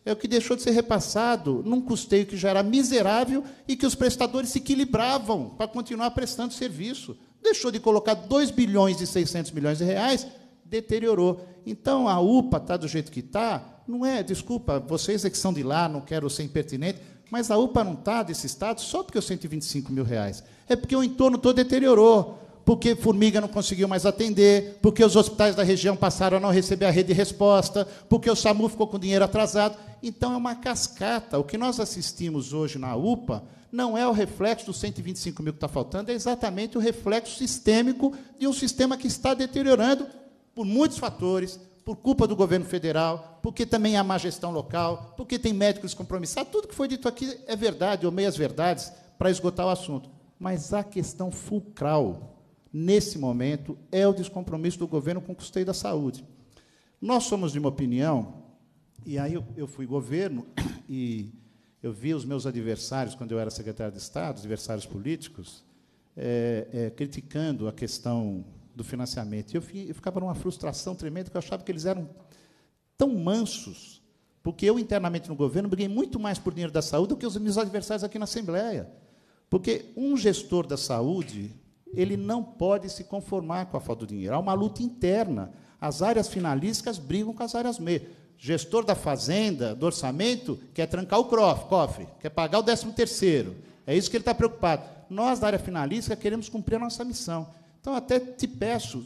é o que deixou de ser repassado num custeio que já era miserável e que os prestadores se equilibravam para continuar prestando serviço. Deixou de colocar dois bilhões e seiscentos milhões de reais, deteriorou. Então, a U P A está do jeito que está, não é, desculpa, vocês é que são de lá, não quero ser impertinente, mas a U P A não está desse estado só porque os cento e vinte e cinco mil reais. É porque o entorno todo deteriorou, porque Formiga não conseguiu mais atender, porque os hospitais da região passaram a não receber a rede de resposta, porque o SAMU ficou com dinheiro atrasado. Então, é uma cascata. O que nós assistimos hoje na U P A não é o reflexo dos cento e vinte e cinco mil que está faltando, é exatamente o reflexo sistêmico de um sistema que está deteriorando, por muitos fatores, por culpa do governo federal, porque também há má gestão local, porque tem médicos compromissados. Tudo que foi dito aqui é verdade, ou meias-verdades, para esgotar o assunto. Mas a questão fulcral, nesse momento, é o descompromisso do governo com o custeio da saúde. Nós somos de uma opinião, e aí eu, eu fui governo, e eu vi os meus adversários, quando eu era secretário de Estado, adversários políticos, é, é, criticando a questão do financiamento. Eu, eu ficava numa frustração tremenda, porque eu achava que eles eram tão mansos, porque eu, internamente no governo, briguei muito mais por dinheiro da saúde do que os meus adversários aqui na Assembleia. Porque um gestor da saúde, ele não pode se conformar com a falta do dinheiro. Há uma luta interna. As áreas finalísticas brigam com as áreas meia. Gestor da fazenda, do orçamento, quer trancar o cofre, quer pagar o décimo terceiro. É isso que ele está preocupado. Nós, da área finalística, queremos cumprir a nossa missão. Então, até te peço,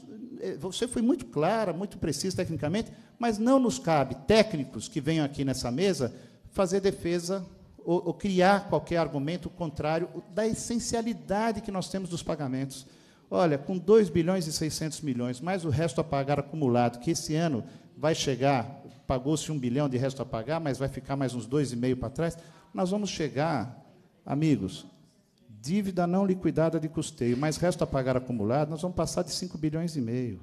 você foi muito clara, muito precisa tecnicamente, mas não nos cabe, técnicos que venham aqui nessa mesa, fazer defesa ou, ou criar qualquer argumento contrário da essencialidade que nós temos dos pagamentos. Olha, com dois bilhões e seiscentos milhões, mais o resto a pagar acumulado, que esse ano vai chegar, pagou-se um bilhão de resto a pagar, mas vai ficar mais uns dois e meio para trás, nós vamos chegar, amigos, dívida não liquidada de custeio, mas resto a pagar acumulado, nós vamos passar de cinco bilhões e meio.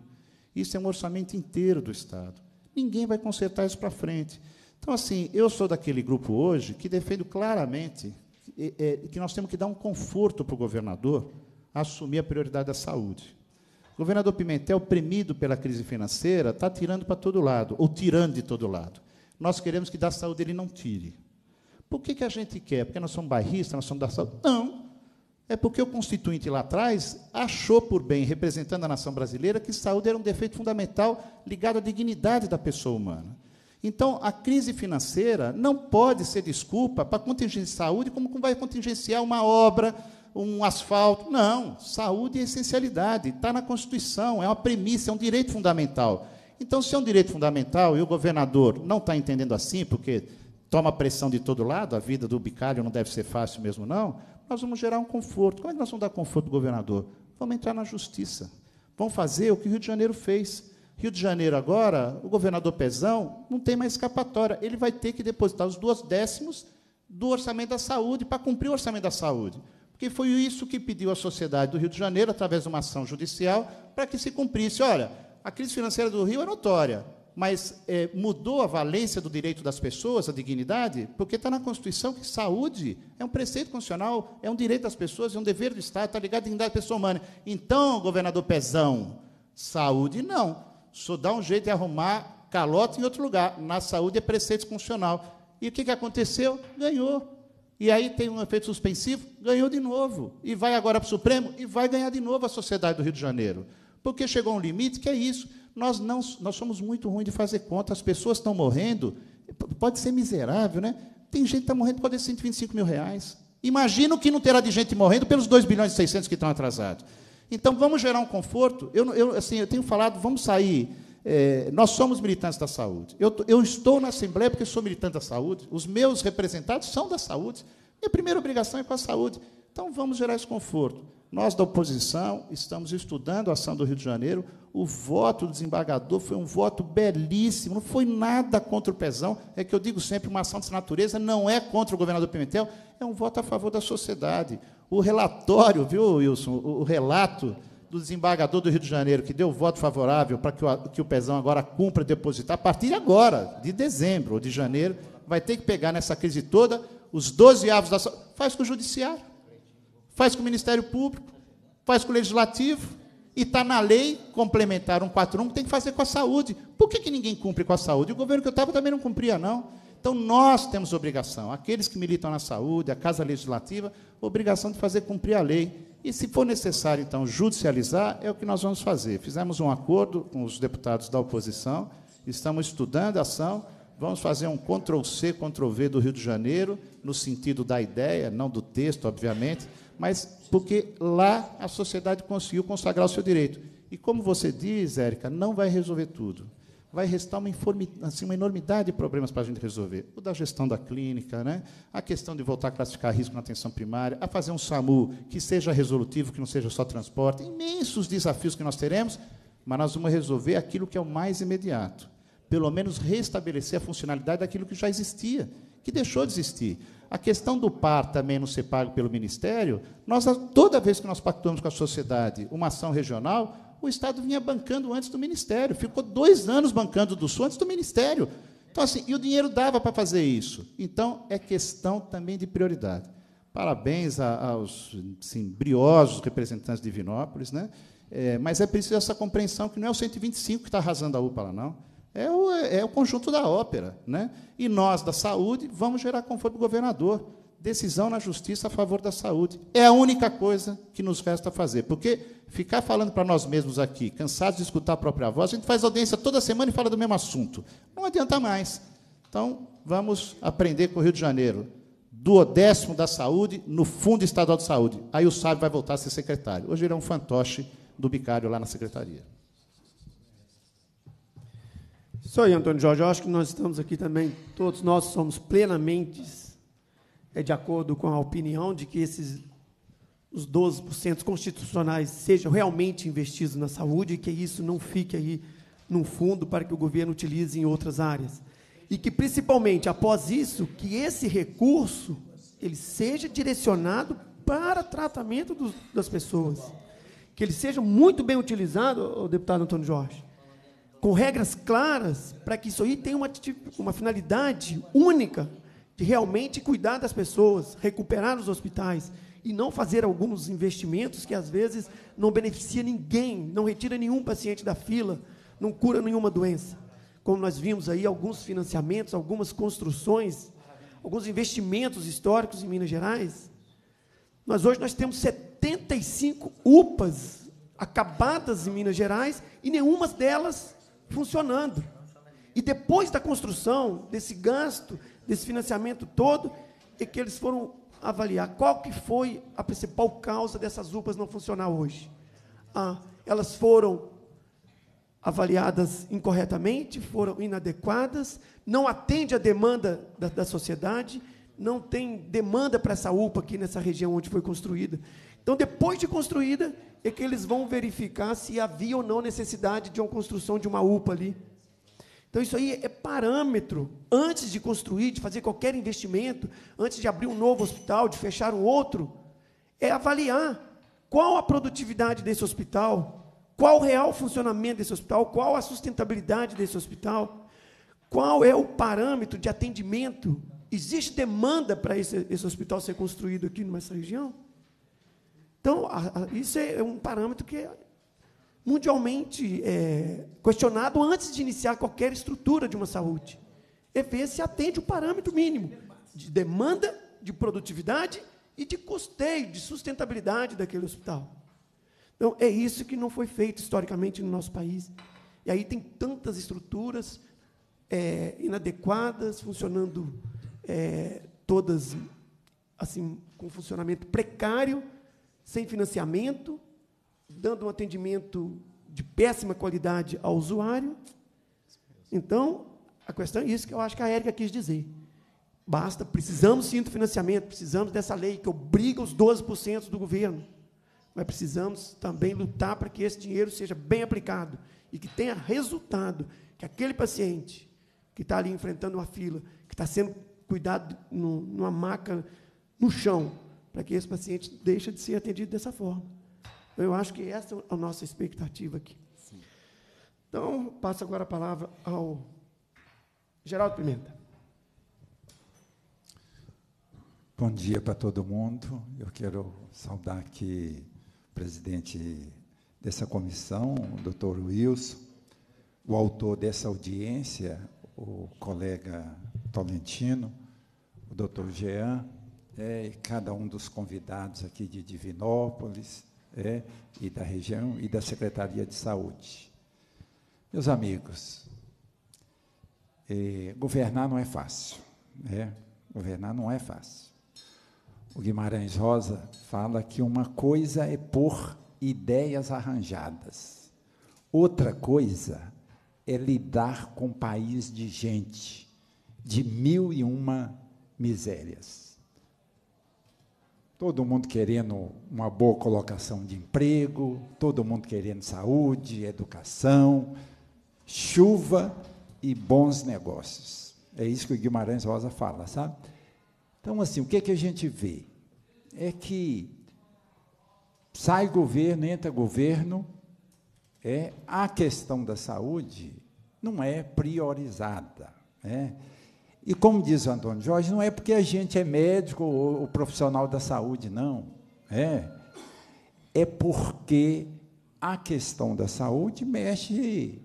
Isso é um orçamento inteiro do Estado. Ninguém vai consertar isso para frente. Então, assim, eu sou daquele grupo hoje que defendo claramente que, é, que nós temos que dar um conforto para o governador assumir a prioridade da saúde. O governador Pimentel, premido pela crise financeira, está tirando para todo lado, ou tirando de todo lado. Nós queremos que da saúde ele não tire. Por que, que a gente quer? Porque nós somos bairristas, nós somos da saúde? Não. É porque o Constituinte, lá atrás, achou por bem, representando a nação brasileira, que saúde era um defeito fundamental ligado à dignidade da pessoa humana. Então, a crise financeira não pode ser desculpa para contingenciar saúde como vai contingenciar uma obra, um asfalto. Não, saúde é essencialidade, está na Constituição, é uma premissa, é um direito fundamental. Então, se é um direito fundamental e o governador não está entendendo assim, porque toma pressão de todo lado, a vida do bicalho não deve ser fácil mesmo, não, nós vamos gerar um conforto. Como é que nós vamos dar conforto ao governador? Vamos entrar na justiça. Vamos fazer o que o Rio de Janeiro fez. Rio de Janeiro, agora, o governador Pezão não tem mais escapatória. Ele vai ter que depositar os dois décimos do orçamento da saúde para cumprir o orçamento da saúde. Porque foi isso que pediu a sociedade do Rio de Janeiro, através de uma ação judicial, para que se cumprisse. Olha, a crise financeira do Rio é notória, mas é, mudou a valência do direito das pessoas, a dignidade, porque está na Constituição que saúde é um preceito constitucional, é um direito das pessoas, é um dever do Estado, está ligado à dignidade da pessoa humana. Então, governador Pezão, saúde não. Só dá um jeito de arrumar calota em outro lugar. Na saúde é preceito constitucional. E o que, que aconteceu? Ganhou. E aí tem um efeito suspensivo, ganhou de novo. E vai agora para o Supremo e vai ganhar de novo a sociedade do Rio de Janeiro. Porque chegou um limite que é isso. Nós, não, nós somos muito ruins de fazer conta, as pessoas estão morrendo, pode ser miserável, né? Tem gente que está morrendo por causa de cento e vinte e cinco mil reais. Imagina o que não terá de gente morrendo pelos dois bilhões e seiscentos que estão atrasados. Então, vamos gerar um conforto. Eu, eu, assim, eu tenho falado, vamos sair. É, nós somos militantes da saúde. Eu, eu estou na Assembleia porque sou militante da saúde. Os meus representados são da saúde. Minha primeira obrigação é com a saúde. Então, vamos gerar esse conforto. Nós, da oposição, estamos estudando a ação do Rio de Janeiro. O voto do desembargador foi um voto belíssimo, não foi nada contra o Pezão. É que eu digo sempre, uma ação dessa natureza não é contra o governador Pimentel, é um voto a favor da sociedade. O relatório, viu, Wilson, o relato do desembargador do Rio de Janeiro, que deu voto favorável para que o, que o Pezão agora cumpra depositar, a partir de agora, de dezembro ou de janeiro, vai ter que pegar nessa crise toda os doze avos da saúde. Faz com o Judiciário, faz com o Ministério Público, faz com o Legislativo, e está na lei complementar cento e quarenta e um que tem que fazer com a saúde. Por que que ninguém cumpre com a saúde? O governo que eu estava também não cumpria, não. Então, nós temos obrigação, aqueles que militam na saúde, a Casa Legislativa, obrigação de fazer cumprir a lei. E, se for necessário, então, judicializar, é o que nós vamos fazer. Fizemos um acordo com os deputados da oposição, estamos estudando a ação, vamos fazer um control C, control V do Rio de Janeiro, no sentido da ideia, não do texto, obviamente, mas porque lá a sociedade conseguiu consagrar o seu direito. E, como você diz, Érica, não vai resolver tudo. Vai restar uma, assim, uma enormidade de problemas para a gente resolver. O da gestão da clínica, né? A questão de voltar a classificar risco na atenção primária, a fazer um SAMU que seja resolutivo, que não seja só transporte. Imensos desafios que nós teremos, mas nós vamos resolver aquilo que é o mais imediato. Pelo menos restabelecer a funcionalidade daquilo que já existia, que deixou de existir. A questão do P A R também não ser pago pelo Ministério, nós, toda vez que nós pactuamos com a sociedade uma ação regional, o Estado vinha bancando antes do Ministério. Ficou dois anos bancando do Sul antes do Ministério. Então, assim, e o dinheiro dava para fazer isso. Então, é questão também de prioridade. Parabéns a, aos assim, briosos representantes de Divinópolis, né? É, mas é preciso essa compreensão que não é o cento e vinte e cinco que está arrasando a UPA lá, não. É o, é o conjunto da ópera, né? E nós, da saúde, vamos gerar conforto do governador. Decisão na justiça a favor da saúde. É a única coisa que nos resta fazer, porque ficar falando para nós mesmos aqui, cansados de escutar a própria voz, a gente faz audiência toda semana e fala do mesmo assunto. Não adianta mais. Então, vamos aprender com o Rio de Janeiro. Duodécimo da saúde no Fundo Estadual de Saúde. Aí o Sávio vai voltar a ser secretário. Hoje ele é um fantoche do bicário lá na secretaria. Isso aí, Antônio Jorge. Eu acho que nós estamos aqui também, todos nós somos plenamente é de acordo com a opinião de que esses os doze por cento constitucionais sejam realmente investidos na saúde e que isso não fique aí num fundo para que o governo utilize em outras áreas. E que, principalmente, após isso, que esse recurso ele seja direcionado para tratamento do, das pessoas. Que ele seja muito bem utilizado, deputado Antônio Jorge, com regras claras para que isso aí tenha uma, uma finalidade única, de realmente cuidar das pessoas, recuperar os hospitais e não fazer alguns investimentos que, às vezes, não beneficia ninguém, não retira nenhum paciente da fila, não cura nenhuma doença. Como nós vimos aí, alguns financiamentos, algumas construções, alguns investimentos históricos em Minas Gerais. Mas hoje nós temos setenta e cinco U P As acabadas em Minas Gerais e nenhuma delas funcionando. E depois da construção, desse gasto, desse financiamento todo, é que eles foram avaliar qual que foi a principal causa dessas U P As não funcionar hoje. Ah, elas foram avaliadas incorretamente, foram inadequadas, não atende a demanda da, da sociedade, não tem demanda para essa U P A aqui nessa região onde foi construída. Então, depois de construída, é que eles vão verificar se havia ou não necessidade de uma construção de uma U P A ali. Então, isso aí é parâmetro, antes de construir, de fazer qualquer investimento, antes de abrir um novo hospital, de fechar um outro, é avaliar qual a produtividade desse hospital, qual o real funcionamento desse hospital, qual a sustentabilidade desse hospital, qual é o parâmetro de atendimento, existe demanda para esse, esse hospital ser construído aqui nessa região? Então, a, a, isso é um parâmetro que é mundialmente é, questionado antes de iniciar qualquer estrutura de uma saúde. É ver se atende o parâmetro mínimo de demanda, de produtividade e de custeio, de sustentabilidade daquele hospital. Então, é isso que não foi feito historicamente no nosso país. E aí tem tantas estruturas é, inadequadas, funcionando é, todas assim, com funcionamento precário, sem financiamento, dando um atendimento de péssima qualidade ao usuário. Então, a questão é isso que eu acho que a Érica quis dizer. Basta, precisamos sim do financiamento, precisamos dessa lei que obriga os doze por cento do governo, mas precisamos também lutar para que esse dinheiro seja bem aplicado e que tenha resultado, que aquele paciente que está ali enfrentando uma fila, que está sendo cuidado no, numa maca no chão, para que esse paciente deixe de ser atendido dessa forma. Eu acho que essa é a nossa expectativa aqui. Sim. Então, passo agora a palavra ao Geraldo Pimenta. Bom dia para todo mundo. Eu quero saudar aqui o presidente dessa comissão, o doutor Wilson, o autor dessa audiência, o colega Tolentino, o doutor Jean, é, e cada um dos convidados aqui de Divinópolis, é, e da região, e da Secretaria de Saúde. Meus amigos, é, governar não é fácil. É, governar não é fácil. O Guimarães Rosa fala que uma coisa é pôr ideias arranjadas, outra coisa é lidar com um país de gente, de mil e uma misérias. Todo mundo querendo uma boa colocação de emprego, todo mundo querendo saúde, educação, chuva e bons negócios. É isso que o Guimarães Rosa fala, sabe? Então, assim, o que, é que a gente vê? É que sai governo, entra governo, é, a questão da saúde não é priorizada. Né? E, como diz o Antônio Jorge, não é porque a gente é médico ou, ou profissional da saúde, não. É, é porque a questão da saúde mexe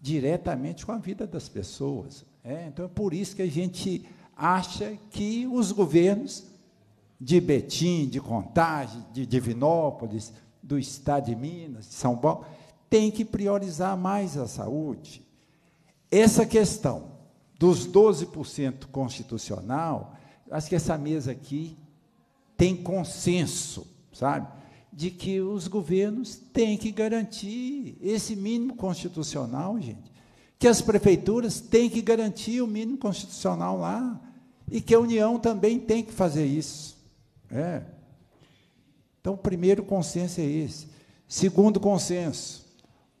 diretamente com a vida das pessoas. É? Então, é por isso que a gente acha que os governos de Betim, de Contagem, de Divinópolis, do estado de Minas, de São Paulo, tem que priorizar mais a saúde. Essa questão dos doze por cento constitucional, acho que essa mesa aqui tem consenso, sabe, de que os governos têm que garantir esse mínimo constitucional, gente, que as prefeituras têm que garantir o mínimo constitucional lá, e que a União também tem que fazer isso. É. Então, o primeiro consenso é esse. Segundo consenso,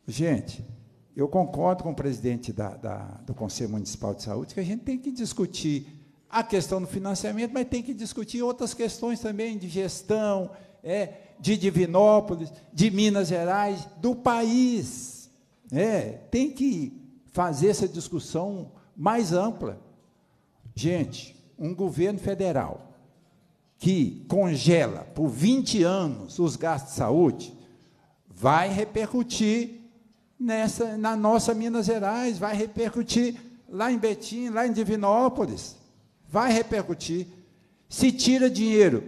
gente, eu concordo com o presidente da, da, do Conselho Municipal de Saúde que a gente tem que discutir a questão do financiamento, mas tem que discutir outras questões também de gestão, é, de Divinópolis, de Minas Gerais, do país. É, tem que fazer essa discussão mais ampla. Gente, um governo federal que congela por vinte anos os gastos de saúde vai repercutir nessa, na nossa Minas Gerais, vai repercutir lá em Betim, lá em Divinópolis, vai repercutir. Se tira dinheiro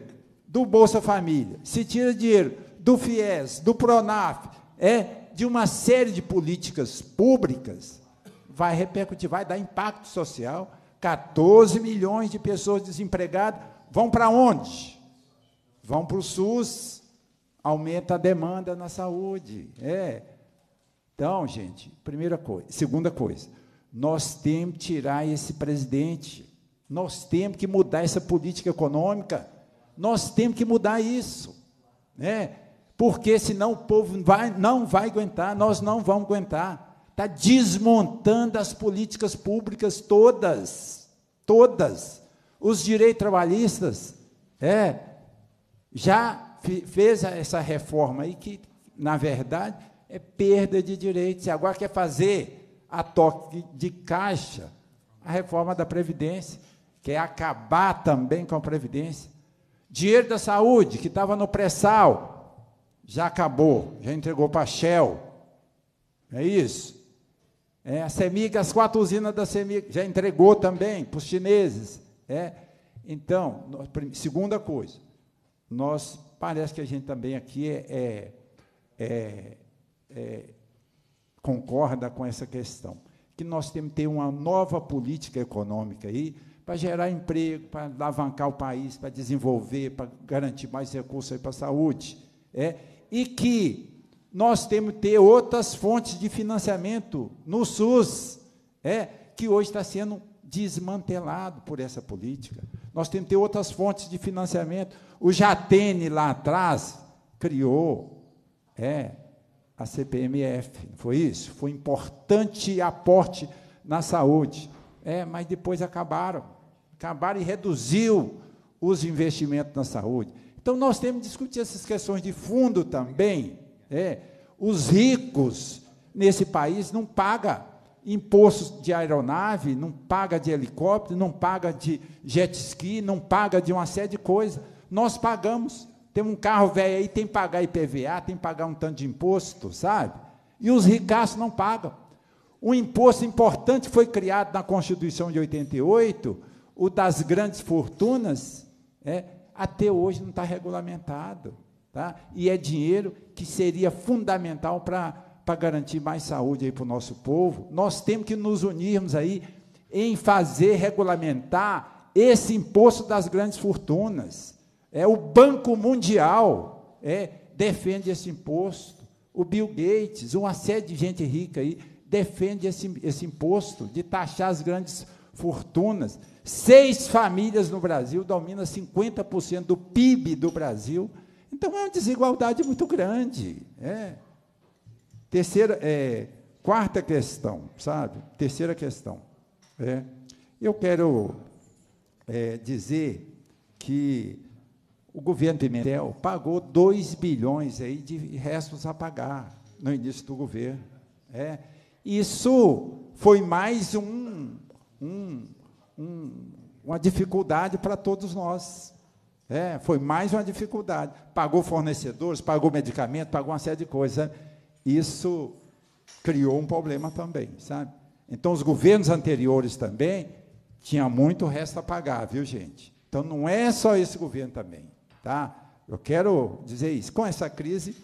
do Bolsa Família, se tira dinheiro do FIES, do PRONAF, é, de uma série de políticas públicas, vai repercutir, vai dar impacto social. quatorze milhões de pessoas desempregadas vão para onde? Vão para o SUS. Aumenta a demanda na saúde. É. Então, gente, primeira coisa. Segunda coisa, nós temos que tirar esse presidente, nós temos que mudar essa política econômica, nós temos que mudar isso, né? Porque, senão, o povo vai, não vai aguentar, nós não vamos aguentar. Está desmontando as políticas públicas todas, todas. Os direitos trabalhistas, é, já... fez essa reforma aí que, na verdade, é perda de direitos. E agora quer fazer a toque de caixa a reforma da Previdência, quer acabar também com a Previdência. Dinheiro da saúde, que estava no pré-sal, já acabou, já entregou para a Shell. É isso. É, a CEMIG, as quatro usinas da CEMIG, já entregou também para os chineses. É. Então, segunda coisa, nós... Parece que a gente também aqui é, é, é, é, concorda com essa questão, que nós temos que ter uma nova política econômica aí para gerar emprego, para alavancar o país, para desenvolver, para garantir mais recursos aí para a saúde. É, e que nós temos que ter outras fontes de financiamento no SUS, é, que hoje está sendo desmantelado por essa política. Nós temos que ter outras fontes de financiamento. O Jatene, lá atrás, criou é, a C P M F, não foi isso? Foi importante aporte na saúde. É, mas depois acabaram. Acabaram e reduziu os investimentos na saúde. Então, nós temos que discutir essas questões de fundo também, É. Os ricos nesse país não pagam impostos de aeronave, não pagam de helicóptero, não pagam de jet ski, não pagam de uma série de coisas. Nós pagamos. Tem um carro velho aí, tem que pagar I P V A, tem que pagar um tanto de imposto, sabe? E os ricaços não pagam. Um imposto importante foi criado na Constituição de oitenta e oito, o das grandes fortunas, é, até hoje não está regulamentado. Tá? E é dinheiro que seria fundamental para garantir mais saúde aí para o nosso povo. Nós temos que nos unirmos aí em fazer regulamentar esse imposto das grandes fortunas. É, o Banco Mundial é, defende esse imposto, o Bill Gates, uma série de gente rica aí, defende esse, esse imposto de taxar as grandes fortunas. Seis famílias no Brasil dominam cinquenta por cento do P I B do Brasil, então é uma desigualdade muito grande. É. Terceira, é, quarta questão, sabe? Terceira questão. É. Eu quero é, dizer que o governo Pimentel pagou dois bilhões aí de restos a pagar no início do governo. É. Isso foi mais um, um, um, uma dificuldade para todos nós. É, foi mais uma dificuldade. Pagou fornecedores, pagou medicamento, pagou uma série de coisas. Isso criou um problema também, sabe? Então, os governos anteriores também tinham muito resto a pagar, viu, gente? Então, não é só esse governo também. Tá? Eu quero dizer isso. Com essa crise,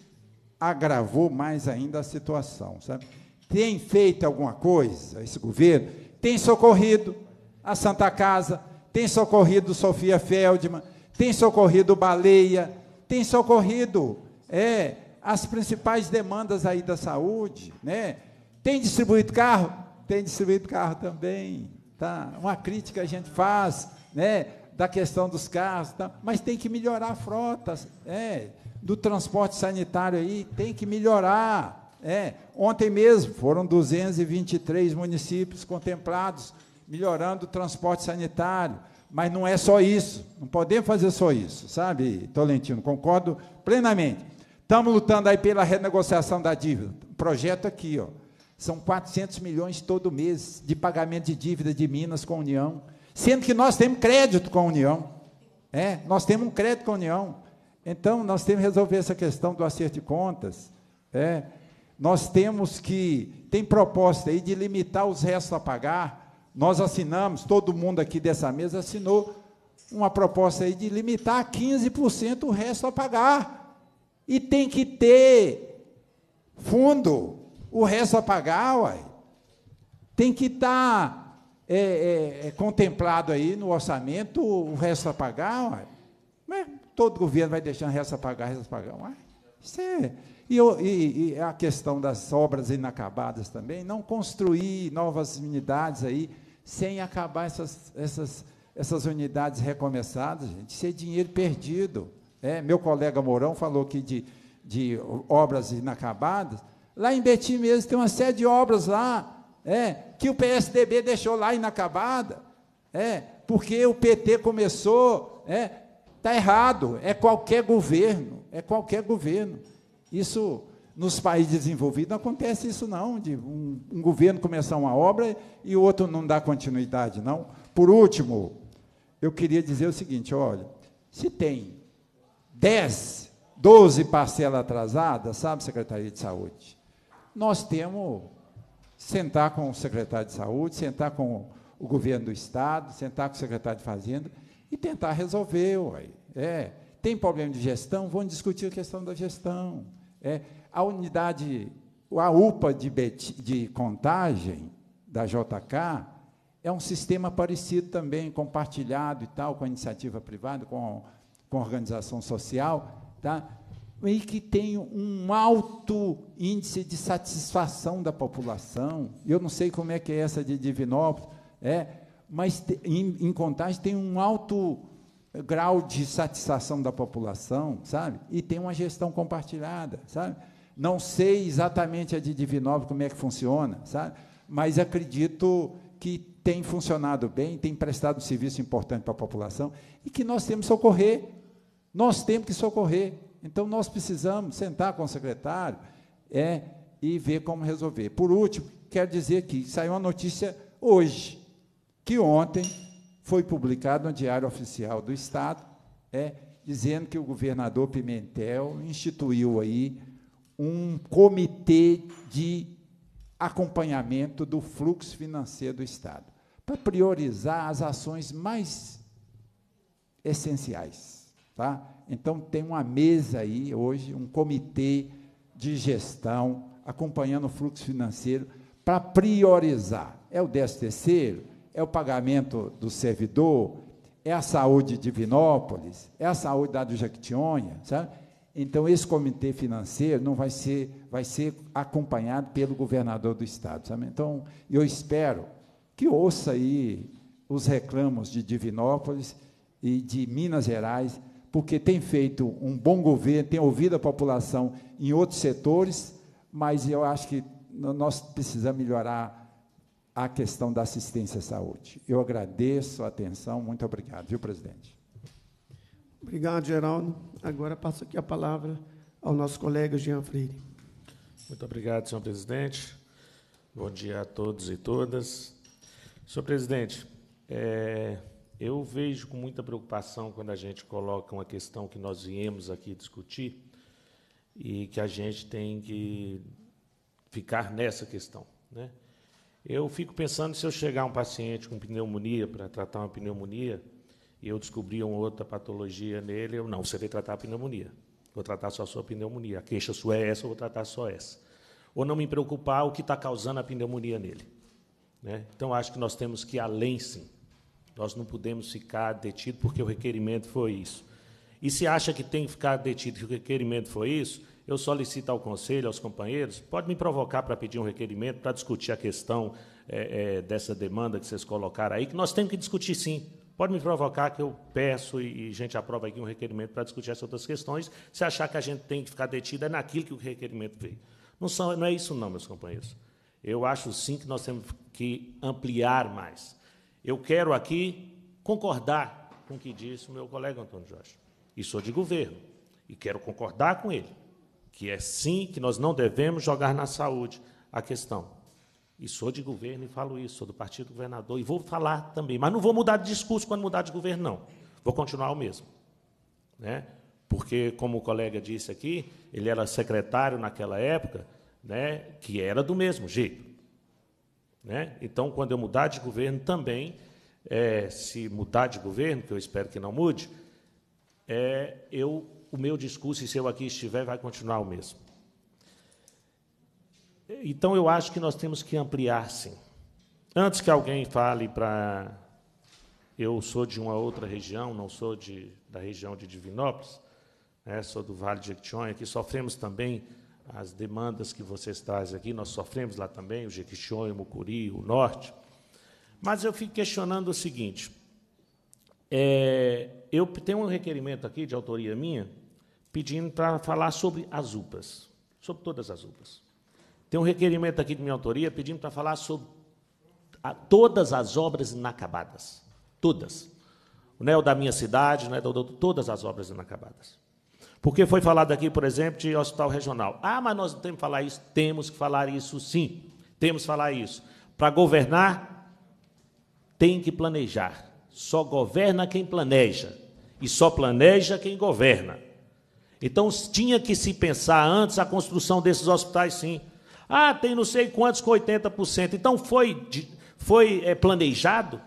agravou mais ainda a situação, sabe? Tem feito alguma coisa esse governo? Tem socorrido a Santa Casa, tem socorrido Sofia Feldman, tem socorrido Baleia, tem socorrido é, as principais demandas aí da saúde, né? Tem distribuído carro? Tem distribuído carro também. Tá? Uma crítica a gente faz, né, da questão dos carros, tá? Mas tem que melhorar a frota, é, do transporte sanitário aí, tem que melhorar. É, ontem mesmo foram duzentos e vinte e três municípios contemplados, melhorando o transporte sanitário, mas não é só isso, não podemos fazer só isso, sabe, Tolentino? Concordo plenamente. Estamos lutando aí pela renegociação da dívida, projeto aqui, ó, são quatrocentos milhões todo mês de pagamento de dívida de Minas com a União, sendo que nós temos crédito com a União, é, nós temos um crédito com a União, então nós temos que resolver essa questão do acerto de contas, é, nós temos que, tem proposta aí de limitar os restos a pagar, nós assinamos, todo mundo aqui dessa mesa assinou uma proposta aí de limitar a quinze por cento o resto a pagar, e tem que ter fundo, o resto a pagar, uai, tem que estar é, é, é, contemplado aí no orçamento o resto a pagar, uai. Mas todo governo vai deixando o resto a pagar, o resto a pagar, uai. Isso é... E, e, e a questão das obras inacabadas também, não construir novas unidades aí, sem acabar essas, essas, essas unidades recomeçadas, gente, isso é dinheiro perdido. É, meu colega Mourão falou aqui de, de obras inacabadas, lá em Betim mesmo tem uma série de obras lá, é, que o P S D B deixou lá inacabada, é, porque o P T começou, é, tá errado, é qualquer governo, é qualquer governo. Isso, nos países desenvolvidos, não acontece isso não, de um, um governo começar uma obra e o outro não dá continuidade, não. Por último, eu queria dizer o seguinte, olha, se tem dez, doze parcelas atrasadas, sabe, Secretaria de Saúde, nós temos sentar com o secretário de Saúde, sentar com o governo do Estado, sentar com o secretário de Fazenda e tentar resolver, ué, é... Tem problema de gestão? Vamos discutir a questão da gestão. É, a unidade, a UPA de, Beti, de Contagem, da J K, é um sistema parecido também, compartilhado e tal, com a iniciativa privada, com, com a organização social, tá? E que tem um alto índice de satisfação da população. Eu não sei como é que é essa de Divinópolis, é, mas em, em Contagem tem um alto grau de satisfação da população, sabe? E tem uma gestão compartilhada, sabe? Não sei exatamente a de Divinópolis como é que funciona, sabe? Mas acredito que tem funcionado bem, tem prestado um serviço importante para a população e que nós temos que socorrer, nós temos que socorrer, Então, nós precisamos sentar com o secretário é, e ver como resolver. Por último, quero dizer que saiu uma notícia hoje, que ontem foi publicado no Diário Oficial do Estado, é, dizendo que o governador Pimentel instituiu aí um comitê de acompanhamento do fluxo financeiro do Estado, para priorizar as ações mais essenciais. Tá? Então, tem uma mesa aí hoje, um comitê de gestão, acompanhando o fluxo financeiro, para priorizar. É o décimo terceiro, é o pagamento do servidor, é a saúde de Divinópolis, é a saúde da do Jequitinhonha, sabe? Então, esse comitê financeiro não vai ser, vai ser acompanhado pelo governador do Estado. Sabe? Então, eu espero que ouça aí os reclamos de Divinópolis e de Minas Gerais, porque tem feito um bom governo, tem ouvido a população em outros setores, mas eu acho que nós precisamos melhorar a questão da assistência à saúde. Eu agradeço a atenção, muito obrigado, viu, presidente? Obrigado, Geraldo. Agora passo aqui a palavra ao nosso colega Jean Freire. Muito obrigado, senhor presidente. Bom dia a todos e todas. Senhor presidente, é, eu vejo com muita preocupação quando a gente coloca uma questão que nós viemos aqui discutir e que a gente tem que ficar nessa questão, né? Eu fico pensando, se eu chegar um paciente com pneumonia para tratar uma pneumonia, e eu descobrir uma outra patologia nele, eu não, você tem que tratar a pneumonia. Vou tratar só a sua pneumonia. A queixa sua é essa, eu vou tratar só essa. Ou não me preocupar o que está causando a pneumonia nele. Né? Então, acho que nós temos que ir além, sim. Nós não podemos ficar detidos porque o requerimento foi isso. E se acha que tem que ficar detido que o requerimento foi isso, eu solicito ao Conselho, aos companheiros, pode me provocar para pedir um requerimento, para discutir a questão é, é, dessa demanda que vocês colocaram aí, que nós temos que discutir, sim. Pode me provocar que eu peço e, e a gente aprova aqui um requerimento para discutir essas outras questões, se achar que a gente tem que ficar detido é naquilo que o requerimento veio. Não, são, não é isso não, meus companheiros. Eu acho, sim, que nós temos que ampliar mais. Eu quero aqui concordar com o que disse o meu colega Antônio Jorge. E sou de governo, e quero concordar com ele, que é, sim, que nós não devemos jogar na saúde a questão. E sou de governo e falo isso, sou do partido do governador, e vou falar também, mas não vou mudar de discurso quando mudar de governo, não. Vou continuar o mesmo. Né? Porque, como o colega disse aqui, ele era secretário naquela época, né, que era do mesmo jeito. Né? Então, quando eu mudar de governo também, é, se mudar de governo, que eu espero que não mude, é, eu, o meu discurso, e se eu aqui estiver, vai continuar o mesmo. Então, eu acho que nós temos que ampliar, sim. Antes que alguém fale para... Eu sou de uma outra região, não sou de, da região de Divinópolis, né? Sou do Vale de Jequitinhonha, que sofremos também as demandas que vocês trazem aqui, nós sofremos lá também, o Jequitinhonha, o Mucuri, o Norte. Mas eu fico questionando o seguinte, é, eu tenho um requerimento aqui de autoria minha, pedindo para falar sobre as U P As, sobre todas as U P As. Tem um requerimento aqui de minha autoria pedindo para falar sobre a, todas as obras inacabadas. Todas. Não é o da minha cidade, não é do, do, todas as obras inacabadas. Porque foi falado aqui, por exemplo, de hospital regional. Ah, mas nós não temos que falar isso. Temos que falar isso, sim. Temos que falar isso. Para governar, tem que planejar. Só governa quem planeja. E só planeja quem governa. Então, tinha que se pensar antes a construção desses hospitais, sim. Ah, tem não sei quantos com oitenta por cento. Então, foi, foi é, planejado?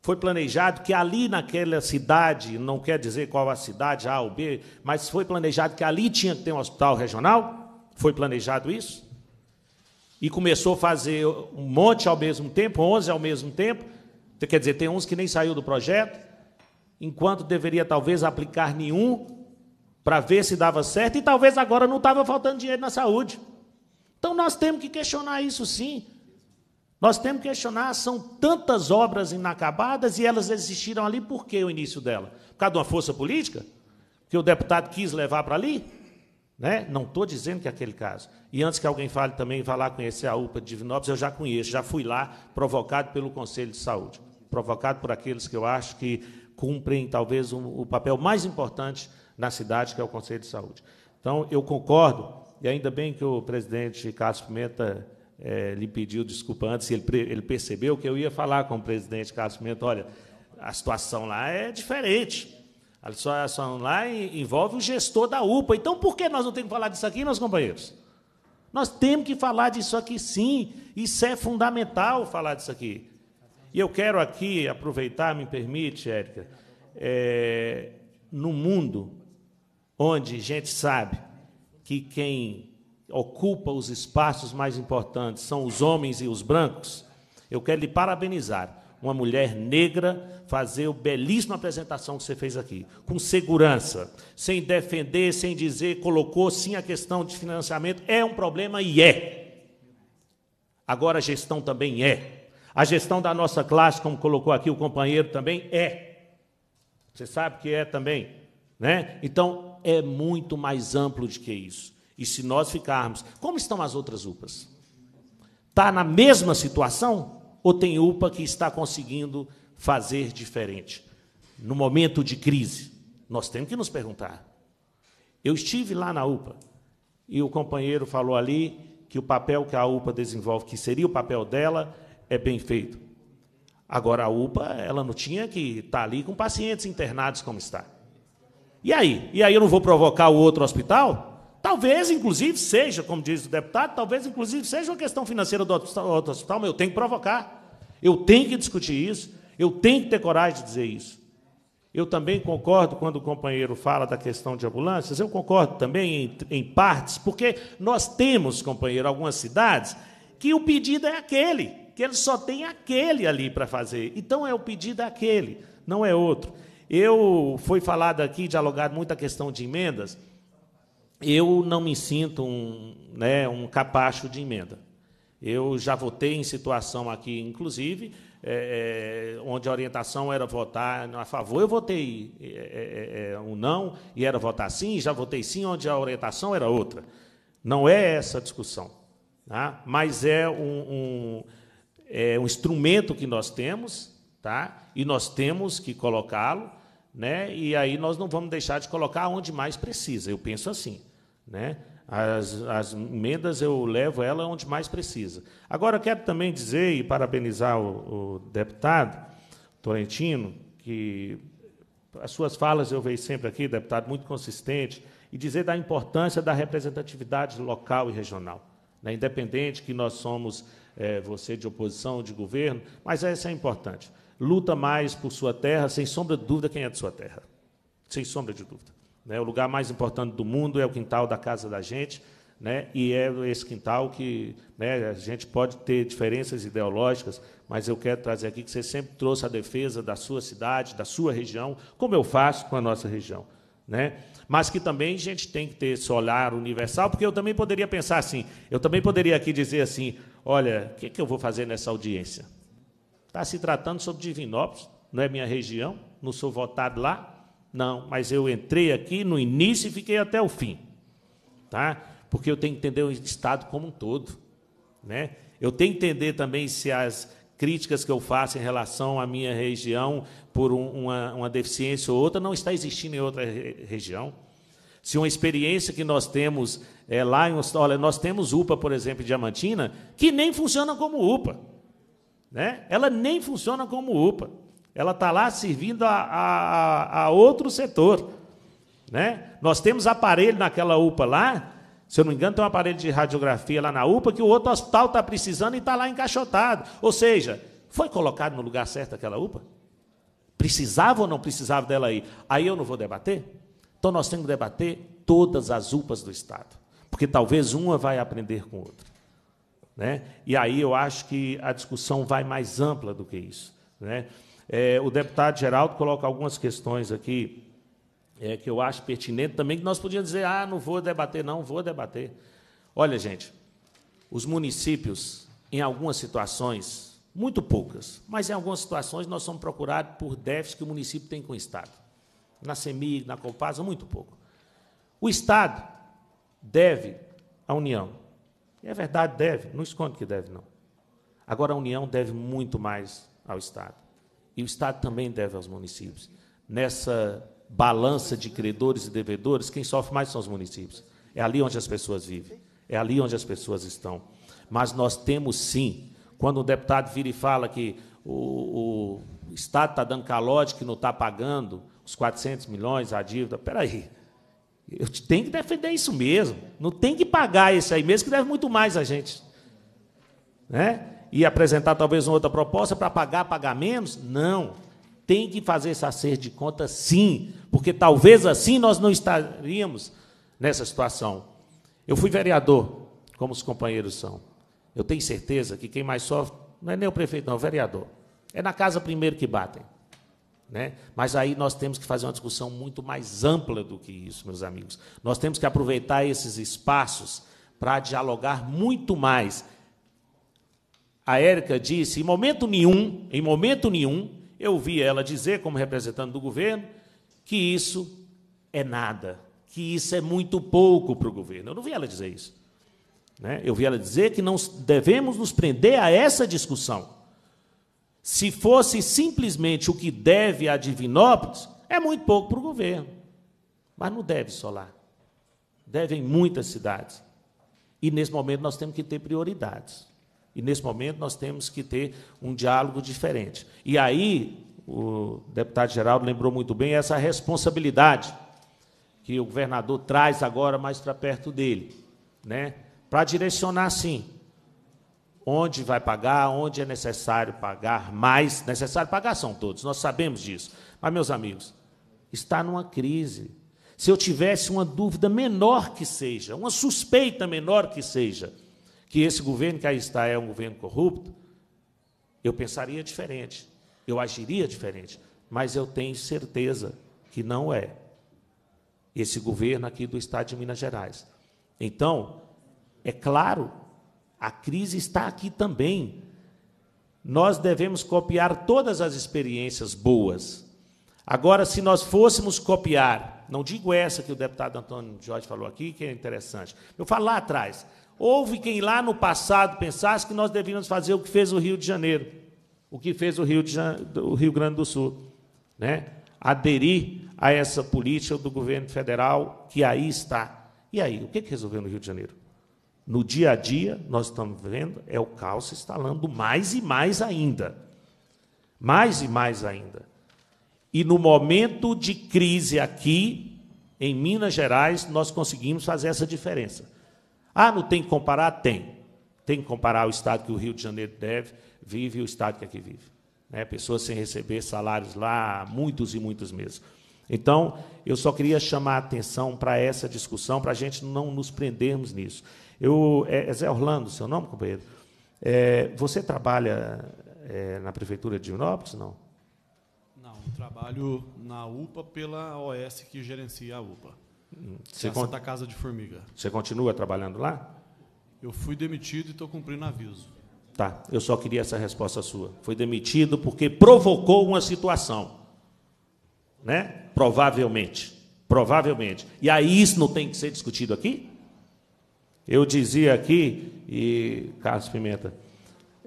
Foi planejado que ali naquela cidade, não quer dizer qual a cidade, A ou B, mas foi planejado que ali tinha que ter um hospital regional? Foi planejado isso? E começou a fazer um monte ao mesmo tempo, onze ao mesmo tempo. Quer dizer, tem uns que nem saiu do projeto, enquanto deveria, talvez, aplicar nenhum para ver se dava certo, e talvez agora não estava faltando dinheiro na saúde. Então, nós temos que questionar isso, sim. Nós temos que questionar, são tantas obras inacabadas e elas existiram ali, por que o início dela? Por causa de uma força política? Que o deputado quis levar para ali? Né? Não estou dizendo que é aquele caso. E antes que alguém fale também, vá lá conhecer a U P A de Divinópolis, eu já conheço, já fui lá, provocado pelo Conselho de Saúde, provocado por aqueles que eu acho que cumprem, talvez, um, o papel mais importante na cidade, que é o Conselho de Saúde. Então, eu concordo, e ainda bem que o presidente Carlos Pimenta é, lhe pediu desculpa antes, ele, ele percebeu que eu ia falar com o presidente Carlos Pimenta, olha, a situação lá é diferente, a situação lá envolve o gestor da U P A, então por que nós não temos que falar disso aqui, meus companheiros? Nós temos que falar disso aqui, sim, isso é fundamental falar disso aqui. E eu quero aqui aproveitar, me permite, Érica, é, no mundo onde a gente sabe que quem ocupa os espaços mais importantes são os homens e os brancos, eu quero lhe parabenizar. Uma mulher negra fazer a belíssima apresentação que você fez aqui, com segurança, sem defender, sem dizer, colocou, sim, a questão de financiamento. É um problema e é. Agora, a gestão também é. A gestão da nossa classe, como colocou aqui o companheiro, também é. Você sabe que é também, né? Então, é muito mais amplo do que isso. E se nós ficarmos... Como estão as outras U P As? Está na mesma situação? Ou tem U P A que está conseguindo fazer diferente? No momento de crise, nós temos que nos perguntar. Eu estive lá na U P A e o companheiro falou ali que o papel que a U P A desenvolve, que seria o papel dela, é bem feito. Agora, a U P A ela não tinha que estar ali com pacientes internados como está. E aí? E aí eu não vou provocar o outro hospital? Talvez, inclusive, seja, como diz o deputado, talvez, inclusive, seja uma questão financeira do outro hospital, mas eu tenho que provocar, eu tenho que discutir isso, eu tenho que ter coragem de dizer isso. Eu também concordo quando o companheiro fala da questão de ambulâncias, eu concordo também em, em partes, porque nós temos, companheiro, algumas cidades que o pedido é aquele, que ele só tem aquele ali para fazer. Então, é o pedido aquele, não é outro. Eu, foi falado aqui, dialogado muito a questão de emendas, eu não me sinto um, né, um capacho de emenda. Eu já votei em situação aqui, inclusive, é, onde a orientação era votar a favor, eu votei é, é, um não, e era votar sim, já votei sim, onde a orientação era outra. Não é essa a discussão, tá? Mas é um, um, é um instrumento que nós temos, tá? E nós temos que colocá-lo, né? E aí nós não vamos deixar de colocar onde mais precisa, eu penso assim, né? As, as emendas eu levo ela onde mais precisa. Agora, eu quero também dizer e parabenizar o, o deputado Tolentino, que as suas falas eu vejo sempre aqui, deputado, muito consistente, e dizer da importância da representatividade local e regional, né? Independente que nós somos, é, você de oposição, de governo, mas essa é importante. Luta mais por sua terra, sem sombra de dúvida, quem é de sua terra. Sem sombra de dúvida. O lugar mais importante do mundo é o quintal da casa da gente, né? E é esse quintal que, né, a gente pode ter diferenças ideológicas, mas eu quero trazer aqui que você sempre trouxe a defesa da sua cidade, da sua região, como eu faço com a nossa região, né? Mas que também a gente tem que ter esse olhar universal, porque eu também poderia pensar assim, eu também poderia aqui dizer assim, olha, o que, que eu vou fazer nessa audiência? Está se tratando sobre Divinópolis, não é minha região, não sou votado lá, não, mas eu entrei aqui no início e fiquei até o fim, tá? Porque eu tenho que entender o Estado como um todo, né? Eu tenho que entender também se as críticas que eu faço em relação à minha região por um, uma, uma deficiência ou outra não está existindo em outra re- região. Se uma experiência que nós temos é, lá em... Olha, nós temos U P A, por exemplo, em Diamantina, que nem funciona como U P A. Né? Ela nem funciona como U P A, ela está lá servindo a, a, a outro setor, né? Nós temos aparelho naquela U P A lá, se eu não me engano, tem um aparelho de radiografia lá na U P A que o outro hospital está precisando e está lá encaixotado. Ou seja, foi colocado no lugar certo aquela U P A? Precisava ou não precisava dela aí? Aí eu não vou debater? Então nós temos que debater todas as U P As do Estado, porque talvez uma vai aprender com outra. Né? E aí eu acho que a discussão vai mais ampla do que isso, né? É, o deputado Geraldo coloca algumas questões aqui é, que eu acho pertinente também, que nós podíamos dizer, ah, não vou debater, não, vou debater. Olha, gente, os municípios, em algumas situações, muito poucas, mas em algumas situações nós somos procurados por déficit que o município tem com o Estado. Na S E M I G, na Copasa, muito pouco. O Estado deve à União. E é verdade, deve, não esconde que deve, não. Agora, a União deve muito mais ao Estado. E o Estado também deve aos municípios, nessa balança de credores e devedores, quem sofre mais são os municípios. É ali onde as pessoas vivem, é ali onde as pessoas estão. Mas nós temos, sim, quando um deputado vira e fala que o, o Estado está dando calote, que não está pagando os quatrocentos milhões, a dívida, espera aí, eu tenho que defender isso mesmo, não tem que pagar isso aí mesmo, que deve muito mais a gente. Né? E apresentar talvez uma outra proposta para pagar, pagar menos? Não. Tem que fazer esse acerto de conta, sim, porque talvez assim nós não estaríamos nessa situação. Eu fui vereador, como os companheiros são. Eu tenho certeza que quem mais sofre não é nem o prefeito, não, é o vereador. É na casa primeiro que batem. Né? Mas aí nós temos que fazer uma discussão muito mais ampla do que isso, meus amigos. Nós temos que aproveitar esses espaços para dialogar muito mais. A Érica disse, em momento nenhum, em momento nenhum, eu vi ela dizer, como representante do governo, que isso é nada, que isso é muito pouco para o governo. Eu não vi ela dizer isso. Né? Eu vi ela dizer que não devemos nos prender a essa discussão. Se fosse simplesmente o que deve a Divinópolis, é muito pouco para o governo. Mas não deve só lá. Deve em muitas cidades. E, nesse momento, nós temos que ter prioridades. E, nesse momento, nós temos que ter um diálogo diferente. E aí, o deputado Geraldo lembrou muito bem essa responsabilidade que o governador traz agora mais para perto dele, né? Para direcionar, sim, onde vai pagar, onde é necessário pagar mais. Necessário pagar são todos, nós sabemos disso. Mas, meus amigos, está numa crise. Se eu tivesse uma dúvida menor que seja, uma suspeita menor que seja, que esse governo que aí está é um governo corrupto, eu pensaria diferente, eu agiria diferente, mas eu tenho certeza que não é esse governo aqui do Estado de Minas Gerais. Então, é claro, a crise está aqui também. Nós devemos copiar todas as experiências boas. Agora, se nós fôssemos copiar, não digo essa que o deputado Antônio Jorge falou aqui, que é interessante, eu falo lá atrás, houve quem lá no passado pensasse que nós devíamos fazer o que fez o Rio de Janeiro, o que fez o Rio, de Jan... o Rio Grande do Sul, né? Aderir a essa política do governo federal que aí está. E aí, o que resolveu no Rio de Janeiro? No dia a dia, nós estamos vendo, é o caos se instalando mais e mais ainda. Mais e mais ainda. E, no momento de crise aqui, em Minas Gerais, nós conseguimos fazer essa diferença. Ah, não tem que comparar? Tem. Tem que comparar o estado que o Rio de Janeiro deve, vive e o estado que aqui vive. Né? Pessoas sem receber salários lá há muitos e muitos meses. Então, eu só queria chamar a atenção para essa discussão, para a gente não nos prendermos nisso. Eu, é, é Zé Orlando, seu nome, companheiro? É, você trabalha é, na Prefeitura de Divinópolis, não? Não, eu trabalho na U P A pela O S que gerencia a U P A. Você é a Santa Casa de Formiga. Você continua trabalhando lá? Eu fui demitido e estou cumprindo aviso. Tá, eu só queria essa resposta sua. Foi demitido porque provocou uma situação. Né? Provavelmente, provavelmente. E aí isso não tem que ser discutido aqui? Eu dizia aqui, e Carlos Pimenta,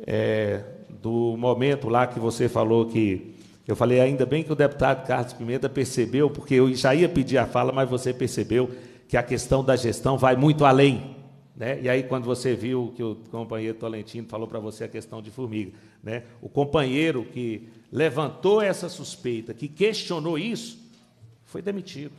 é, do momento lá que você falou que... Eu falei, ainda bem que o deputado Carlos Pimenta percebeu, porque eu já ia pedir a fala, mas você percebeu que a questão da gestão vai muito além. Né? E aí, quando você viu que o companheiro Tolentino falou para você a questão de Formiga, né? O companheiro que levantou essa suspeita, que questionou isso, foi demitido.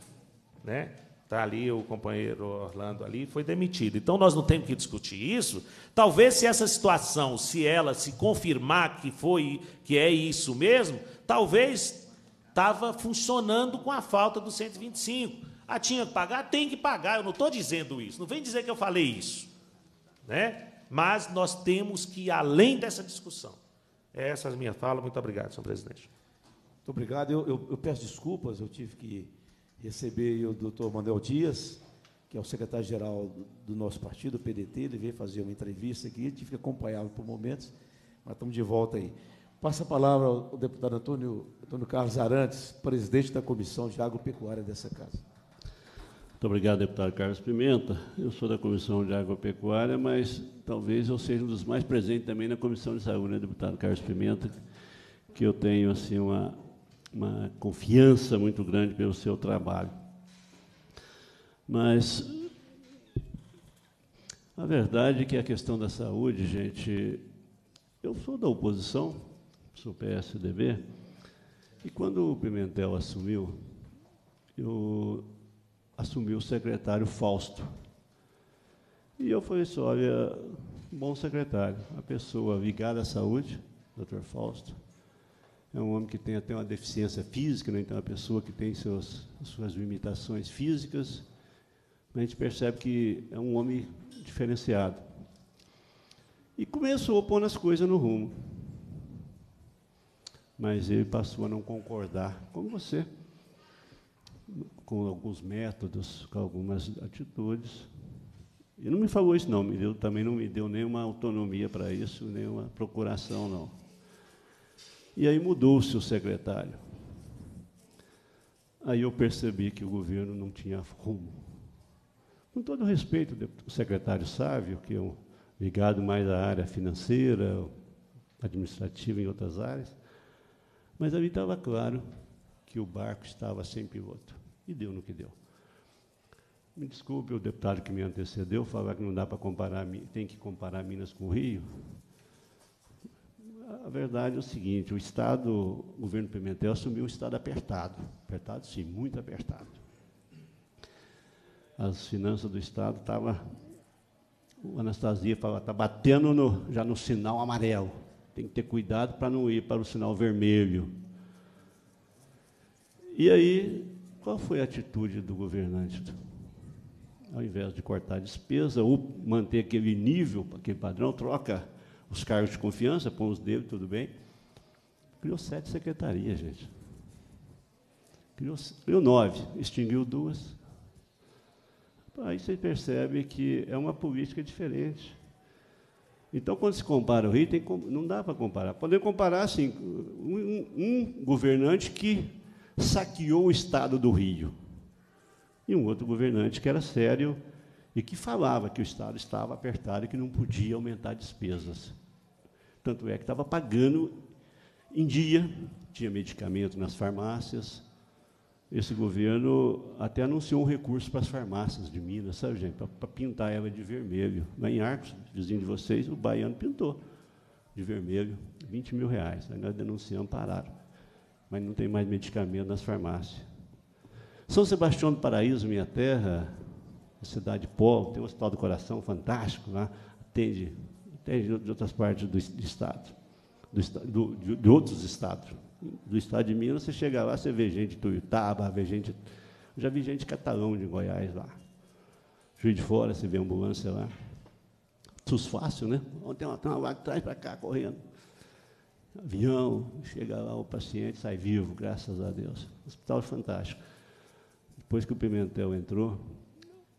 Né? Está ali o companheiro Orlando ali, foi demitido. Então, nós não temos que discutir isso. Talvez, se essa situação, se ela se confirmar que foi, que é isso mesmo, talvez estava funcionando com a falta do cento e vinte e cinco. Ah, tinha que pagar? Tem que pagar. Eu não estou dizendo isso. Não vem dizer que eu falei isso. Né? Mas nós temos que ir além dessa discussão. Essa é a minha fala. Muito obrigado, senhor presidente. Muito obrigado. Eu, eu, eu peço desculpas, eu tive que... receber o doutor Manuel Dias, que é o secretário-geral do nosso partido, o P D T, ele veio fazer uma entrevista aqui, tive que acompanhá-lo por momentos, mas estamos de volta aí. Passa a palavra ao deputado Antônio, Antônio Carlos Arantes, presidente da Comissão de Agropecuária dessa casa. Muito obrigado, deputado Carlos Pimenta. Eu sou da Comissão de Agropecuária, mas talvez eu seja um dos mais presentes também na Comissão de Saúde, né, deputado Carlos Pimenta, que eu tenho assim uma... uma confiança muito grande pelo seu trabalho. Mas a verdade é que a questão da saúde, gente, eu sou da oposição, sou P S D B, e quando o Pimentel assumiu, eu assumi o secretário Fausto. E eu falei assim, olha, um bom secretário, uma pessoa ligada à saúde, doutor Fausto, é um homem que tem até uma deficiência física, né? Então é uma pessoa que tem seus, suas limitações físicas, mas a gente percebe que é um homem diferenciado. E começou a pôr as coisas no rumo. Mas ele passou a não concordar, como você, com alguns métodos, com algumas atitudes. E não me falou isso, não. Me deu, também não me deu nenhuma autonomia para isso, nenhuma procuração, não. E aí mudou-se o secretário. Aí eu percebi que o governo não tinha rumo. Com todo respeito, o secretário Sávio, que é ligado mais à área financeira, administrativa e outras áreas, mas ali estava claro que o barco estava sem piloto. E deu no que deu. Me desculpe o deputado que me antecedeu, falar que não dá para comparar, tem que comparar Minas com o Rio. A verdade é o seguinte, o Estado, o governo Pimentel assumiu um Estado apertado. Apertado, sim, muito apertado. As finanças do Estado estavam... O Anastasia falava, está batendo no, já no sinal amarelo. Tem que ter cuidado para não ir para o sinal vermelho. E aí, qual foi a atitude do governante? Ao invés de cortar a despesa ou manter aquele nível, aquele padrão, troca os cargos de confiança, põe os dele, tudo bem. Criou sete secretarias, gente. Criou, criou nove, extinguiu duas. Aí você percebe que é uma política diferente. Então, quando se compara o Rio, tem, não dá para comparar. Podemos comparar, assim, um, um governante que saqueou o Estado do Rio e um outro governante que era sério e que falava que o Estado estava apertado e que não podia aumentar despesas. Tanto é que estava pagando em dia, tinha medicamento nas farmácias. Esse governo até anunciou um recurso para as farmácias de Minas, sabe, gente, para, para pintar ela de vermelho. Lá em Arcos, vizinho de vocês, o baiano pintou de vermelho, vinte mil reais. Aí nós denunciamos, pararam. Mas não tem mais medicamento nas farmácias. São Sebastião do Paraíso, minha terra, cidade pobre, tem o Hospital do Coração, fantástico, lá, atende, atende de outras partes do Estado, do, do, de outros estados. Do Estado de Minas, você chega lá, você vê gente de Tuiutaba, vê gente... Já vi gente de Catalão, de Goiás, lá. Juiz de Fora, você vê ambulância lá. SUS fácil, né? Tem uma, tem uma vaga atrás para cá, correndo. Avião, chega lá o paciente, sai vivo, graças a Deus. Hospital fantástico. Depois que o Pimentel entrou,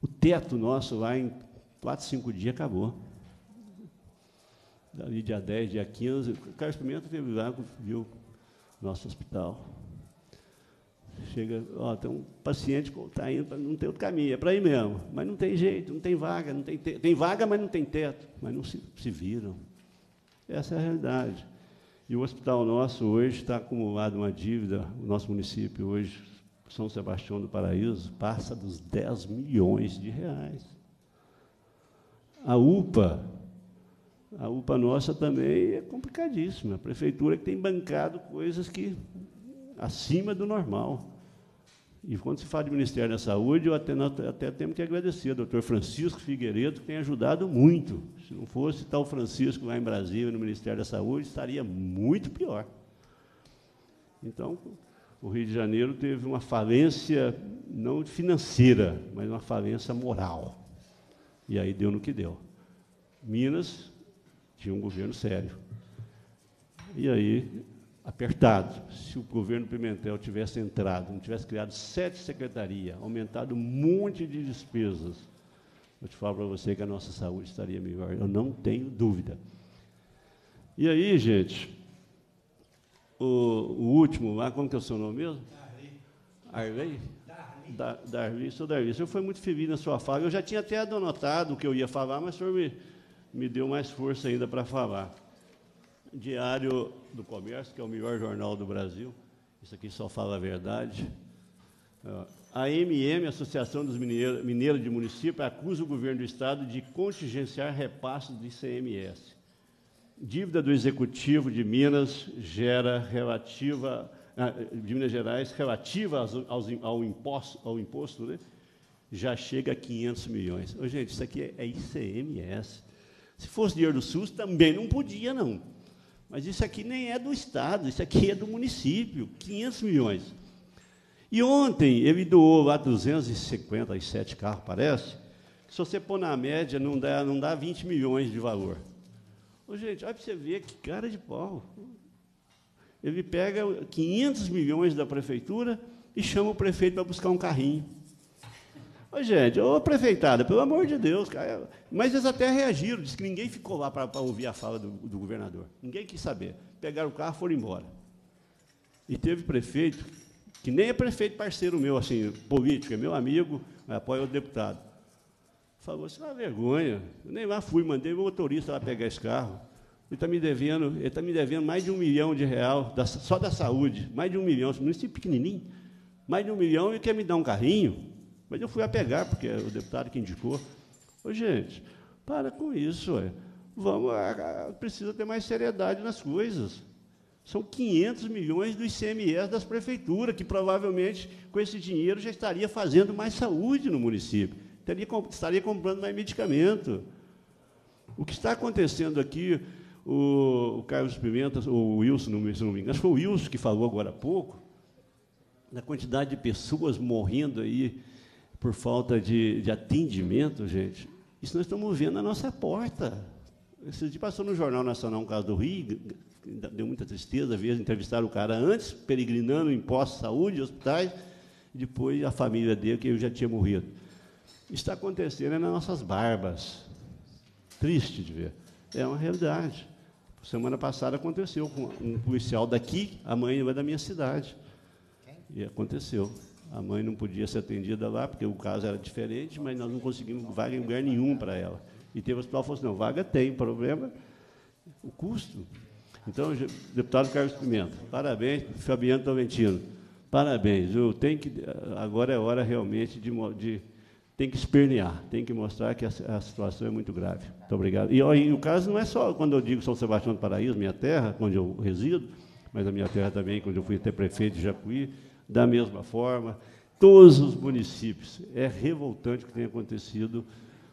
o teto nosso lá em quatro, cinco dias acabou. Dali dia dez, dia quinze, o Carlos Pimenta veio lá, viu o nosso hospital. Chega, ó, tem um paciente que está indo, não tem outro caminho, é para ir mesmo, mas não tem jeito, não tem vaga, não tem, te tem vaga, mas não tem teto, mas não se, se viram. Essa é a realidade. E o hospital nosso hoje está acumulado uma dívida, o nosso município hoje, São Sebastião do Paraíso, passa dos dez milhões de reais. A UPA, a UPA nossa também é complicadíssima. A prefeitura que tem bancado coisas que acima do normal. E quando se fala de Ministério da Saúde, eu até, até temos que agradecer ao doutor Francisco Figueiredo, que tem ajudado muito. Se não fosse tal Francisco lá em Brasília, no Ministério da Saúde, estaria muito pior. Então... O Rio de Janeiro teve uma falência, não financeira, mas uma falência moral. E aí deu no que deu. Minas tinha um governo sério. E aí, apertado. Se o governo Pimentel tivesse entrado, não tivesse criado sete secretarias, aumentado um monte de despesas, eu te falo para você que a nossa saúde estaria melhor. Eu não tenho dúvida. E aí, gente... O, o último lá, como que é o seu nome mesmo? Darli. Darli? Darli, sou Darli. O senhor foi muito feliz na sua fala. Eu já tinha até anotado o que eu ia falar, mas o senhor me, me deu mais força ainda para falar. Diário do Comércio, que é o melhor jornal do Brasil, Isso aqui só fala a verdade. A A M M, Associação dos Mineiros Mineiro de Município, acusa o governo do Estado de contingenciar repassos do I C M S. Dívida do Executivo de Minas, gera relativa, de Minas Gerais relativa aos, aos, ao imposto, ao imposto né, já chega a quinhentos milhões. Ô, gente, isso aqui é I C M S. Se fosse dinheiro do SUS, também não podia, não. Mas isso aqui nem é do Estado, isso aqui é do município, quinhentos milhões. E ontem ele doou lá duzentos e cinquenta e sete carros, parece. Se você pôr na média, não dá, não dá vinte milhões de valor. Ô, gente, olha para você ver que cara de pau. Ele pega quinhentos milhões da prefeitura e chama o prefeito para buscar um carrinho. Ô, gente, ô, prefeitada, pelo amor de Deus, cara. Mas eles até reagiram, disse que ninguém ficou lá para ouvir a fala do, do governador. Ninguém quis saber. Pegaram o carro e foram embora. E teve prefeito, que nem é prefeito parceiro meu, assim, político, é meu amigo, apoia o deputado. Falou assim, uma vergonha. Eu nem lá fui, mandei o motorista lá pegar esse carro. Ele está me devendo, ele está me devendo mais de um milhão de real, da, só da saúde, mais de um milhão, esse município pequenininho, mais de um milhão e quer me dar um carrinho. Mas eu fui a pegar, porque é o deputado que indicou. Ô, gente, para com isso. Ué. Vamos, a, a, precisa ter mais seriedade nas coisas. São quinhentos milhões do I C M S das prefeituras, que provavelmente, com esse dinheiro, já estaria fazendo mais saúde no município. Estaria comprando mais medicamento. O que está acontecendo aqui, o Carlos Pimenta, o Wilson, se não me engano, foi o Wilson que falou agora há pouco, da quantidade de pessoas morrendo aí por falta de, de atendimento, gente. Isso nós estamos vendo na nossa porta. Esse dia passou no Jornal Nacional um caso do Rio, deu muita tristeza, vez entrevistaram o cara antes, peregrinando em postos de saúde, hospitais, e depois a família dele, que já tinha morrido. Está acontecendo é nas nossas barbas. Triste de ver. É uma realidade. Semana passada aconteceu com um policial daqui, a mãe é da minha cidade. E aconteceu. A mãe não podia ser atendida lá, porque o caso era diferente, mas nós não conseguimos vaga em lugar nenhum para ela. E teve o hospital que falou assim, não, vaga tem, problema, o custo. Então, deputado Carlos Pimenta, parabéns, Fabiano Tolentino, parabéns. Eu tenho que, agora é hora realmente de... de tem que espernear, tem que mostrar que a, a situação é muito grave. Muito obrigado. E, ó, e o caso não é só quando eu digo São Sebastião do Paraíso, minha terra, onde eu resido, mas a minha terra também, quando eu fui até prefeito de Jacuí, da mesma forma, todos os municípios. É revoltante o que tem acontecido,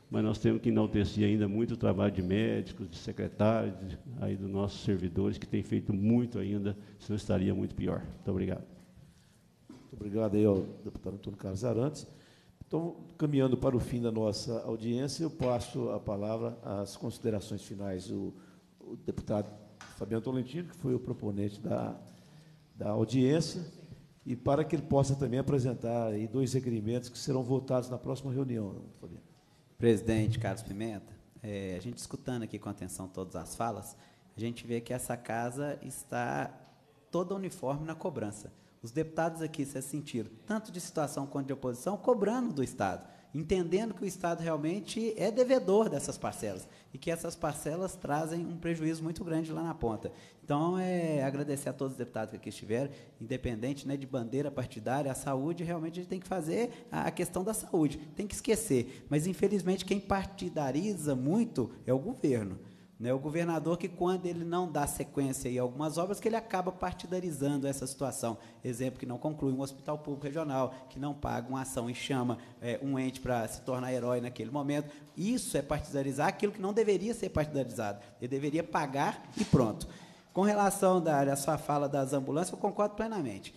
mas nós temos que enaltecer ainda muito o trabalho de médicos, de secretários, aí dos nossos servidores, que tem feito muito ainda, senão estaria muito pior. Muito obrigado. Muito obrigado aí ao deputado Antônio Carlos Arantes. Então, caminhando para o fim da nossa audiência, eu passo a palavra às considerações finais do, do deputado Fabiano Tolentino, que foi o proponente da, da audiência, e para que ele possa também apresentar aí dois requerimentos que serão votados na próxima reunião. Fabiano. Presidente Carlos Pimenta, é, a gente escutando aqui com atenção todas as falas, a gente vê que essa casa está toda uniforme na cobrança. Os deputados aqui se sentiram, tanto de situação quanto de oposição, cobrando do Estado, entendendo que o Estado realmente é devedor dessas parcelas e que essas parcelas trazem um prejuízo muito grande lá na ponta. Então, é agradecer a todos os deputados que aqui estiveram, independente né, de bandeira partidária, a saúde, realmente a gente tem que fazer a questão da saúde, tem que esquecer. Mas, infelizmente, quem partidariza muito é o governo. Né, o governador que, quando ele não dá sequência em algumas obras, que ele acaba partidarizando essa situação. Exemplo, que não conclui um hospital público regional, que não paga uma ação e chama é, um ente para se tornar herói naquele momento. Isso é partidarizar aquilo que não deveria ser partidarizado. Ele deveria pagar e pronto. Com relação à sua fala das ambulâncias, eu concordo plenamente.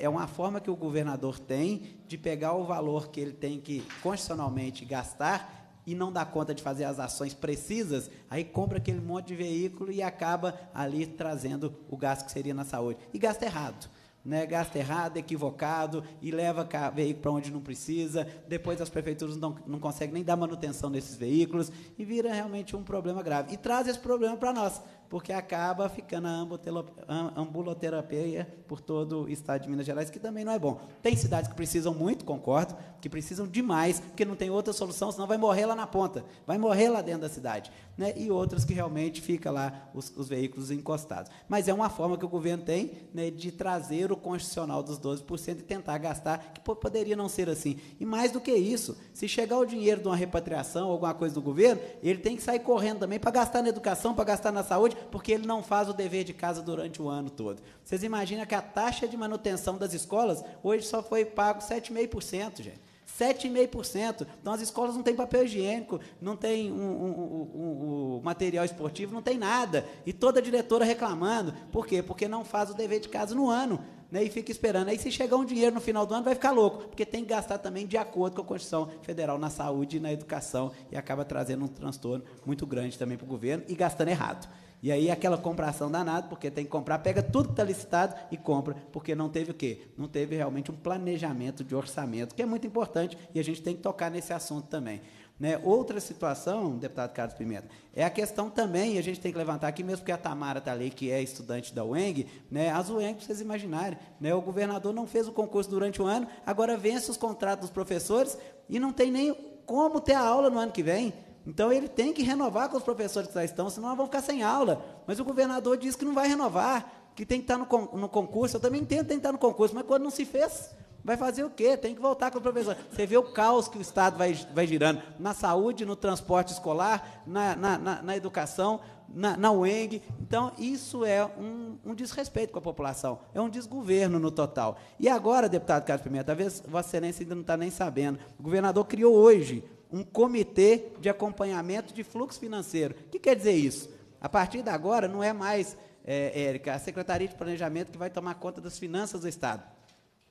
É uma forma que o governador tem de pegar o valor que ele tem que constitucionalmente gastar e não dá conta de fazer as ações precisas, aí compra aquele monte de veículo e acaba ali trazendo o gasto que seria na saúde. E gasta errado. Né? Gasta errado, equivocado, e leva veículo para onde não precisa, depois as prefeituras não, não conseguem nem dar manutenção nesses veículos, e vira realmente um problema grave. E traz esse problema para nós, porque acaba ficando a ambuloterapia por todo o estado de Minas Gerais, que também não é bom. Tem cidades que precisam muito, concordo, que precisam demais, porque não tem outra solução, senão vai morrer lá na ponta, vai morrer lá dentro da cidade, né? E outras que realmente ficam lá os, os veículos encostados. Mas é uma forma que o governo tem, né, de trazer o constitucional dos doze por cento e tentar gastar, que poderia não ser assim. E mais do que isso, se chegar o dinheiro de uma repatriação ou alguma coisa do governo, ele tem que sair correndo também para gastar na educação, para gastar na saúde, porque ele não faz o dever de casa durante o ano todo. Vocês imaginam que a taxa de manutenção das escolas hoje só foi pago sete vírgula cinco por cento, gente. sete vírgula cinco por cento. Então, as escolas não têm papel higiênico, não tem um, um, um, um material esportivo, não tem nada. E toda a diretora reclamando. Por quê? Porque não faz o dever de casa no ano, né, e fica esperando. Aí, se chegar um dinheiro no final do ano, vai ficar louco, porque tem que gastar também de acordo com a Constituição Federal na saúde e na educação, e acaba trazendo um transtorno muito grande também para o governo e gastando errado. E aí aquela compração danada, porque tem que comprar, pega tudo que está licitado e compra, porque não teve o quê? Não teve realmente um planejamento de orçamento, que é muito importante, e a gente tem que tocar nesse assunto também. Né? Outra situação, deputado Carlos Pimenta, é a questão também, e a gente tem que levantar aqui, mesmo que a Tamara está ali, que é estudante da U E N G, né? As U E N G, para vocês imaginarem, né? O governador não fez o concurso durante o ano, agora vence os contratos dos professores e não tem nem como ter a aula no ano que vem. Então, ele tem que renovar com os professores que já estão, senão nós vamos ficar sem aula. Mas o governador diz que não vai renovar, que tem que estar no, con no concurso. Eu também entendo que tem que estar no concurso, mas quando não se fez, vai fazer o quê? Tem que voltar com os professores. Você vê o caos que o Estado vai, vai girando na saúde, no transporte escolar, na, na, na, na educação, na, na U E N G. Então, isso é um, um desrespeito com a população, é um desgoverno no total. E agora, deputado Carlos Pimenta, talvez Vossa Excelência ainda não está nem sabendo, o governador criou hoje um comitê de acompanhamento de fluxo financeiro. O que quer dizer isso? A partir de agora, não é mais, é, Érica, a Secretaria de Planejamento que vai tomar conta das finanças do Estado.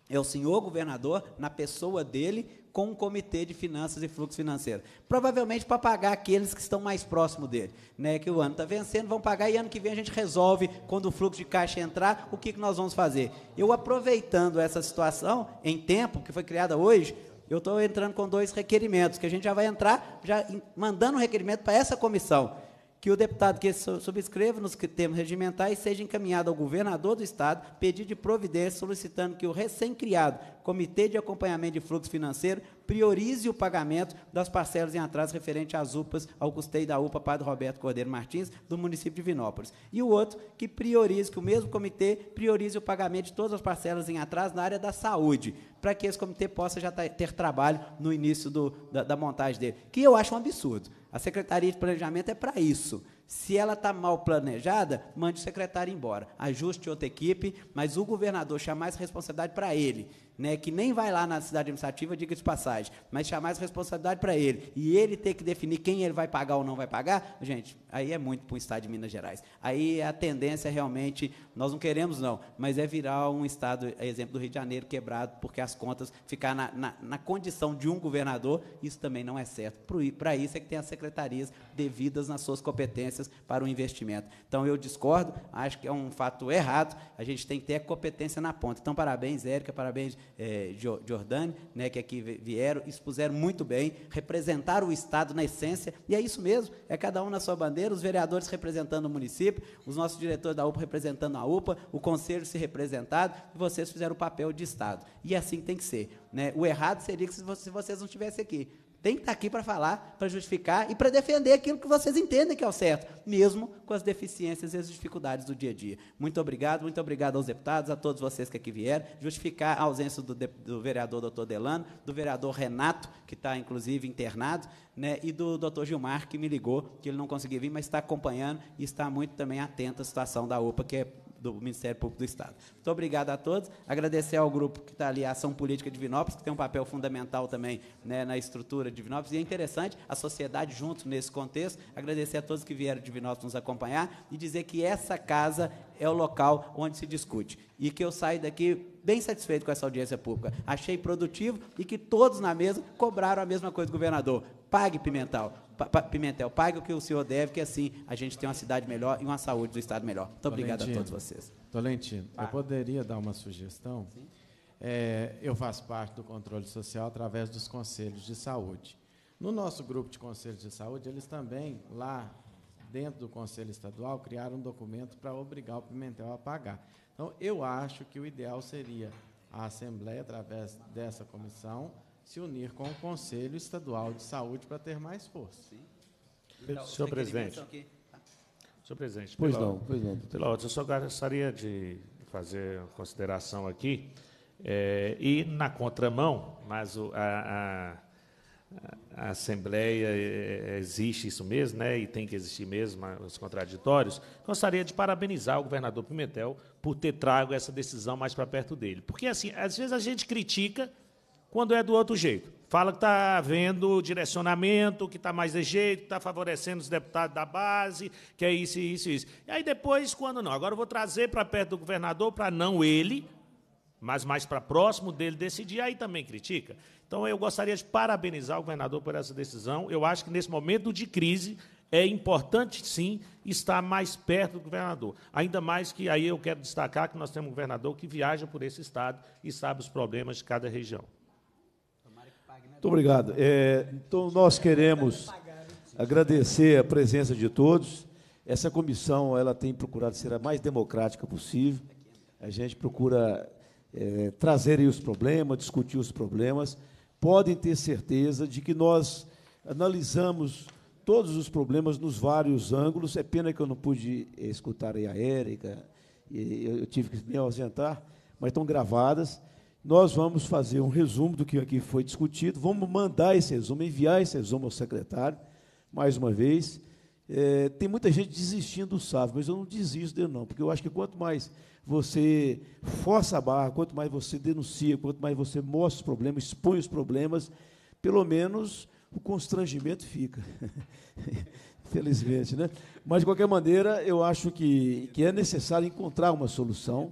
É o senhor governador, na pessoa dele, com um comitê de finanças e fluxo financeiro. Provavelmente para pagar aqueles que estão mais próximos dele, né? Que o ano está vencendo, vão pagar, e ano que vem a gente resolve, quando o fluxo de caixa entrar, o que, que nós vamos fazer. Eu, aproveitando essa situação, em tempo, que foi criada hoje, eu estou entrando com dois requerimentos, que a gente já vai entrar, já mandando um requerimento para essa comissão, que o deputado que subscreva nos termos regimentais seja encaminhado ao governador do Estado, pedido de providência, solicitando que o recém-criado Comitê de Acompanhamento de Fluxo Financeiro priorize o pagamento das parcelas em atraso referente às U P As, ao custeio da U P A Padre Roberto Cordeiro Martins, do município de Divinópolis. E o outro, que priorize, que o mesmo comitê priorize o pagamento de todas as parcelas em atraso na área da saúde, para que esse comitê possa já ter trabalho no início do, da, da montagem dele, que eu acho um absurdo. A Secretaria de Planejamento é para isso. Se ela está mal planejada, mande o secretário embora, ajuste outra equipe, mas o governador chamar essa responsabilidade para ele, né, que nem vai lá na cidade administrativa, diga de passagem, mas chamar essa responsabilidade para ele, e ele ter que definir quem ele vai pagar ou não vai pagar, gente, aí é muito para o Estado de Minas Gerais. Aí a tendência realmente, nós não queremos não, mas é virar um Estado, exemplo do Rio de Janeiro, quebrado, porque as contas ficar na, na, na condição de um governador, isso também não é certo. Para isso é que tem as secretarias devidas nas suas competências, para o investimento. Então, eu discordo, acho que é um fato errado, a gente tem que ter competência na ponta. Então, parabéns, Érica, parabéns, eh, Jordane, né, que aqui vieram, expuseram muito bem, representaram o Estado na essência, e é isso mesmo, é cada um na sua bandeira, os vereadores representando o município, os nossos diretores da U P A representando a U P A, o conselho se representado, e vocês fizeram o papel de Estado. E assim que tem que ser, né? O errado seria que se vocês não estivessem aqui. Tem que estar aqui para falar, para justificar e para defender aquilo que vocês entendem que é o certo, mesmo com as deficiências e as dificuldades do dia a dia. Muito obrigado, muito obrigado aos deputados, a todos vocês que aqui vieram, justificar a ausência do, do vereador doutor Delano, do vereador Renato, que está, inclusive, internado, né, e do doutor Gilmar, que me ligou, que ele não conseguiu vir, mas está acompanhando e está muito também atento à situação da U P A, que é do Ministério Público do Estado. Muito obrigado a todos, agradecer ao grupo que está ali, a Ação Política de Divinópolis, que tem um papel fundamental também, né, na estrutura de Divinópolis, e é interessante a sociedade junto nesse contexto, agradecer a todos que vieram de Divinópolis nos acompanhar e dizer que essa casa é o local onde se discute, e que eu saio daqui bem satisfeito com essa audiência pública, achei produtivo e que todos na mesa cobraram a mesma coisa do governador. Pague, Pimentel, Pimentel, pague o que o senhor deve, que assim a gente tem uma cidade melhor e uma saúde do Estado melhor. Muito Tolentino, obrigado a todos vocês. Tolentino, ah. eu poderia dar uma sugestão? Sim. É, eu faço parte do controle social através dos conselhos de saúde. No nosso grupo de conselhos de saúde, eles também, lá dentro do Conselho Estadual, criaram um documento para obrigar o Pimentel a pagar. Então, eu acho que o ideal seria a Assembleia, através dessa comissão, se unir com o Conselho Estadual de Saúde para ter mais força. Sim. Então, senhor presidente, ah. senhor presidente, pois pela, não, pois não. Pela ordem, eu só gostaria de fazer uma consideração aqui, é, e na contramão, mas o, a, a, a Assembleia é, existe isso mesmo, né, e tem que existir mesmo os contraditórios, gostaria de parabenizar o governador Pimentel por ter trago essa decisão mais para perto dele. Porque, assim, às vezes a gente critica quando é do outro jeito. Fala que está havendo direcionamento, que está mais de jeito, está favorecendo os deputados da base, que é isso, isso, isso. E aí depois, quando não? Agora eu vou trazer para perto do governador, para não ele, mas mais para próximo dele decidir, aí também critica. Então, eu gostaria de parabenizar o governador por essa decisão. Eu acho que, nesse momento de crise, é importante, sim, estar mais perto do governador. Ainda mais que, aí eu quero destacar que nós temos um governador que viaja por esse Estado e sabe os problemas de cada região. Muito obrigado. É, então, nós queremos agradecer a presença de todos. Essa comissão ela tem procurado ser a mais democrática possível. A gente procura é, trazer aí os problemas, discutir os problemas. Podem ter certeza de que nós analisamos todos os problemas nos vários ângulos. É pena que eu não pude escutar aí a Érica, eu tive que me ausentar, mas estão gravadas. Nós vamos fazer um resumo do que aqui foi discutido, vamos mandar esse resumo, enviar esse resumo ao secretário, mais uma vez. É, tem muita gente desistindo do Sávio, mas eu não desisto dele, não, porque eu acho que quanto mais você força a barra, quanto mais você denuncia, quanto mais você mostra os problemas, expõe os problemas, pelo menos o constrangimento fica. Infelizmente, né? Mas, de qualquer maneira, eu acho que, que é necessário encontrar uma solução.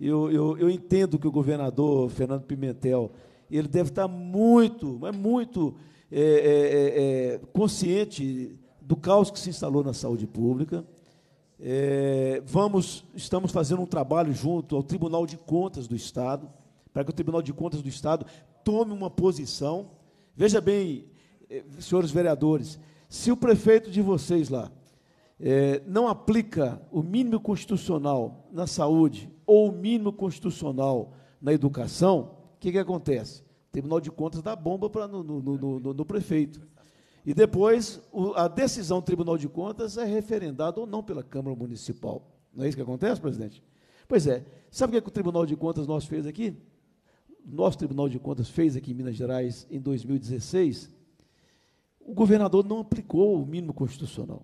Eu, eu, eu entendo que o governador Fernando Pimentel ele deve estar muito, mas muito é, é, é, consciente do caos que se instalou na saúde pública. É, vamos, estamos fazendo um trabalho junto ao Tribunal de Contas do Estado, para que o Tribunal de Contas do Estado tome uma posição. Veja bem, senhores vereadores, se o prefeito de vocês lá é, não aplica o mínimo constitucional na saúde, ou o mínimo constitucional na educação, o que, que acontece? O Tribunal de Contas dá bomba pra no, no, no, no, no prefeito. E depois, o, a decisão do Tribunal de Contas é referendada ou não pela Câmara Municipal. Não é isso que acontece, presidente? Pois é. Sabe o que, é que o Tribunal de Contas nós fez aqui? Nosso Tribunal de Contas fez aqui em Minas Gerais em dois mil e dezesseis. O governador não aplicou o mínimo constitucional.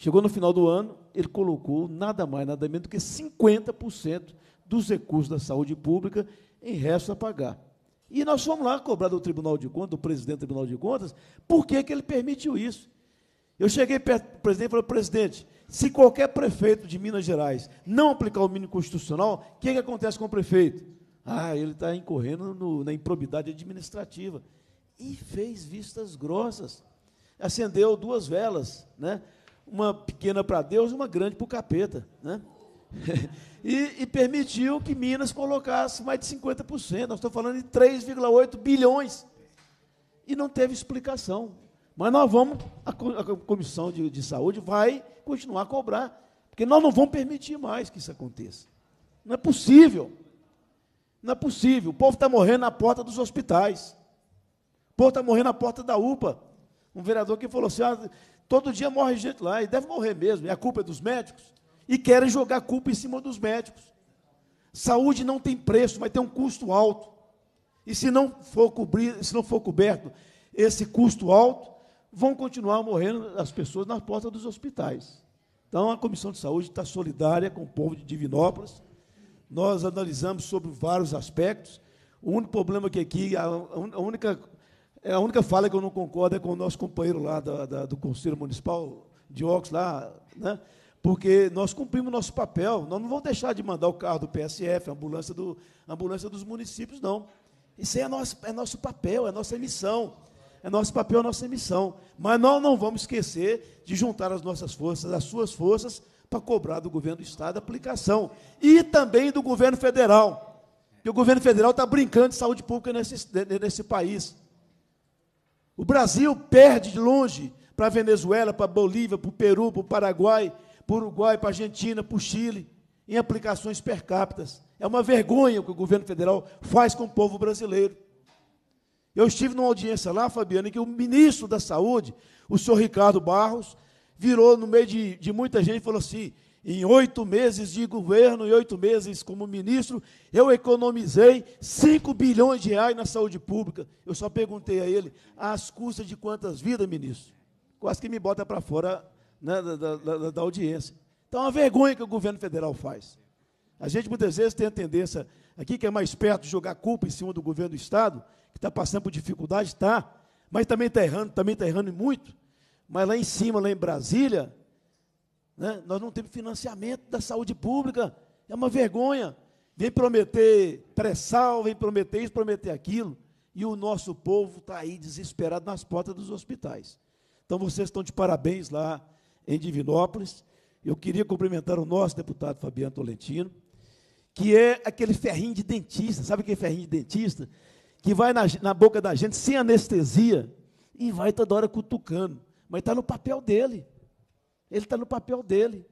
Chegou no final do ano, ele colocou nada mais, nada menos do que cinquenta por cento dos recursos da saúde pública em resto a pagar. E nós fomos lá cobrar do Tribunal de Contas, do presidente do Tribunal de Contas, por que que ele permitiu isso? Eu cheguei perto do presidente e falei, presidente, se qualquer prefeito de Minas Gerais não aplicar o mínimo constitucional, o que, que acontece com o prefeito? Ah, ele está incorrendo no, na improbidade administrativa. E fez vistas grossas. Acendeu duas velas, né? Uma pequena para Deus e uma grande para o capeta, né? e, e permitiu que Minas colocasse mais de cinquenta por cento. Nós estamos falando de três vírgula oito bilhões. E não teve explicação. Mas nós vamos, a, a Comissão de, de Saúde vai continuar a cobrar, porque nós não vamos permitir mais que isso aconteça. Não é possível. Não é possível. O povo está morrendo na porta dos hospitais. O povo está morrendo na porta da U P A. Um vereador que falou assim... Ah, todo dia morre gente lá, e deve morrer mesmo, e a culpa é dos médicos, e querem jogar a culpa em cima dos médicos. Saúde não tem preço, vai ter um custo alto. E se não for cobrir, se não for coberto esse custo alto, vão continuar morrendo as pessoas na porta dos hospitais. Então, a Comissão de Saúde está solidária com o povo de Divinópolis. Nós analisamos sobre vários aspectos. O único problema que aqui, a, a única... A única fala que eu não concordo é com o nosso companheiro lá da, da, do Conselho Municipal de Óculos, lá, né? Porque nós cumprimos o nosso papel, nós não vamos deixar de mandar o carro do P S F, a ambulância, do, a ambulância dos municípios, não. Isso aí é nosso, é nosso papel, é nossa missão. É nosso papel, é nossa missão. Mas nós não vamos esquecer de juntar as nossas forças, as suas forças, para cobrar do governo do Estado a aplicação. E também do governo federal. Porque o governo federal está brincando de saúde pública nesse, nesse país. O Brasil perde de longe para a Venezuela, para a Bolívia, para o Peru, para o Paraguai, para o Uruguai, para a Argentina, para o Chile, em aplicações per capita. É uma vergonha o que o governo federal faz com o povo brasileiro. Eu estive numa audiência lá, Fabiano, em que o ministro da Saúde, o senhor Ricardo Barros, virou no meio de, de muita gente e falou assim: em oito meses de governo e oito meses como ministro, eu economizei cinco bilhões de reais na saúde pública. Eu só perguntei a ele: às custas de quantas vidas, ministro? Quase que me bota para fora, né, da, da, da audiência. Então, é uma vergonha que o governo federal faz. A gente, muitas vezes, tem a tendência, aqui que é mais perto, de jogar culpa em cima do governo do Estado, que está passando por dificuldade, está, mas também está errando, também está errando muito. Mas lá em cima, lá em Brasília, né, nós não temos financiamento da saúde pública. É uma vergonha. Vem prometer pré-sal, vem prometer isso, prometer aquilo, e o nosso povo está aí desesperado nas portas dos hospitais. Então, vocês estão de parabéns lá em Divinópolis. Eu queria cumprimentar o nosso deputado Fabiano Tolentino, que é aquele ferrinho de dentista, sabe aquele ferrinho de dentista? Que vai na, na boca da gente, sem anestesia, e vai toda hora cutucando. Mas está no papel dele. Ele está no papel dele,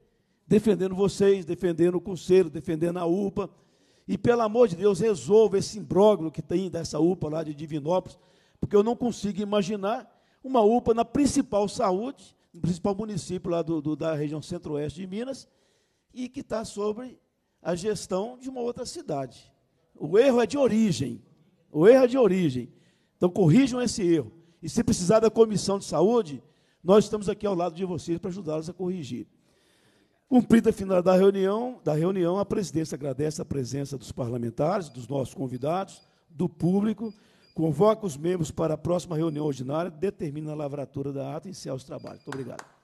defendendo vocês, defendendo o Conselho, defendendo a UPA. E, pelo amor de Deus, resolva esse imbróglio que tem dessa UPA lá de Divinópolis, porque eu não consigo imaginar uma UPA na principal saúde, no principal município lá do, do, da região centro-oeste de Minas, e que está sobre a gestão de uma outra cidade. O erro é de origem. O erro é de origem. Então, corrijam esse erro. E, se precisar da Comissão de Saúde, nós estamos aqui ao lado de vocês para ajudá-los a corrigir. Cumprida a final da reunião, da reunião, a presidência agradece a presença dos parlamentares, dos nossos convidados, do público, convoca os membros para a próxima reunião ordinária, determina a lavratura da ata e encerra os trabalhos. Muito obrigado.